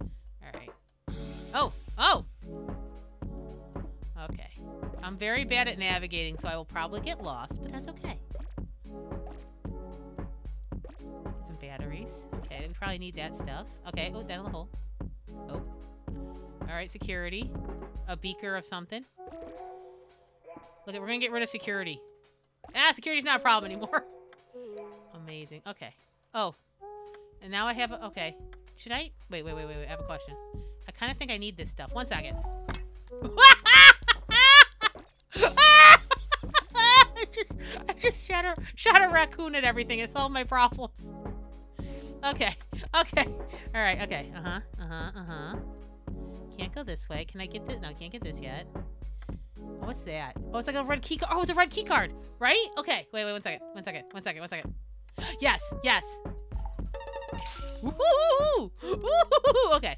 All right. Oh. Okay. I'm very bad at navigating, so I will probably get lost, but that's okay. Get some batteries. Okay. We probably need that stuff. Okay. Oh, down in the hole. Oh. All right. Security. A beaker of something. Look, we're gonna get rid of security. Ah, security's not a problem anymore. Amazing. Okay. Oh. And now I have a... Okay. Should I... Wait. I have a question. I kind of think I need this stuff. One second. I just shot a raccoon at everything. It solved my problems. Okay. All right. Okay. Can't go this way. Can I get this? No, I can't get this yet. What's that? Oh, it's like a red key card. Oh, it's a red key card, right? Okay. Wait, one second. Yes. Woo-hoo-hoo. Okay.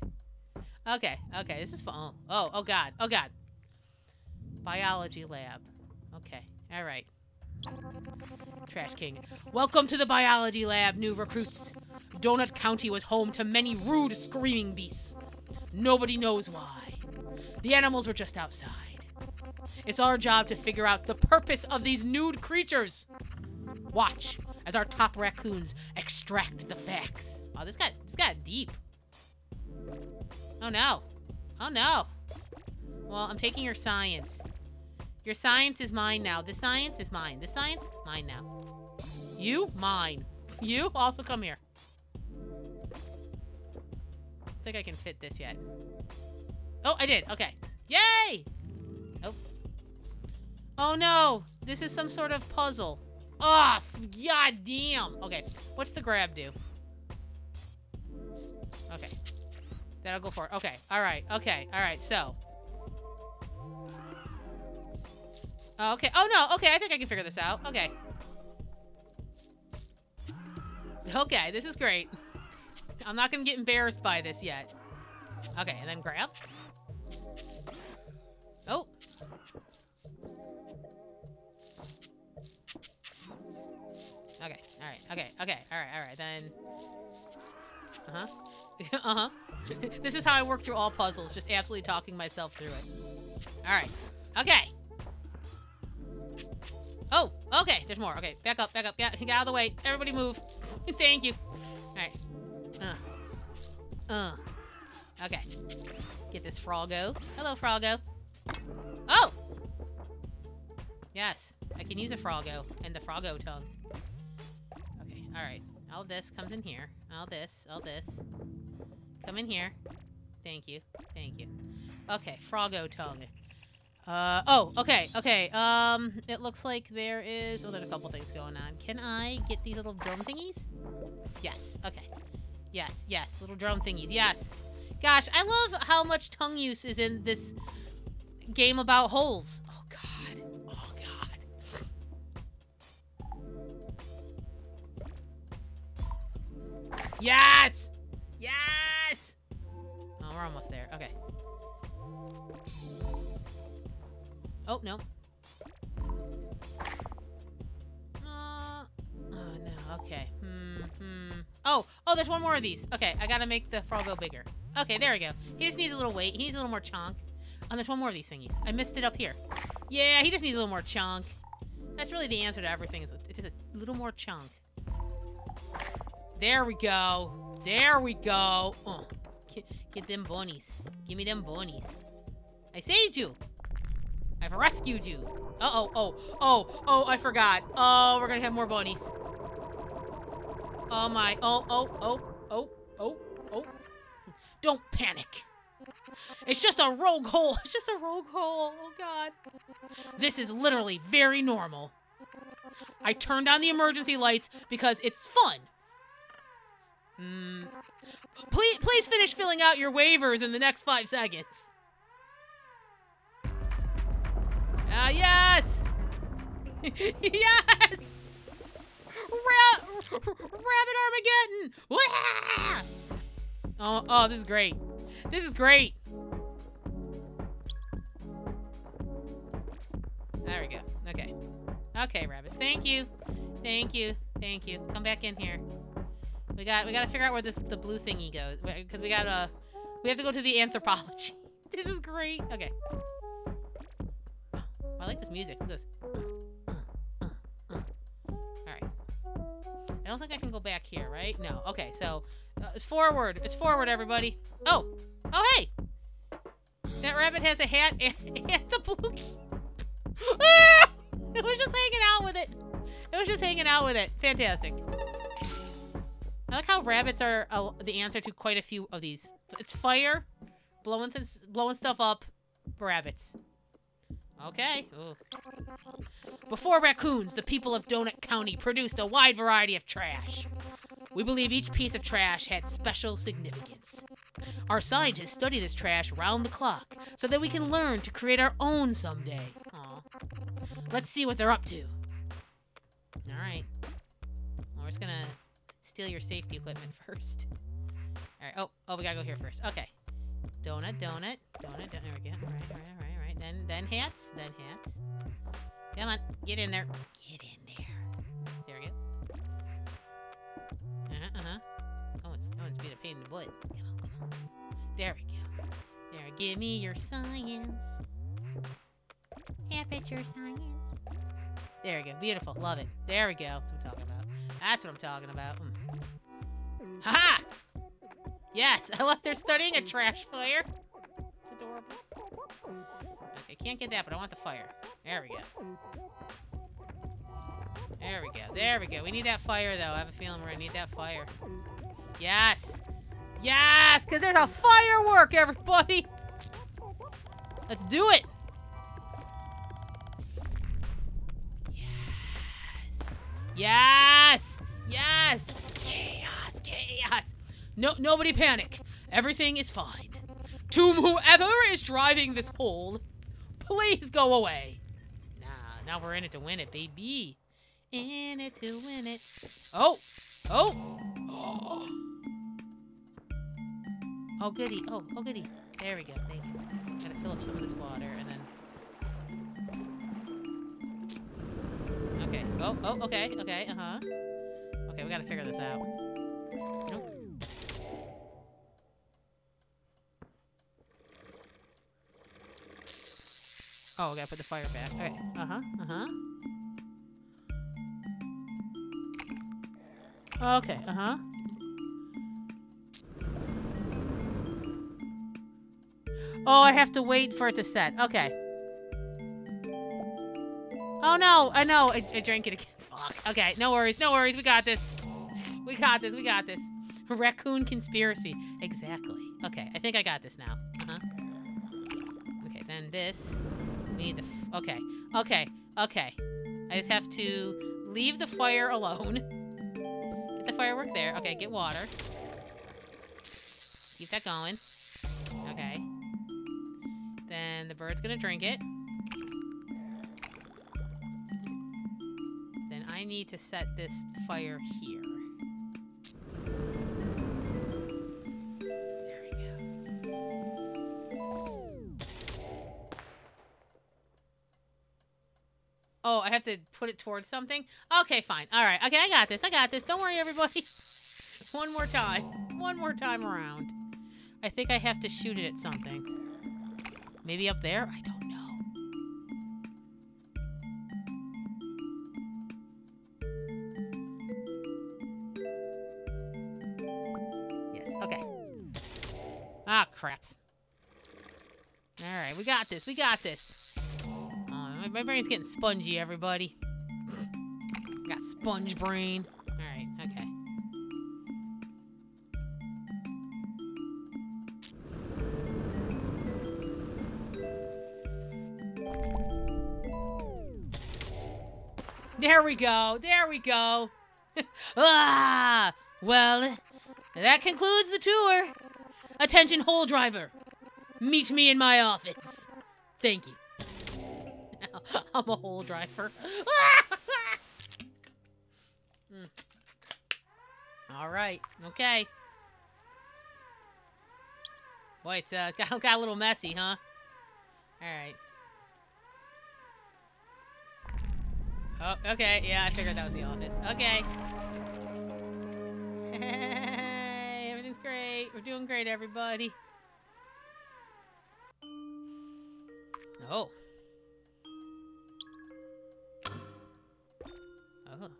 This is fun. Oh, God. Biology lab. Okay. All right. Trash King. Welcome to the biology lab, new recruits. Donut County was home to many rude screaming beasts. Nobody knows why. The animals were just outside. It's our job to figure out the purpose of these nude creatures. Watch as our top raccoons extract the facts. Oh, this got deep. Oh no. Well, I'm taking your science. Your science is mine now. This science is mine. This science, mine now. You, mine. You, also come here. I think I can fit this yet. Oh, I did. Okay. Yay! Oh. Oh no! This is some sort of puzzle. Oh, god damn. Okay, what's the grab do? Okay. That'll go for it. Okay, alright, okay, alright, so. Oh, okay, oh no, okay, I think I can figure this out. Okay. Okay, this is great. I'm not gonna get embarrassed by this yet. Okay, and then grab. Oh. Okay, alright, okay, okay, alright, alright, then. Uh-huh. Uh-huh. This is how I work through all puzzles, just absolutely talking myself through it. Alright. Okay. Oh, okay, there's more. Okay, back up, get out of the way. Everybody move. Thank you. Alright. Okay. Get this Froggo. Hello, Froggo. Oh! Yes, I can use a Froggo and the Froggo tongue. Okay, alright. All this comes in here. All this. Come in here. Thank you. Thank you. Okay, Froggo tongue. Oh, okay, okay. It looks like there is... Oh, there's a couple things going on. Can I get these little drum thingies? Yes, okay. Yes, yes, little drum thingies, yes. Gosh, I love how much tongue use is in this game about holes. Oh, God. Oh, God. Yes! Yes! Oh, we're almost there. Okay. Oh, no. Oh, no. Okay. Oh, oh, there's one more of these. Okay, I gotta make the frog go bigger. Okay, there we go. He just needs a little weight. He needs a little more chunk. Oh, there's one more of these thingies. I missed it up here. Yeah, he just needs a little more chunk. That's really the answer to everything. Is it's just a little more chunk. There we go. There we go. Oh, get them bunnies. Give me them bunnies. I saved you. I've rescued you. Uh-oh, oh, oh, oh, I forgot. Oh, we're gonna have more bunnies. Oh my, oh, oh, oh, oh, oh, oh. Don't panic. It's just a rogue hole. It's just a rogue hole. Oh, God. This is literally very normal. I turned on the emergency lights because it's fun. Please finish filling out your waivers in the next 5 seconds. Ah, yes! Yes! Rabbit Armageddon! Wah! Oh, oh, this is great. This is great. There we go. Okay. Okay, rabbits. Thank you. Thank you. Thank you. Come back in here. We got to figure out where the blue thingy goes because we have to go to the anthropology. This is great. Okay. Oh, I like this music. Look at this. Alright. I don't think I can go back here, right? No. Okay, so it's forward. It's forward, everybody. Oh! Oh, hey! That rabbit has a hat and the blue key. Ah! It was just hanging out with it. It was just hanging out with it. Fantastic. I like how rabbits are the answer to quite a few of these. It's fire, blowing stuff up, rabbits. Okay. Ooh. Before raccoons, the people of Donut County produced a wide variety of trash. We believe each piece of trash had special significance. Our scientists study this trash round the clock so that we can learn to create our own someday. Aww. Let's see what they're up to. Alright. Well, we're just gonna steal your safety equipment first. Alright. Oh, oh, we gotta go here first. Okay. Donut, donut, donut, donut. There we go. Alright, alright, alright. Then hats, then hats. Come on, get in there. Get in there. There we go. Oh, it's been a pain in the butt. Come on, come on. There we go. There, give me your science. Aperture Science. There we go. Beautiful. Love it. There we go. That's what I'm talking about. That's what I'm talking about. Ha-ha! Yes, I love they're studying a trash fire. It's adorable. Okay, can't get that, but I want the fire. There we go. There we go. There we go. We need that fire, though. I have a feeling we're gonna need that fire. Yes! Yes! Because there's a firework, everybody! Let's do it! Yes! Yes! Yes! Chaos! Chaos! No, nobody panic. Everything is fine. To whoever is driving this hole, please go away. Nah, now we're in it to win it, baby. In it to win it. Oh! Oh! Oh, oh goody. Oh, oh goody. There we go. Thank you. Gotta fill up some of this water and then... Okay. Oh, oh, okay, okay, uh-huh. Okay, we gotta figure this out. Nope. Oh, we gotta put the fire back. Okay, uh-huh, uh-huh. Okay, uh-huh. Oh, I have to wait for it to set. Okay. Oh no, I know, I drank it again. Fuck. Okay, no worries, no worries, we got this. We got this, we got this. Raccoon conspiracy. Exactly. Okay, I think I got this now. Uh-huh. Okay, then this. We need the... okay, okay, okay. I just have to leave the fire alone. Get the firework there. Okay, get water. Keep that going. Okay. Then the bird's gonna drink it. I need to set this fire here. There we go. Oh, I have to put it towards something? Okay, fine. All right. Okay, I got this. I got this. Don't worry, everybody. One more time. One more time around. I think I have to shoot it at something. Maybe up there? I don't know. Ah, craps. Alright, we got this. We got this. My brain's getting spongy, everybody. Got sponge brain. Alright, okay. There we go. There we go. Ah! Well, that concludes the tour. Attention, hole driver. Meet me in my office. Thank you. I'm a hole driver. Mm. All right. Okay. Boy, it's got a little messy, huh? All right. Oh, okay. Yeah, I figured that was the office. Okay. Great. We're doing great, everybody. Oh. Oh.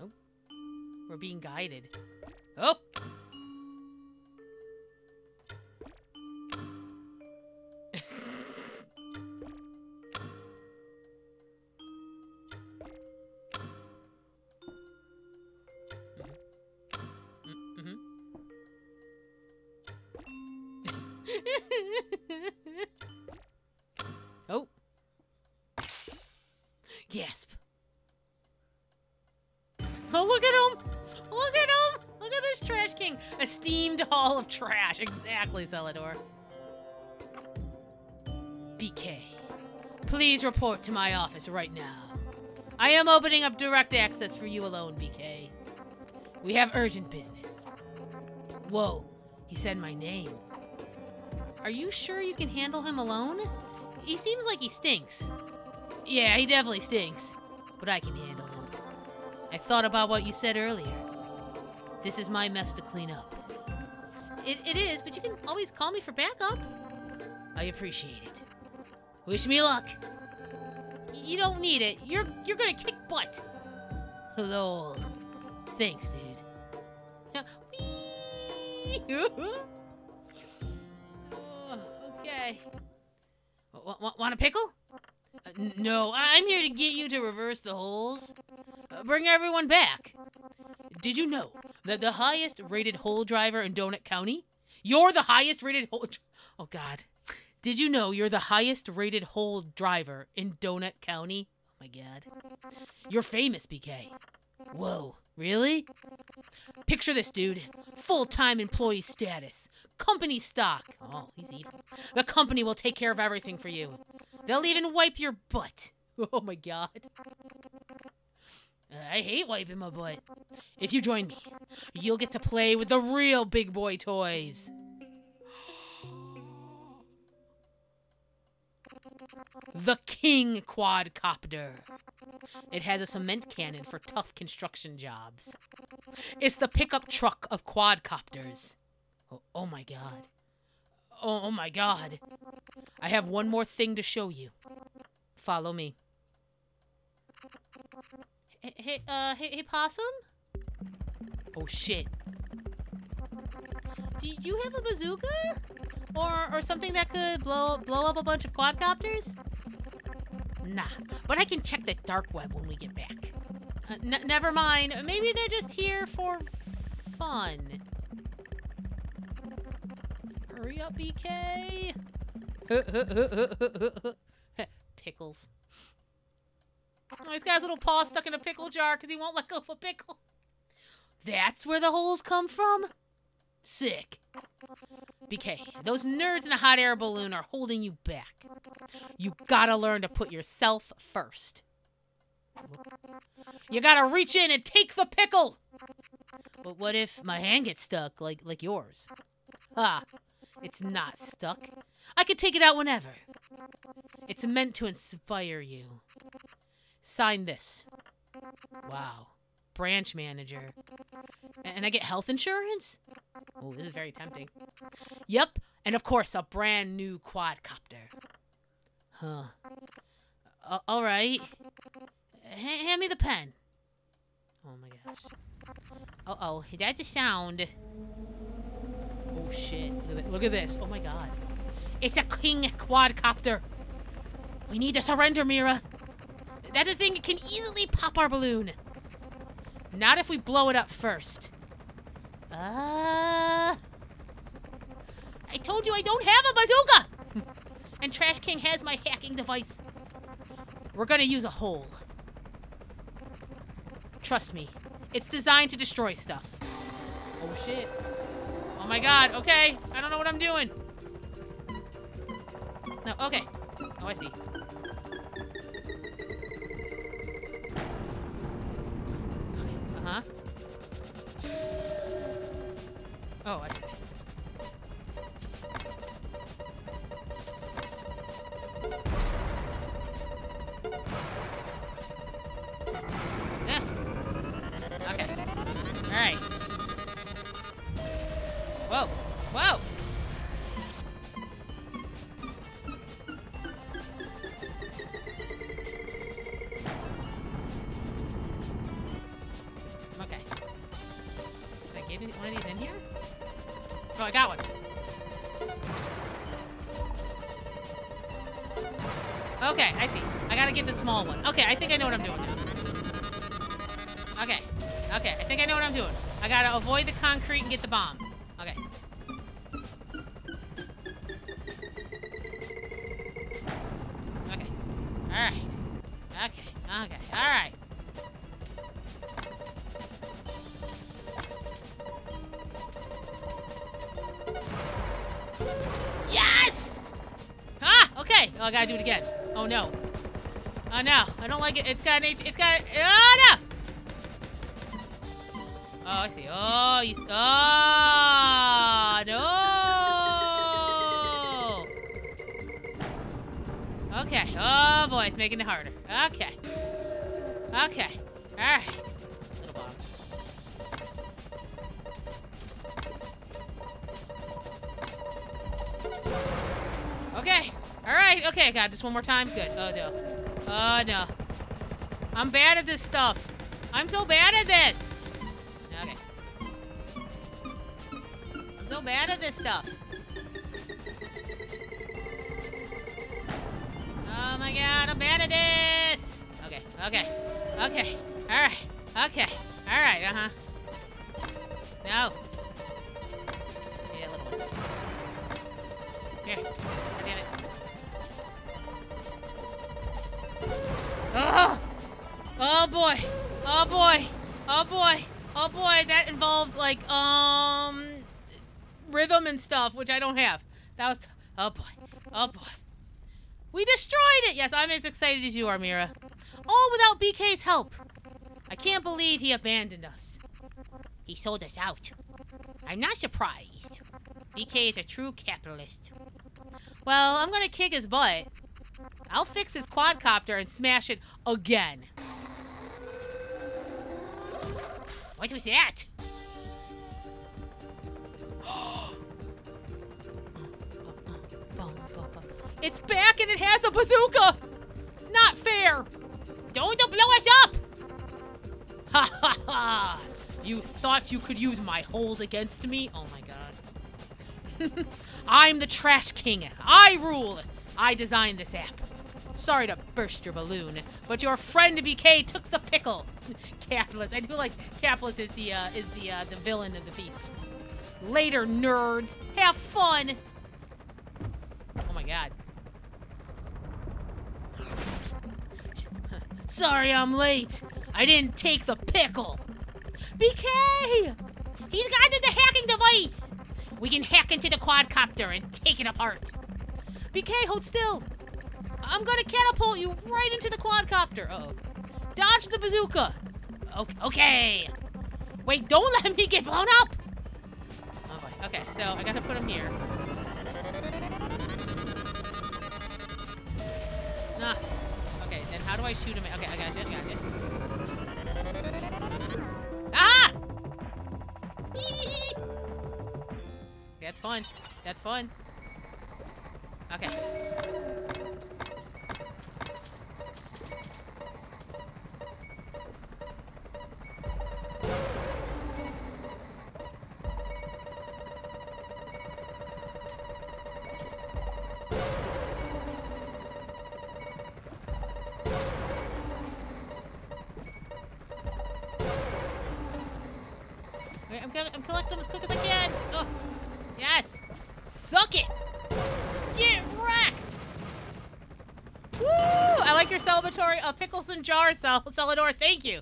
Oh. We're being guided. Oh! Oh. Gasp. Oh, look at him! Look at him! Look at this trash king! A steamed hall of trash. Exactly, Zelador. BK. Please report to my office right now. I am opening up direct access for you alone, BK. We have urgent business. Whoa. He said my name. Are you sure you can handle him alone? He seems like he stinks. Yeah, he definitely stinks. But I can handle him. I thought about what you said earlier. This is my mess to clean up. It is, but you can always call me for backup. I appreciate it. Wish me luck. You don't need it. You're gonna kick butt. Hello. Thanks, dude. Okay. Want a pickle? No, I'm here to get you to reverse the holes. Bring everyone back. Did you know that the highest rated hole driver in Donut County? You're the highest rated hole... Oh, God. Did you know you're the highest rated hole driver in Donut County? Oh my god. You're famous, BK. Whoa, really? Picture this, dude. Full-time employee status. Company stock. Oh, he's evil. The company will take care of everything for you. They'll even wipe your butt. Oh my god. I hate wiping my butt. If you join me, you'll get to play with the real big boy toys. The King Quadcopter. It has a cement cannon for tough construction jobs. It's the pickup truck of quadcopters. Oh my god. Oh my god. I have one more thing to show you. Follow me. Hey, Possum? Oh, shit. Do you have a bazooka? Or something that could blow up a bunch of quadcopters? Nah, but I can check the dark web when we get back. Never mind. Maybe they're just here for fun. Hurry up, BK. Pickles. Oh, he's got his little paw stuck in a pickle jar because he won't let go of a pickle. That's where the holes come from? Sick. BK, those nerds in the hot air balloon are holding you back. You gotta learn to put yourself first. You gotta reach in and take the pickle! But what if my hand gets stuck like yours? Ah, it's not stuck. I could take it out whenever. It's meant to inspire you. Sign this. Wow. Branch manager. And I get health insurance? Oh, this is very tempting. Yep. And of course, a brand new quadcopter. Huh. All right. Hand me the pen. Oh my gosh. Uh-oh. That's a sound. Oh shit. Look at this. Oh my god. It's a King Quadcopter. We need to surrender, Mira. That's a thing, it can easily pop our balloon. Not if we blow it up first. I told you I don't have a bazooka! And Trash King has my hacking device. We're gonna use a hole. Trust me, it's designed to destroy stuff. Oh shit. Oh my god, okay. I don't know what I'm doing. No, okay. Oh, I see. Oh, I see. Yeah. Okay. All right. Whoa. Whoa. Okay. Did I get one of these in here? Oh, I got one. Okay, I see. I gotta get the small one. Okay, I think I know what I'm doing now. Okay, I think I know what I'm doing. I gotta avoid the concrete and get the bomb. Okay. Okay. Alright. Okay, okay, alright. Oh, I gotta do it again. Oh no. Oh no. I don't like it. It's got an H. It's got. Oh no. Oh, I see. Oh, you. Oh no. Okay. Oh boy, it's making it harder. Okay. Okay. All right. Little bomb. Okay. All right, okay, God, just one more time. Good. Oh, no. Oh, no. I'm bad at this stuff. I'm so bad at this. Okay. I'm so bad at this stuff. Oh, my God, I'm bad at this. Okay, okay, okay. All right, okay. All right, uh-huh. No. Yeah, little one. Here. God damn it. boy. Oh boy. Oh boy. That involved like rhythm and stuff, which I don't have. That was oh boy. Oh boy. We destroyed it! Yes, I'm as excited as you are, Mira. All without BK's help. I can't believe he abandoned us. He sold us out. I'm not surprised. BK is a true capitalist. Well, I'm gonna kick his butt. I'll fix his quadcopter and smash it again. What was that? It's back and it has a bazooka! Not fair! Don't blow us up! Ha ha ha! You thought you could use my holes against me? Oh my god. I'm the trash king. I rule! I designed this app. Sorry to burst your balloon, but your friend BK took the pickle. Capitalist. I do like Capitalist is the villain of the piece. Later, nerds. Have fun. Oh my god. Sorry I'm late. I didn't take the pickle. BK! He's got the hacking device! We can hack into the quadcopter and take it apart. BK, hold still. I'm gonna catapult you right into the quadcopter. Uh-oh. Dodge the bazooka. Okay. Wait, don't let me get blown up! Oh boy. Okay, so I gotta put him here. Ah. Okay, then how do I shoot him? Okay, I got you, Ah! That's fun. That's fun. Okay. I'm collecting them as quick as I can. Ugh. Yes. Suck it. Get wrecked. Woo! I like your celebratory pickles and jars, Celador. Thank you.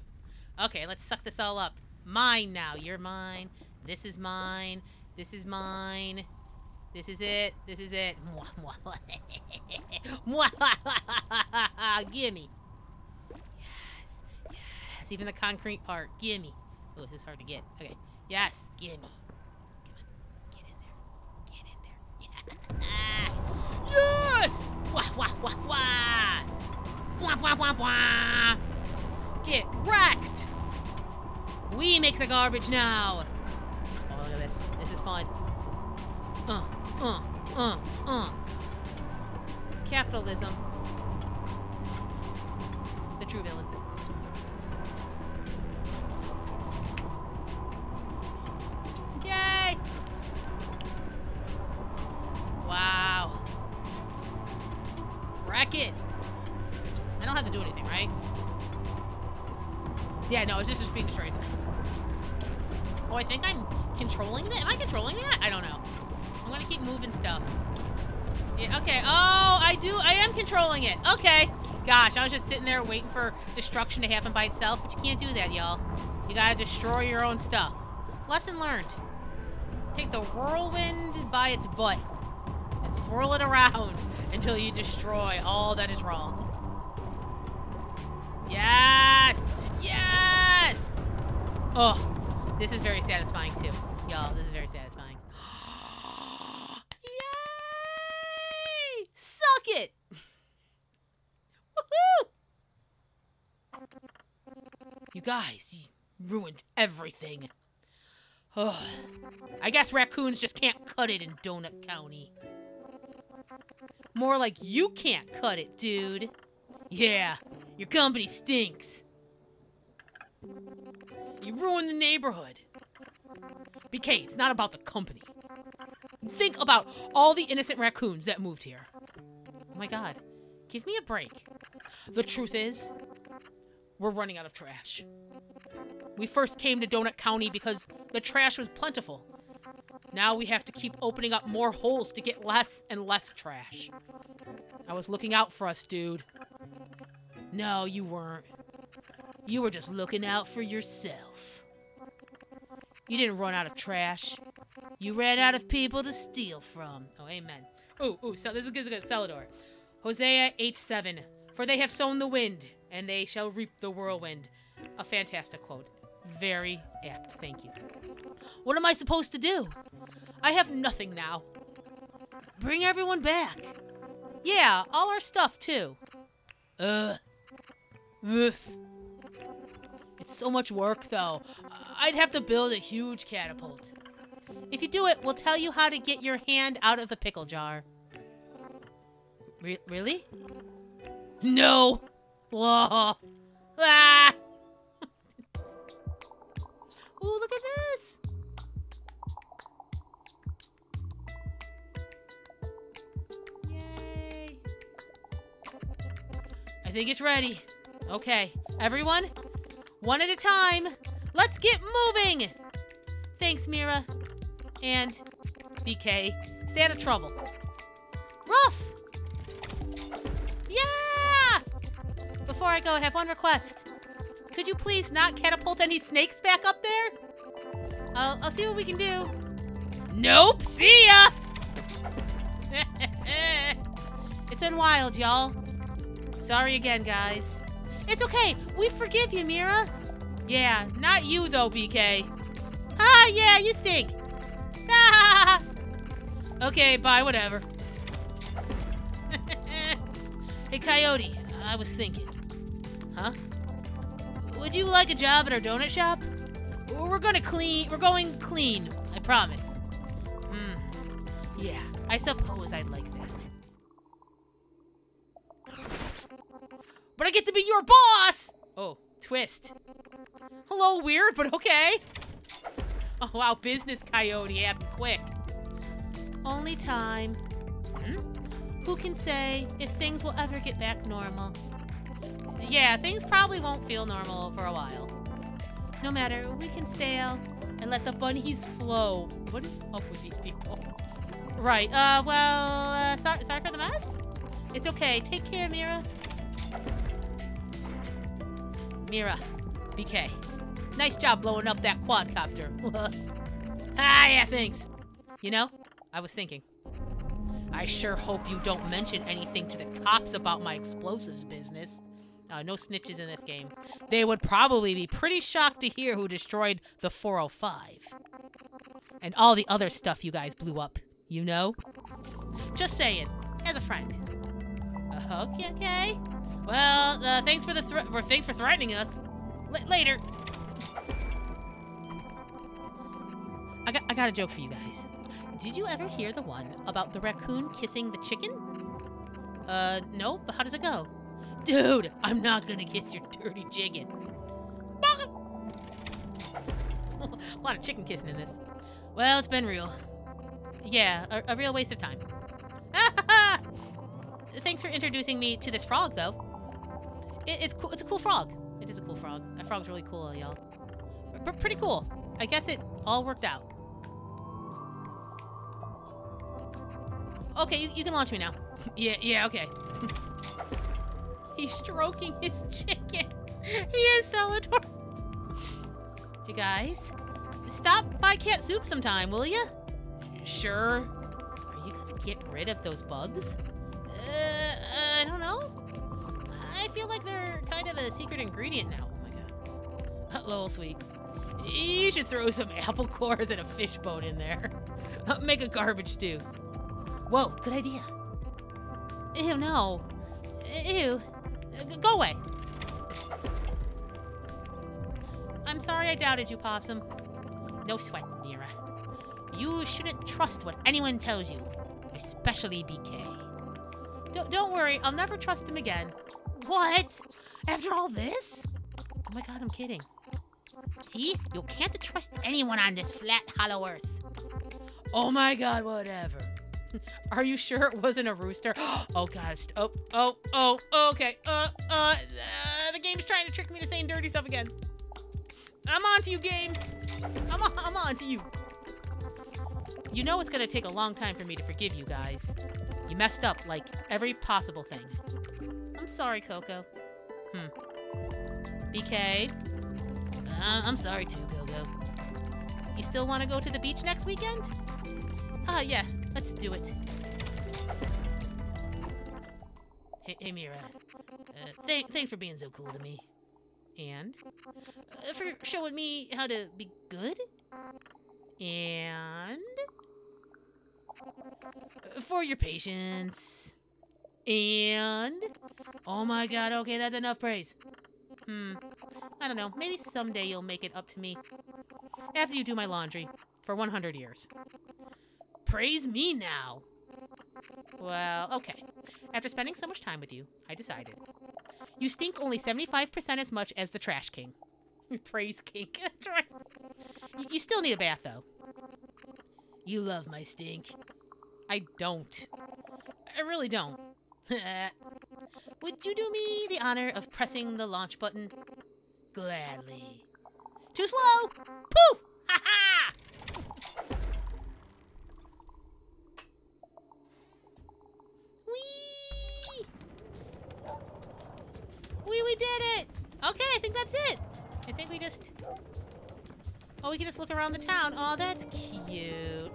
Okay, let's suck this all up. Mine now. You're mine. This is mine. This is mine. This is it. This is it. Gimme. Yes. Yes. Even the concrete part. Gimme. Oh, this is hard to get. Okay. Yes, gimme. Come on. Get in there. Get in there. Yeah. Yes! Wah, wah, wah, wah! Wah, wah, wah, wah! Get wrecked! We make the garbage now! Oh, look at this. This is fun. Capitalism. The true villain. Wow. Wreck it. I don't have to do anything, right? Yeah, no, it's just being destroyed. Oh, I think I'm controlling that? Am I controlling that? I don't know. I'm gonna keep moving stuff. Yeah, okay. Oh, I am controlling it. Okay. Gosh, I was just sitting there waiting for destruction to happen by itself, but you can't do that, y'all. You gotta destroy your own stuff. Lesson learned. Take the whirlwind by its butt. Swirl it around until you destroy all that is wrong. Yes! Yes! Oh, this is very satisfying too. Y'all, this is very satisfying. Yay! Suck it! Woohoo! You guys, you ruined everything. Oh, I guess raccoons just can't cut it in Donut County. More like you can't cut it, dude. Yeah, your company stinks. You ruined the neighborhood. BK, it's not about the company. Think about all the innocent raccoons that moved here. Oh my god, give me a break. The truth is, we're running out of trash. We first came to Donut County because the trash was plentiful. Now we have to keep opening up more holes to get less and less trash. I was looking out for us, dude. No, you weren't. You were just looking out for yourself. You didn't run out of trash. You ran out of people to steal from. Oh, amen. Oh, so this is good. Salador. Hosea 8:7. For they have sown the wind, and they shall reap the whirlwind. A fantastic quote. Very apt. Thank you. What am I supposed to do? I have nothing now. Bring everyone back. Yeah, all our stuff, too. Ugh. It's so much work, though. I'd have to build a huge catapult. If you do it, we'll tell you how to get your hand out of the pickle jar. Really? No! Whoa! Ah! Ooh, look at this! Yay! I think it's ready. Okay, everyone, one at a time. Let's get moving! Thanks, Mira. And BK, stay out of trouble. Ruff! Yeah! Before I go, I have one request. Could you please not catapult any snakes back up there? I'll see what we can do. Nope, see ya! It's been wild, y'all. Sorry again, guys. It's okay, we forgive you, Mira. Yeah, not you though, BK. Ah, yeah, you stink. Okay, bye, whatever. Hey, Coyote, I was thinking. Huh? Would you like a job at our donut shop? We're going clean, I promise. Yeah, I suppose I'd like that. But I get to be your boss! Oh, twist. Hello, weird, but okay. Oh, wow, business Coyote happened quick. Only time. Who can say if things will ever get back normal? Yeah, things probably won't feel normal for a while. No matter, we can sail and let the bunnies flow. What is up with these people? Right, sorry for the mess? It's okay, take care, Mira. Mira, BK. Nice job blowing up that quadcopter. Ah, yeah, thanks. You know, I was thinking. I sure hope you don't mention anything to the cops about my explosives business. No snitches in this game. They would probably be pretty shocked to hear who destroyed the 405. And all the other stuff you guys blew up, you know? Just saying, as a friend. Okay. Well, thanks for threatening us. Later. I got a joke for you guys. Did you ever hear the one about the raccoon kissing the chicken? No, but how does it go? Dude, I'm not gonna kiss your dirty chicken. A lot of chicken kissing in this. Well, it's been real. Yeah, a real waste of time. Thanks for introducing me to this frog, though. It's cool. It's a cool frog. It is a cool frog. That frog's really cool, y'all. Pretty cool. I guess it all worked out. Okay, you can launch me now. Yeah, okay. He's stroking his chicken. He is so adorable. Hey, guys. Stop by Cat Soup sometime, will ya? Sure. Are you gonna get rid of those bugs? I don't know. I feel like they're kind of a secret ingredient now. Oh, my God. A little sweet. You should throw some apple cores and a fish bone in there. Make a garbage stew. Whoa, good idea. Ew, no. Ew. Go away. I'm sorry I doubted you, Possum. No sweat, Mira. You shouldn't trust what anyone tells you, especially BK. Don't worry, I'll never trust him again. What? After all this? Oh my God, I'm kidding. See? You can't trust anyone on this flat, hollow earth. Oh my God, whatever. Are you sure it wasn't a rooster? Oh, gosh. Oh, okay. The game's trying to trick me to saying dirty stuff again. I'm on to you, game. I'm on to you. You know it's going to take a long time for me to forgive you guys. You messed up, like, every possible thing. I'm sorry, Coco. BK. I'm sorry too, Go-Go. You still want to go to the beach next weekend? Yeah. Let's do it. Hey Mira. Thanks for being so cool to me. And for showing me how to be good. And for your patience. And oh my god, okay, that's enough praise. I don't know. Maybe someday you'll make it up to me. After you do my laundry. For 100 years. Praise me now! Well, okay. After spending so much time with you, I decided. You stink only 75% as much as the trash king. Praise king. That's right. You still need a bath, though. You love my stink. I don't. I really don't. Would you do me the honor of pressing the launch button? Gladly. Too slow! Pooh! Ha-ha! Whee! We did it! Okay, I think that's it. I think we just... Oh, we can just look around the town. Oh, that's cute.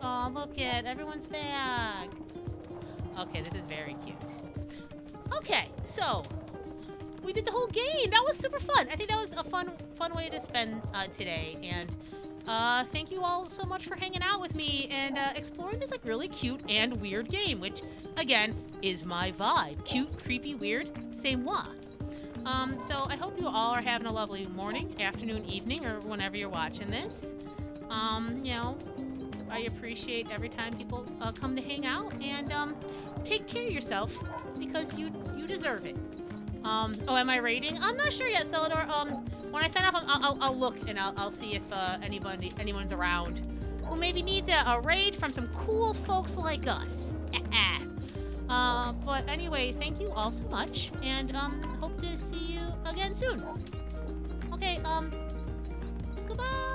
Oh, look at everyone's back. Okay, this is very cute. Okay, so we did the whole game. That was super fun. I think that was a fun way to spend today. And thank you all so much for hanging out with me and exploring this like really cute and weird game, which again is my vibe. Cute, creepy, weird, c'est moi. So I hope you all are having a lovely morning, afternoon, evening, or whenever you're watching this. You know, I appreciate every time people come to hang out, and take care of yourself because you deserve it. Oh, am I rating? I'm not sure yet, Celador. When I sign off, I'll look and I'll see if anyone's around who maybe needs a raid from some cool folks like us. But anyway, thank you all so much, and hope to see you again soon. Okay, goodbye.